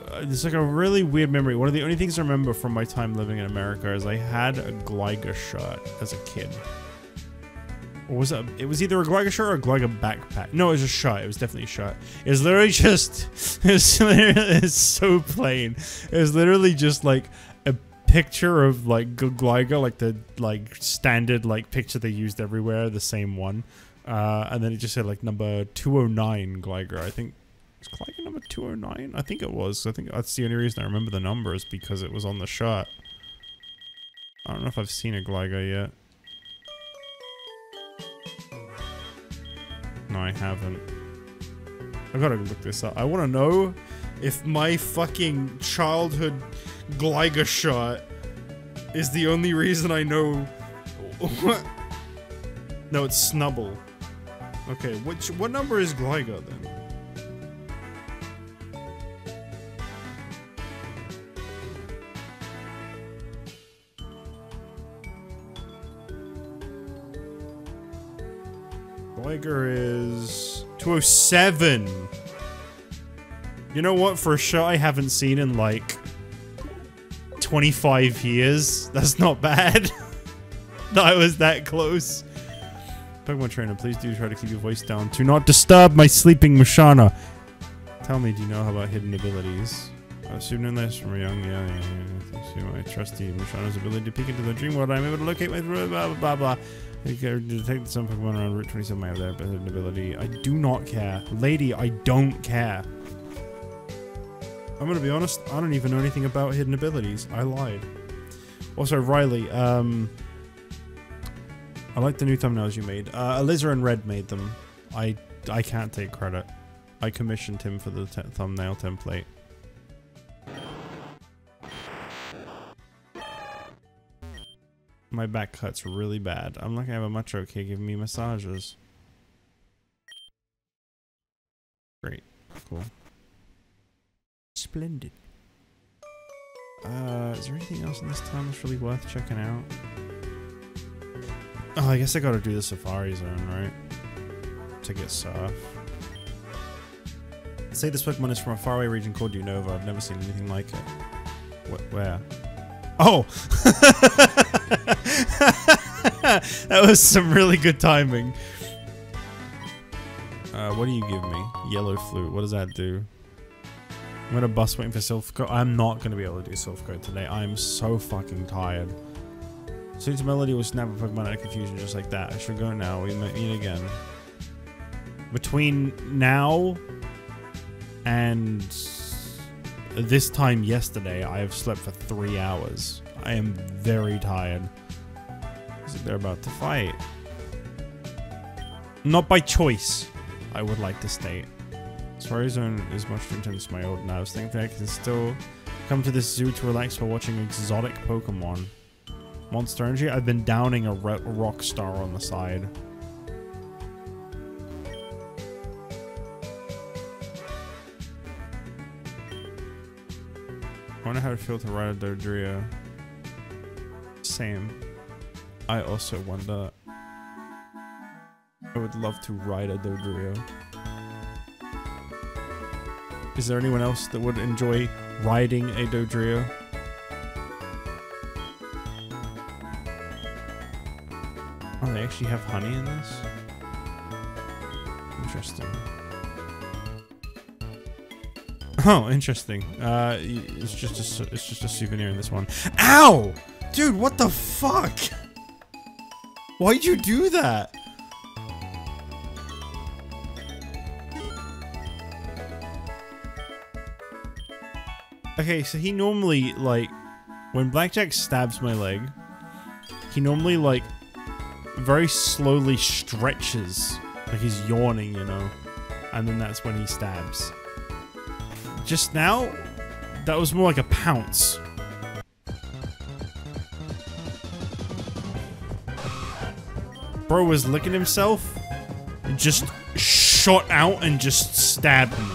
uh, there's like a really weird memory. One of the only things I remember from my time living in America is I had a Gligar shirt as a kid. Or was it? It was either a Gligar shirt or a Gligar backpack. No, it was a shirt. It was definitely a shirt. It was literally just. It's it's so plain. It was literally just like a picture of like Gligar, like the like standard like picture they used everywhere, the same one. Uh, and then it just said like number two oh nine Gligar. I think was Gligar number two oh nine. I think it was. I think that's the only reason I remember the number is because it was on the shirt. I don't know if I've seen a Gligar yet. No, I haven't. I've got to look this up. I want to know if my fucking childhood Gligar shot is the only reason I know what. No, it's Snubble. Okay, which what number is Gligar then? Gligar is two oh seven. You know what? For a shot I haven't seen in like twenty-five years, that's not bad. That I was that close. Pokemon trainer, please do try to keep your voice down. Do not disturb my sleeping Machana. Tell me, do you know about hidden abilities? I assume no less from a young, yeah, yeah, yeah. I assume I trust you. Machana's ability to peek into the dream world. I'm able to locate my blah, blah, blah, blah. I can detect some Pokemon around Route twenty-seven. I have their hidden ability. I do not care. Lady, I don't care. I'm gonna be honest, I don't even know anything about hidden abilities. I lied. Also, Riley, um... I like the new thumbnails you made. Uh, Alizarin Red made them. I I can't take credit. I commissioned him for the te thumbnail template. My back hurts really bad. I'm not gonna have a Manchoke here giving me massages. Great. Cool. Splendid. Uh, is there anything else in this town that's really worth checking out? Oh, I guess I gotta do the Safari Zone, right? To get Surf. Say this Pokemon is from a faraway region called Unova. I've never seen anything like it. Wh where? Oh! That was some really good timing. Uh, what do you give me? Yellow Flute. What does that do? I'm gonna bus waiting for Silph Co. I'm not gonna be able to do Silph Co today. I'm so fucking tired. Soon to Melody will snap a Pokemon out of confusion just like that. I should go now. We might meet again. Between now and this time yesterday, I have slept for three hours. I am very tired. So they're about to fight. Not by choice, I would like to state. Safari Zone is much too intense to my old nerves. Think that I can still come to this zoo to relax while watching exotic Pokemon. Monster Energy? I've been downing a rock star on the side. I wonder how it feels to ride a Dodrio. Same. I also wonder. I would love to ride a Dodrio. Is there anyone else that would enjoy riding a Dodrio? Oh, they actually have honey in this? Interesting. Oh, interesting. Uh, it's just a, it's just a souvenir in this one. Ow! Dude, what the fuck? Why'd you do that? Okay, so he normally, like, when Blackjack stabs my leg, he normally, like, very slowly stretches, like he's yawning, you know, and then that's when he stabs. Just now, that was more like a pounce. Bro was licking himself, and just shot out and just stabbed me.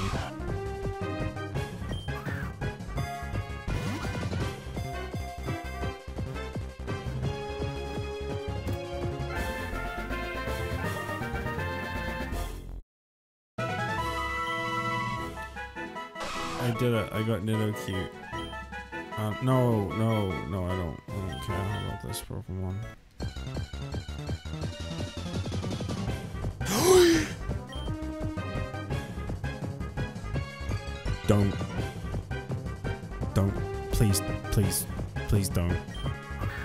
I got Nidoking. Um, no, no, no, I don't, I don't care about this Pokemon. Don't. Don't. Please, please, please don't.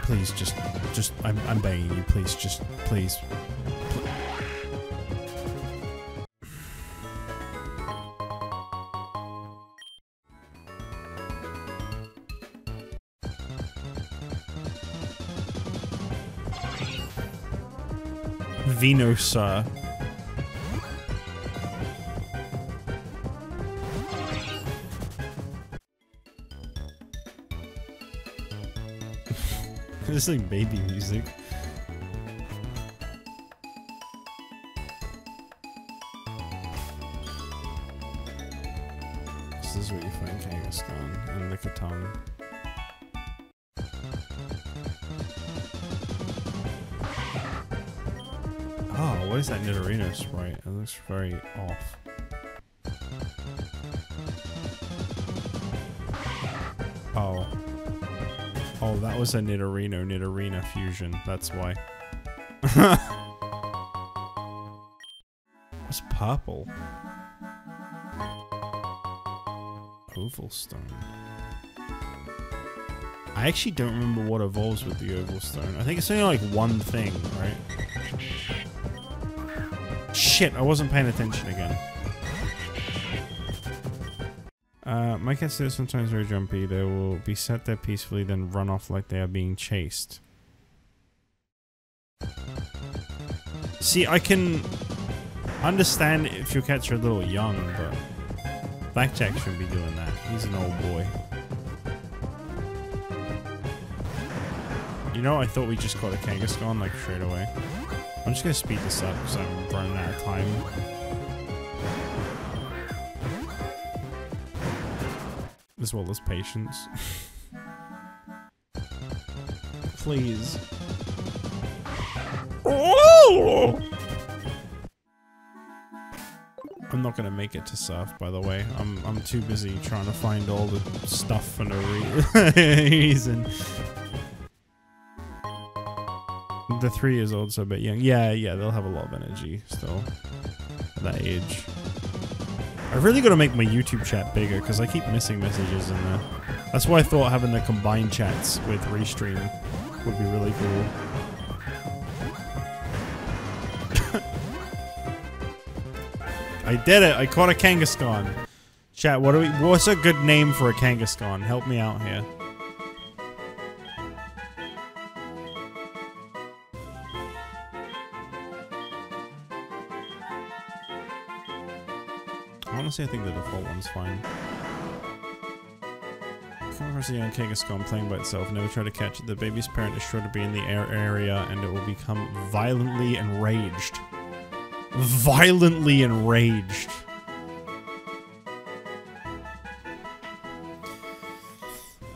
Please, just, just, I'm, I'm begging you, please, just, please. Venusaur. This is like baby music. This is what you find Kangaskhan and Lickitung. Oh, what is that Nidorino sprite? It looks very off. Oh. Oh, that was a Nidorino, Nidorina fusion. That's why. What's purple? Oval Stone. I actually don't remember what evolves with the Oval Stone. I think it's only like one thing, right? Shit, I wasn't paying attention again. Uh, my cats are sometimes very jumpy. They will be sat there peacefully, then run off like they are being chased. See, I can understand if your cats are a little young, but Blackjack shouldn't be doing that. He's an old boy. You know, I thought we just caught a Kangaskhan, like, straight away. I'm just gonna speed this up, because I'm running out of time. As well as patience. Please. Oh! I'm not gonna make it to surf, by the way. I'm I'm too busy trying to find all the stuff for no re reason. The three years old's a bit young. Yeah, yeah, they'll have a lot of energy still at that age. I really gotta make my YouTube chat bigger because I keep missing messages in there. That's why I thought having the combined chats with Restream would be really cool. I did it! I caught a Kangaskhan. Chat, what do we? What's a good name for a Kangaskhan? Help me out here. Honestly, I think the default one's fine. Come across a young Kangaskhan playing by itself. Never try to catch it. The baby's parent is sure to be in the air area, and it will become violently enraged. Violently enraged.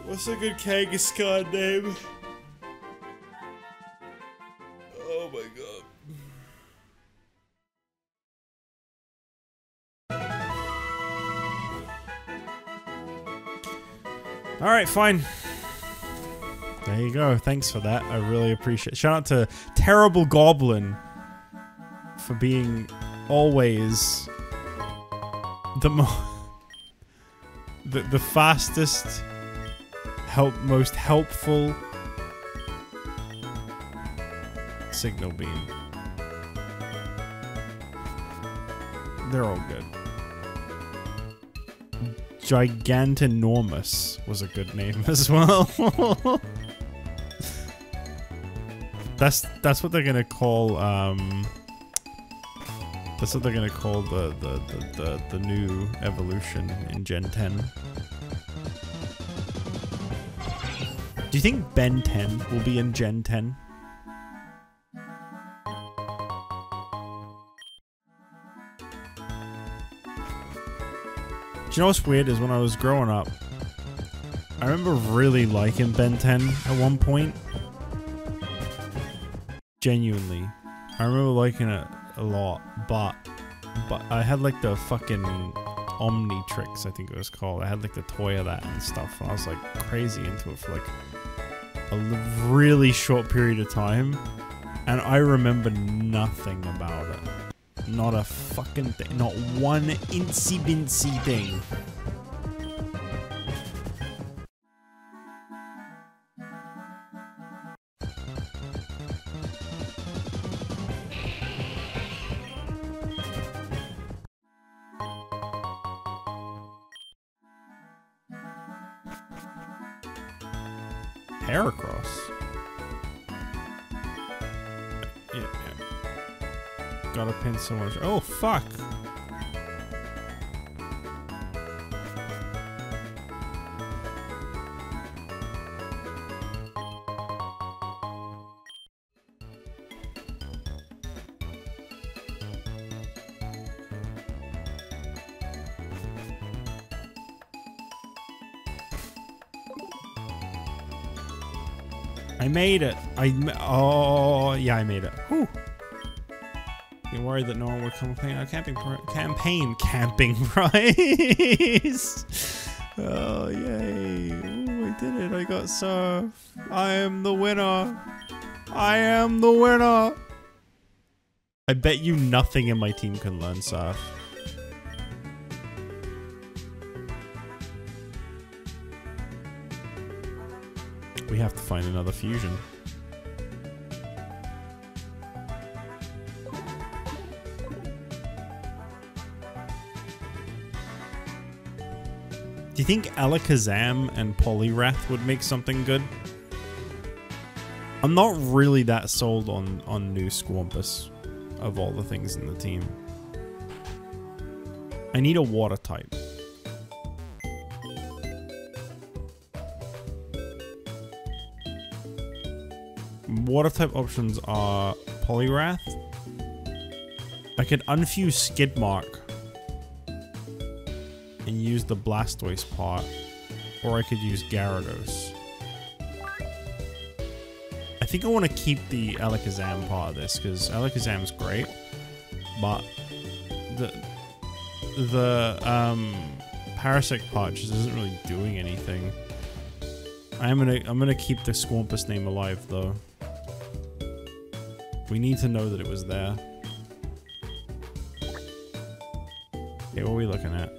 What's a good Kangaskhan name? Oh my god. Alright, fine. There you go. Thanks for that. I really appreciate it. Shout out to Terrible Goblin for being always the mo the, the fastest, help most helpful signal beam. They're all good. Gigantinormous was a good name as well. that's that's what they're gonna call. Um, that's what they're gonna call the the, the the the new evolution in Gen ten. Do you think Ben ten will be in Gen ten? Do you know what's weird is when I was growing up, I remember really liking Ben ten at one point. Genuinely. I remember liking it a lot, but but I had like the fucking Omnitrix, I think it was called. I had like the toy of that and stuff, and I was like crazy into it for like a really short period of time, and I remember nothing about it. Not a fucking thing. Not one incy bincy thing. Heracross. Yeah, yeah. Gotta pin so much. Oh, fuck! I made it. I ma oh yeah, I made it. Whew. You worried that no one would complain? Oh, camping pri campaign camping prize. Oh yay! Ooh, I did it. I got surf. I am the winner. I am the winner. I bet you nothing in my team can learn surf. We have to find another fusion. Do you think Alakazam and Poliwrath would make something good? I'm not really that sold on, on new Swampus of all the things in the team. I need a water type. Water type options are Poliwrath. I could unfuse Skidmark and use the Blastoise part, or I could use Gyarados. I think I want to keep the Alakazam part of this because Alakazam is great, but the the um, Parasect part just isn't really doing anything. I'm gonna I'm gonna keep the Swampus name alive though. We need to know that it was there. Okay, what are we looking at?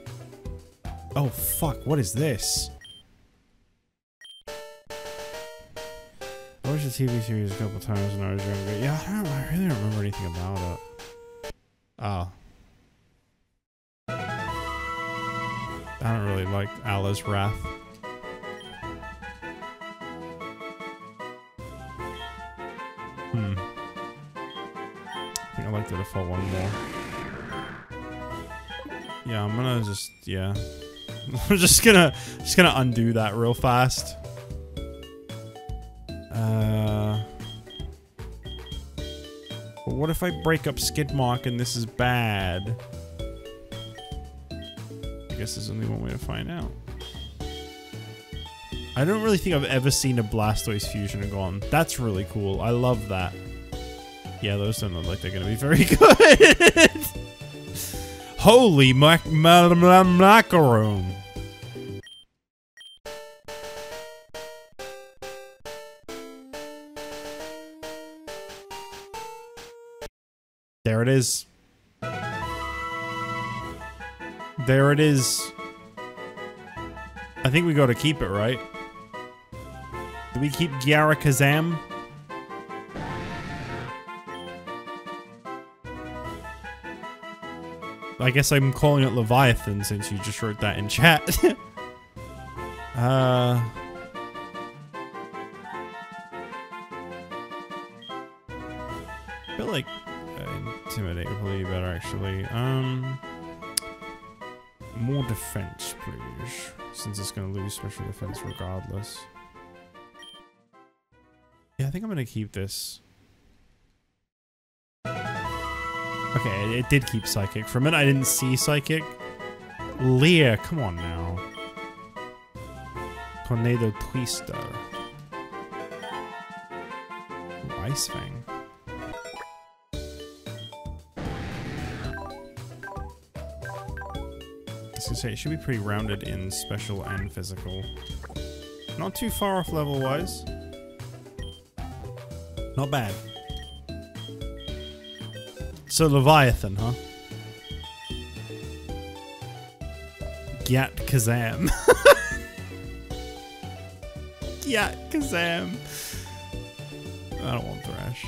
Oh fuck, what is this? I watched the T V series a couple times when I was younger. Yeah, I don't I really don't remember anything about it. Oh. I don't really like Alizarin. Hmm. I liked it if I want more. Yeah, I'm gonna just yeah. I'm just gonna just gonna undo that real fast. Uh but what if I break up Skidmark and this is bad? I guess there's only one way to find out. I don't really think I've ever seen a Blastoise fusion and gone, that's really cool. I love that. Yeah, those don't look like they're gonna be very good. Holy mac ma ma macaroon. There it is. There it is. I think we gotta keep it, right? Do we keep Gyarados? I guess I'm calling it Leviathan since you just wrote that in chat. uh, I feel like uh, Intimidate would probably be better, actually. Um, more defense, please. Since it's going to lose special defense regardless. Yeah, I think I'm going to keep this. Okay, it did keep Psychic from it. I didn't see Psychic. Leer, come on now. Tornado Twister. Ooh, Ice Fang. I was gonna say, it should be pretty rounded in special and physical. Not too far off level-wise. Not bad. So Leviathan, huh? Gyarados. Gyarados. I don't want Thrash.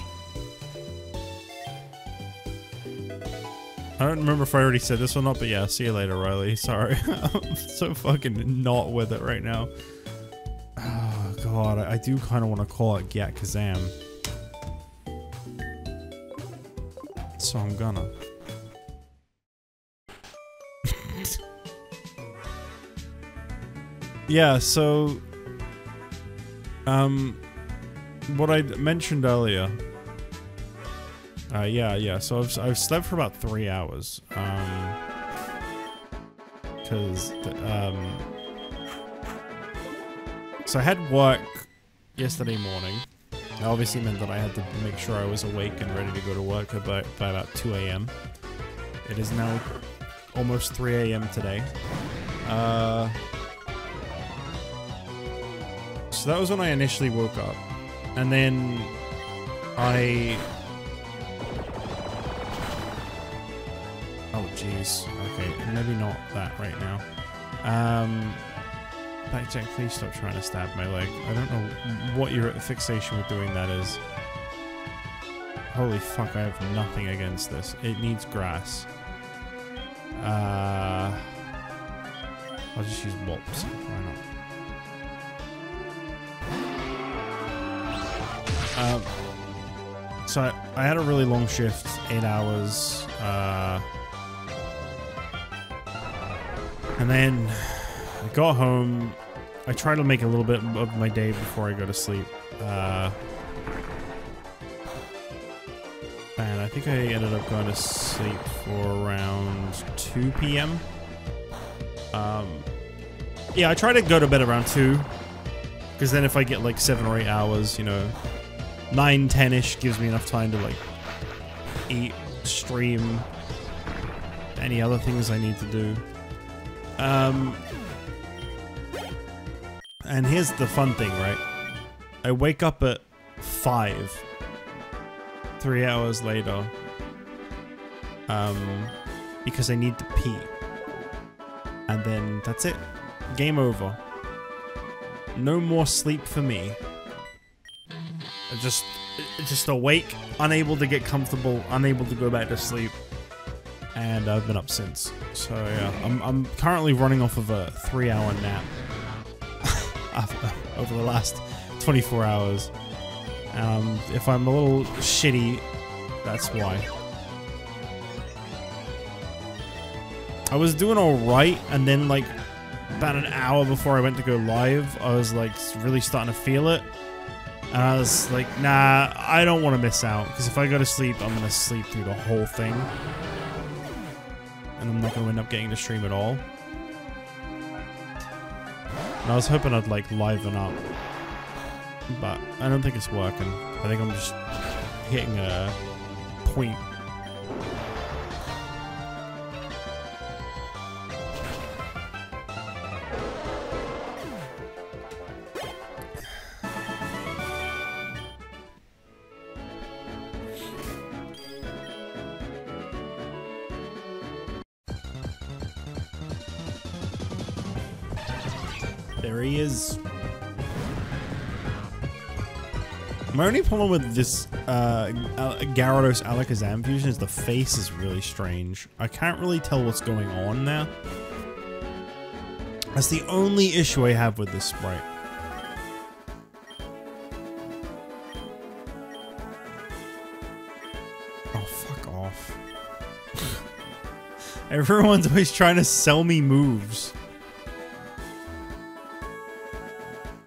I don't remember if I already said this or not, but yeah, see you later, Riley. Sorry. I'm so fucking not with it right now. Oh, God. God, I, I do kind of want to call it Gatkazam. So I'm gonna. Yeah, so... Um... What I mentioned earlier... Uh, yeah, yeah, so I've, I've slept for about three hours. Um... Because... Um... So I had work yesterday morning. That obviously meant that I had to make sure I was awake and ready to go to work about, by about two A M It is now almost three A M today. Uh... So that was when I initially woke up, and then I... Oh jeez, okay, maybe not that right now. Um, Blackjack, please stop trying to stab my leg. I don't know what your fixation with doing that is. Holy fuck, I have nothing against this. It needs grass. Uh, I'll just use Wops, why not? Um, so I, I had a really long shift, eight hours, uh, and then I got home. I tried to make a little bit of my day before I go to sleep, uh, and I think I ended up going to sleep for around two P M Um, yeah, I try to go to bed around two, because then if I get like seven or eight hours, you know, nine, ten-ish gives me enough time to, like, eat, stream, any other things I need to do. Um, and here's the fun thing, right? I wake up at five, three hours later, um, because I need to pee. And then that's it. Game over. No more sleep for me. Just, just awake, unable to get comfortable, unable to go back to sleep, and I've been up since. So yeah, I'm, I'm currently running off of a three-hour nap over the last twenty-four hours. Um, if I'm a little shitty, that's why. I was doing all right, and then like about an hour before I went to go live, I was like really starting to feel it. And I was like, nah, I don't want to miss out. Because if I go to sleep, I'm going to sleep through the whole thing. And I'm not going to end up getting to stream at all. And I was hoping I'd, like, liven up. But I don't think it's working. I think I'm just hitting a point. My only problem with this uh, Gyarados Alakazam fusion is the face is really strange. I can't really tell what's going on there. That's the only issue I have with this sprite. Oh, fuck off. Everyone's always trying to sell me moves.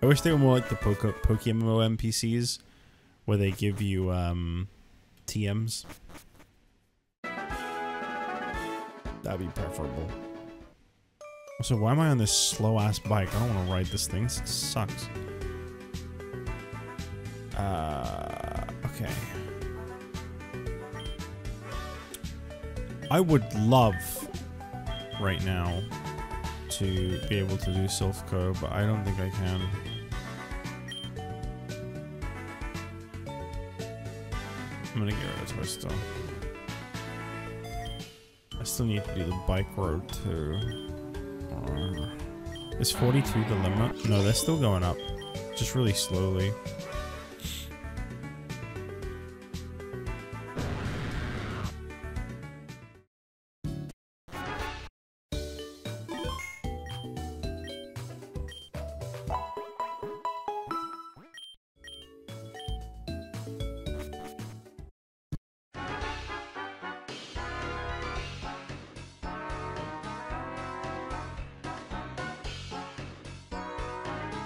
I wish they were more like the Poke PokeMMO N P Cs. Where they give you, um, T Ms. That'd be preferable. Also, why am I on this slow-ass bike? I don't want to ride this thing. This sucks. Uh, okay. I would love, right now, to be able to do Silph Co, but I don't think I can. I'm gonna get rid of Twister. I still need to do the bike road too. Uh, is forty-two the limit? No, they're still going up. Just really slowly.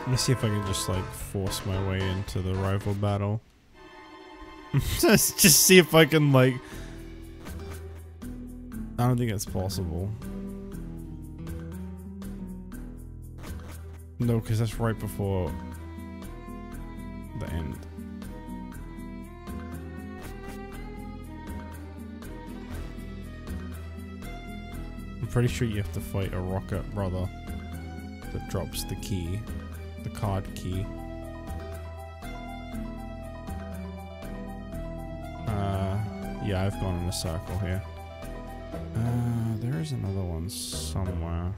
Let me see if I can just like force my way into the rival battle. Let's just see if I can like... I don't think it's possible. No, because that's right before the end. I'm pretty sure you have to fight a rocket brother that drops the key, the card key. Uh, yeah, I've gone in a circle here. Uh, there is another one somewhere.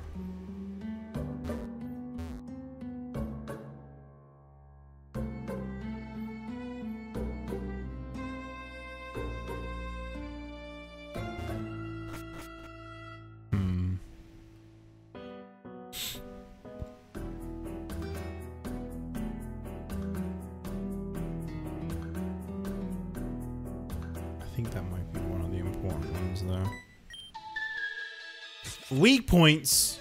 Weak points.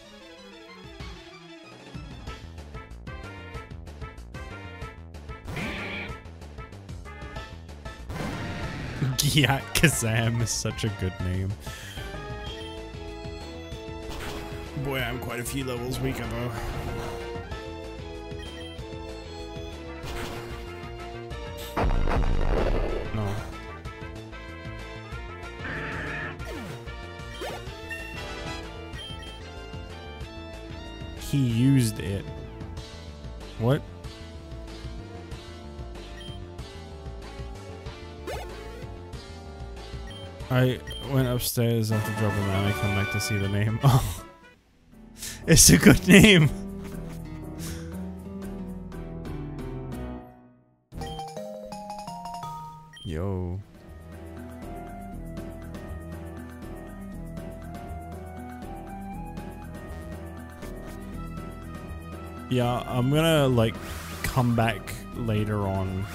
Gyak Kazam is such a good name. Boy, I'm quite a few levels weaker though. He used it. What? I went upstairs after dropping that and I come back to see the name. Oh. It's a good name. Yo. Yeah, I'm gonna like come back later on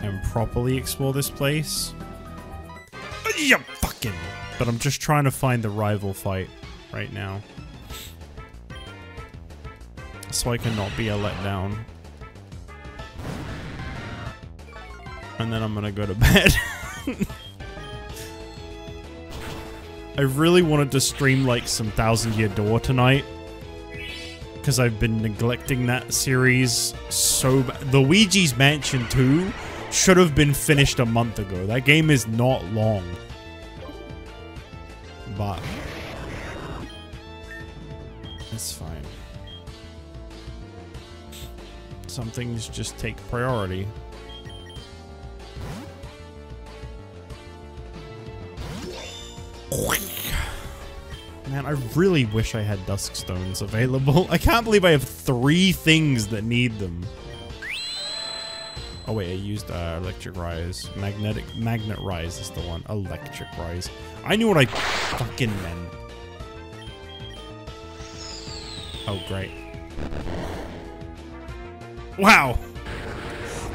and properly explore this place. Yeah, fucking. But I'm just trying to find the rival fight right now, so I cannot be a letdown. And then I'm gonna go to bed. I really wanted to stream like some Thousand Year Door tonight, because I've been neglecting that series so bad. Luigi's Mansion two should have been finished a month ago. That game is not long. But it's fine. Some things just take priority. Man, I really wish I had Dusk Stones available. I can't believe I have three things that need them. Oh wait, I used uh, Electric Rise. Magnetic Magnet Rise is the one. Electric Rise. I knew what I fucking meant. Oh great. Wow!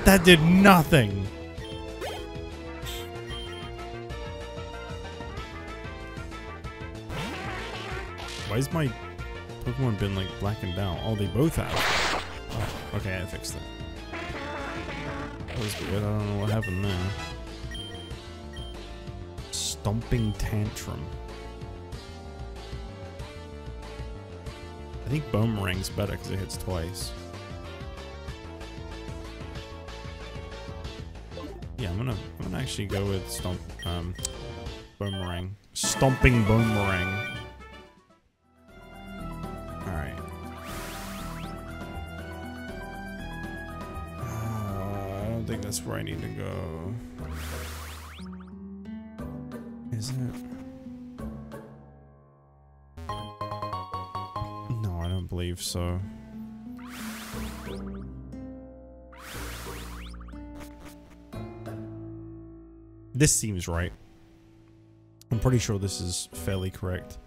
That did nothing! Why has my Pokemon been like blackened out? Oh, they both have. Oh, okay, I fixed them. That was weird. I don't know what happened there. Stomping Tantrum. I think Boomerang's better because it hits twice. Yeah, I'm gonna, I'm gonna actually go with Stomp, um, Boomerang. Stomping Boomerang. That's where I need to go. Is it? No, I don't believe so. This seems right. I'm pretty sure this is fairly correct.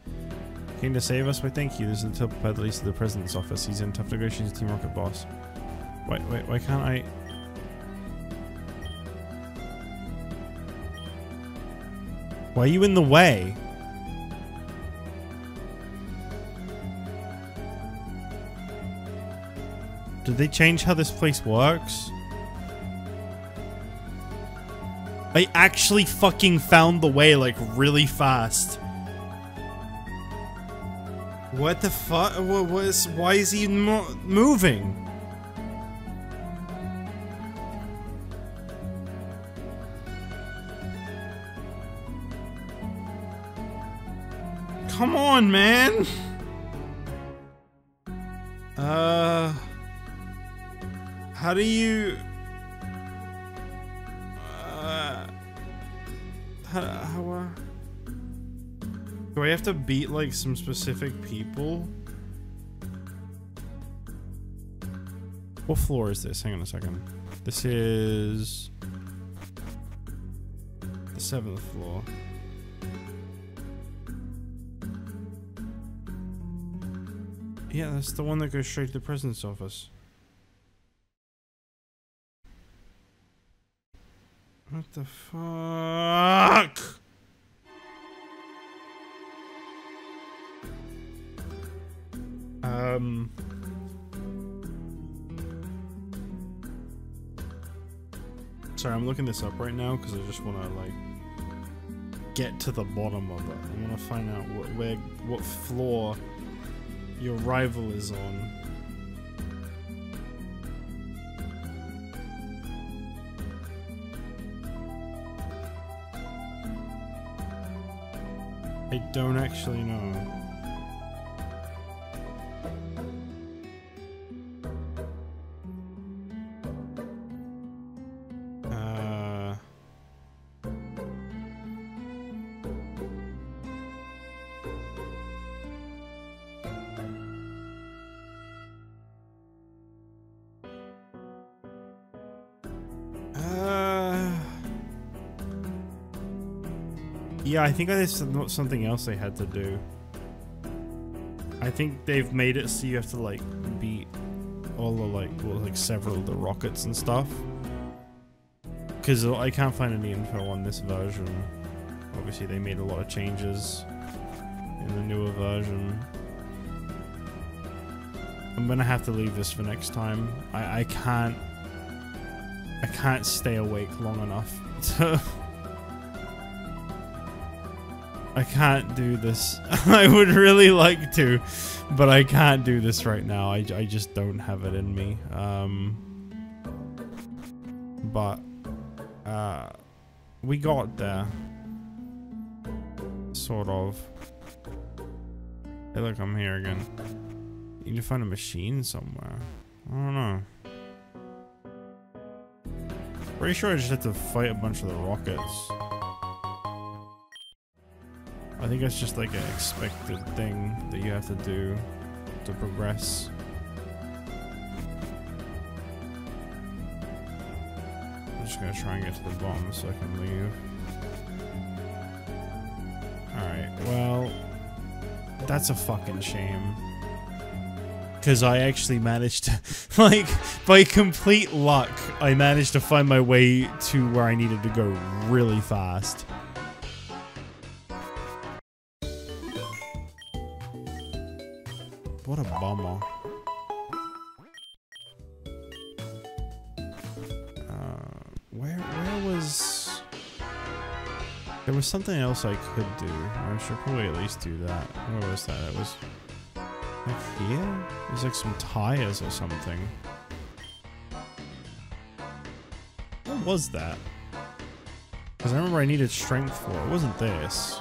Came to save us? Why thank you. This is the top at least of the president's office. He's in tough negotiations with Team Rocket Boss. Wait, wait, why can't I? Why are you in the way? Did they change how this place works? I actually fucking found the way, like, really fast. What the fuck? What was? Why is he mo moving? Come on, man. Uh, how do you? Uh, how? how uh, Do I have to beat, like, some specific people? What floor is this? Hang on a second. This is... the seventh floor. Yeah, that's the one that goes straight to the president's office. What the fuck? Um, sorry, I'm looking this up right now because I just want to, like, get to the bottom of it. I want to find out what where what floor your rival is on. I don't actually know. Yeah, I think that's not something else they had to do. I think they've made it so you have to, like, beat all the, like, well, like, several of the rockets and stuff. Because I can't find any info on this version. Obviously, they made a lot of changes in the newer version. I'm gonna have to leave this for next time. I, I can't... I can't stay awake long enough to... I can't do this. I would really like to, but I can't do this right now. I, I just don't have it in me. Um, but uh, we got there. Sort of. Hey, look, I'm here again. You need to find a machine somewhere. I don't know. Pretty sure I just have to fight a bunch of the rockets. I think that's just like an expected thing that you have to do to progress. I'm just gonna try and get to the bottom so I can leave. Alright, well, that's a fucking shame. Because I actually managed to, like, by complete luck, I managed to find my way to where I needed to go really fast. What a bummer. Uh, where, where was... There was something else I could do. I should probably at least do that. Where was that? It was... Like here? It was like some tires or something. What was that? Because I remember I needed strength for it. It wasn't this.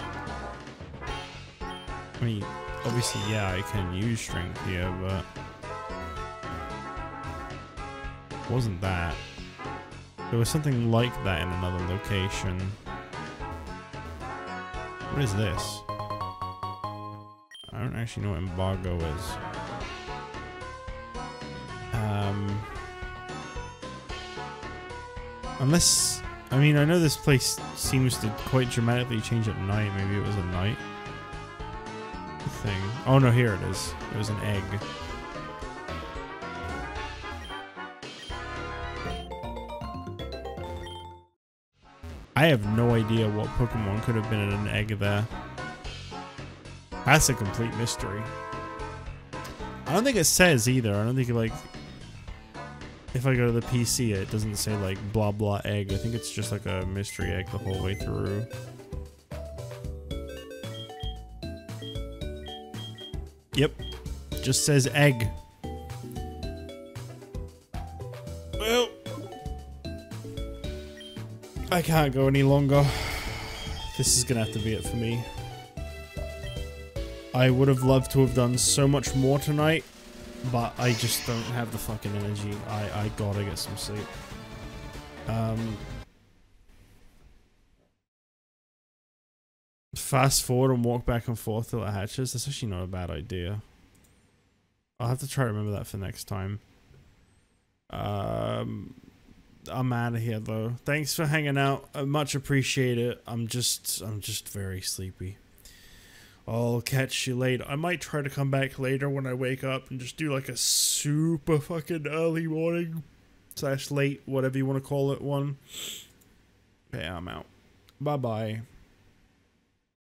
I mean... Obviously, yeah, I can use strength here, but it wasn't that. There was something like that in another location. What is this? I don't actually know what embargo is. Um, unless, I mean, I know this place seems to quite dramatically change at night. Maybe it was at night. Thing. Oh no, here it is. It was an egg. I have no idea what Pokemon could have been in an egg there. That's a complete mystery. I don't think it says either. I don't think, like, If I go to the P C, it doesn't say like blah blah egg. I think it's just like a mystery egg the whole way through. Yep, just says egg. Well, I can't go any longer. This is gonna have to be it for me. I would have loved to have done so much more tonight, but I just don't have the fucking energy. I, I gotta get some sleep. Um, fast forward and walk back and forth till it hatches. That's actually not a bad idea. I'll have to try to remember that for next time. Um, I'm out of here though. Thanks for hanging out. I much appreciate it. I'm just, I'm just very sleepy. I'll catch you later. I might try to come back later when I wake up and just do like a super fucking early morning slash late, whatever you want to call it, one. Okay, I'm out. Bye bye.